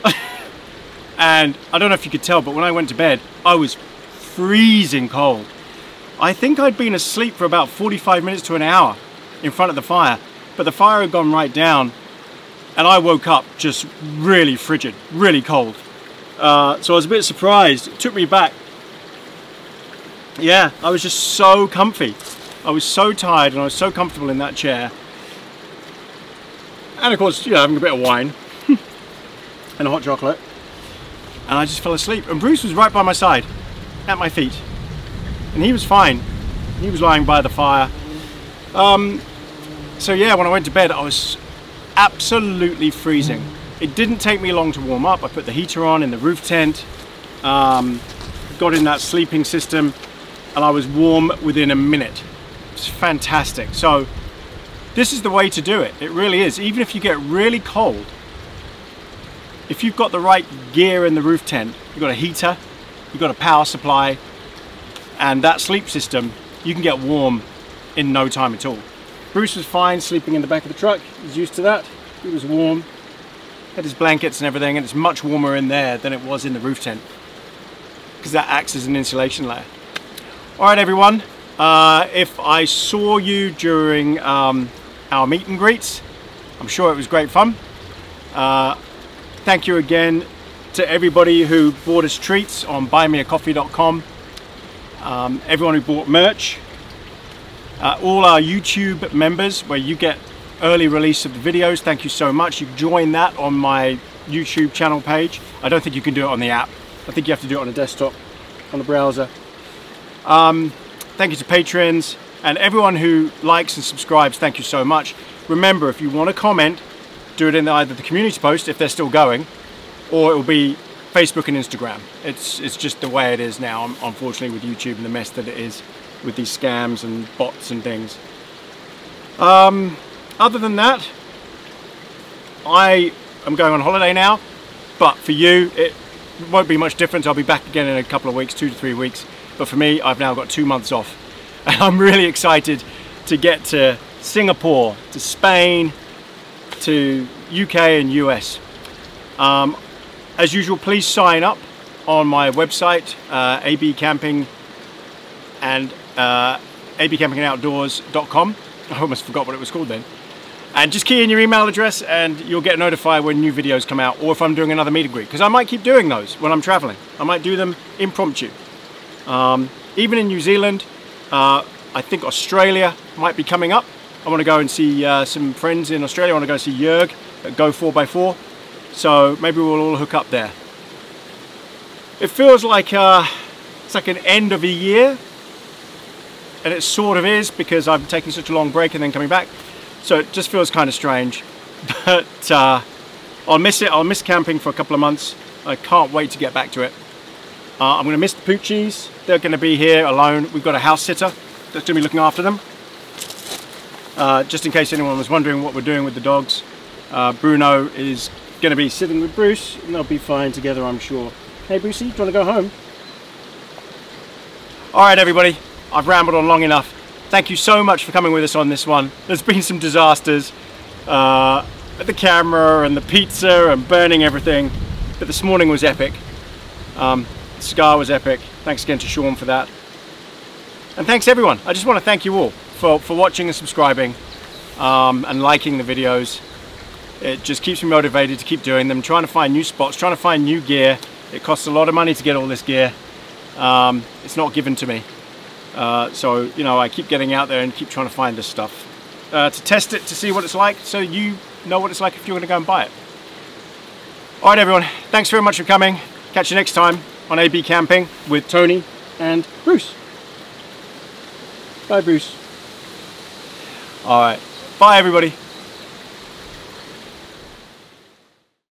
And I don't know if you could tell, but when I went to bed, I was freezing cold. I think I'd been asleep for about 45 minutes to an hour in front of the fire, but the fire had gone right down and I woke up just really frigid, really cold. So I was a bit surprised. It took me back. Yeah, I was just so comfy. I was so tired and I was so comfortable in that chair. And of course, you know, having a bit of wine and a hot chocolate. And I just fell asleep. And Bruce was right by my side, at my feet. And he was fine. He was lying by the fire. So yeah, when I went to bed, I was absolutely freezing. It didn't take me long to warm up. I put the heater on in the roof tent, got in that sleeping system, and I was warm within a minute. It's fantastic. So this is the way to do it. It really is. Even if you get really cold, if you've got the right gear in the roof tent, you've got a heater, you've got a power supply, and that sleep system, you can get warm in no time at all. Bruce was fine sleeping in the back of the truck. He was used to that. He was warm. Had his blankets and everything, and it's much warmer in there than it was in the roof tent because that acts as an insulation layer. All right, everyone. If I saw you during our meet and greets, I'm sure it was great fun. Thank you again to everybody who bought us treats on buymeacoffee.com, everyone who bought merch, all our YouTube members where you get early release of the videos. Thank you so much. You can join that on my YouTube channel page. I don't think you can do it on the app. I think you have to do it on a desktop, on a browser. Thank you to patrons and everyone who likes and subscribes. Thank you so much. Remember, if you want to comment, do it in either the community post if they're still going, or it will be Facebook and Instagram. It's just the way it is now, unfortunately, with YouTube and the mess that it is with these scams and bots and things. Other than that, I am going on holiday now, but for you, it won't be much difference. I'll be back again in a couple of weeks, 2 to 3 weeks. But for me, I've now got 2 months off. And I'm really excited to get to Singapore, to Spain, to UK and US. As usual, please sign up on my website, AB Camping and abcampingandoutdoors.com. I almost forgot what it was called then. And just key in your email address and you'll get notified when new videos come out, or if I'm doing another meet and greet, because I might keep doing those when I'm traveling. I might do them impromptu. Even in New Zealand, I think Australia might be coming up. I want to go and see some friends in Australia. I want to go see Jörg at Go 4x4. So maybe we'll all hook up there. It feels like it's like an end of a year. And it sort of is, because I'm taking such a long break and then coming back. So it just feels kind of strange, but I'll miss it. I'll miss camping for a couple of months. I can't wait to get back to it. I'm gonna miss the poochies. They're gonna be here alone. We've got a house sitter that's gonna be looking after them. Just in case anyone was wondering what we're doing with the dogs. Bruno is gonna be sitting with Bruce and they'll be fine together, I'm sure. Hey Brucey, do you wanna go home? All right, everybody. I've rambled on long enough. Thank you so much for coming with us on this one. There's been some disasters, the camera and the pizza and burning everything, but this morning was epic. The cigar was epic. Thanks again to Sean for that. And thanks everyone. I just want to thank you all for watching and subscribing and liking the videos. It just keeps me motivated to keep doing them, trying to find new spots, trying to find new gear. It costs a lot of money to get all this gear. It's not given to me. So, you know, I keep getting out there and keep trying to find this stuff to test it, to see what it's like, so you know what it's like if you're going to go and buy it. All right, everyone, thanks very much for coming. Catch you next time on AB Camping with Tony and Bruce. Bye, Bruce. All right, bye, everybody.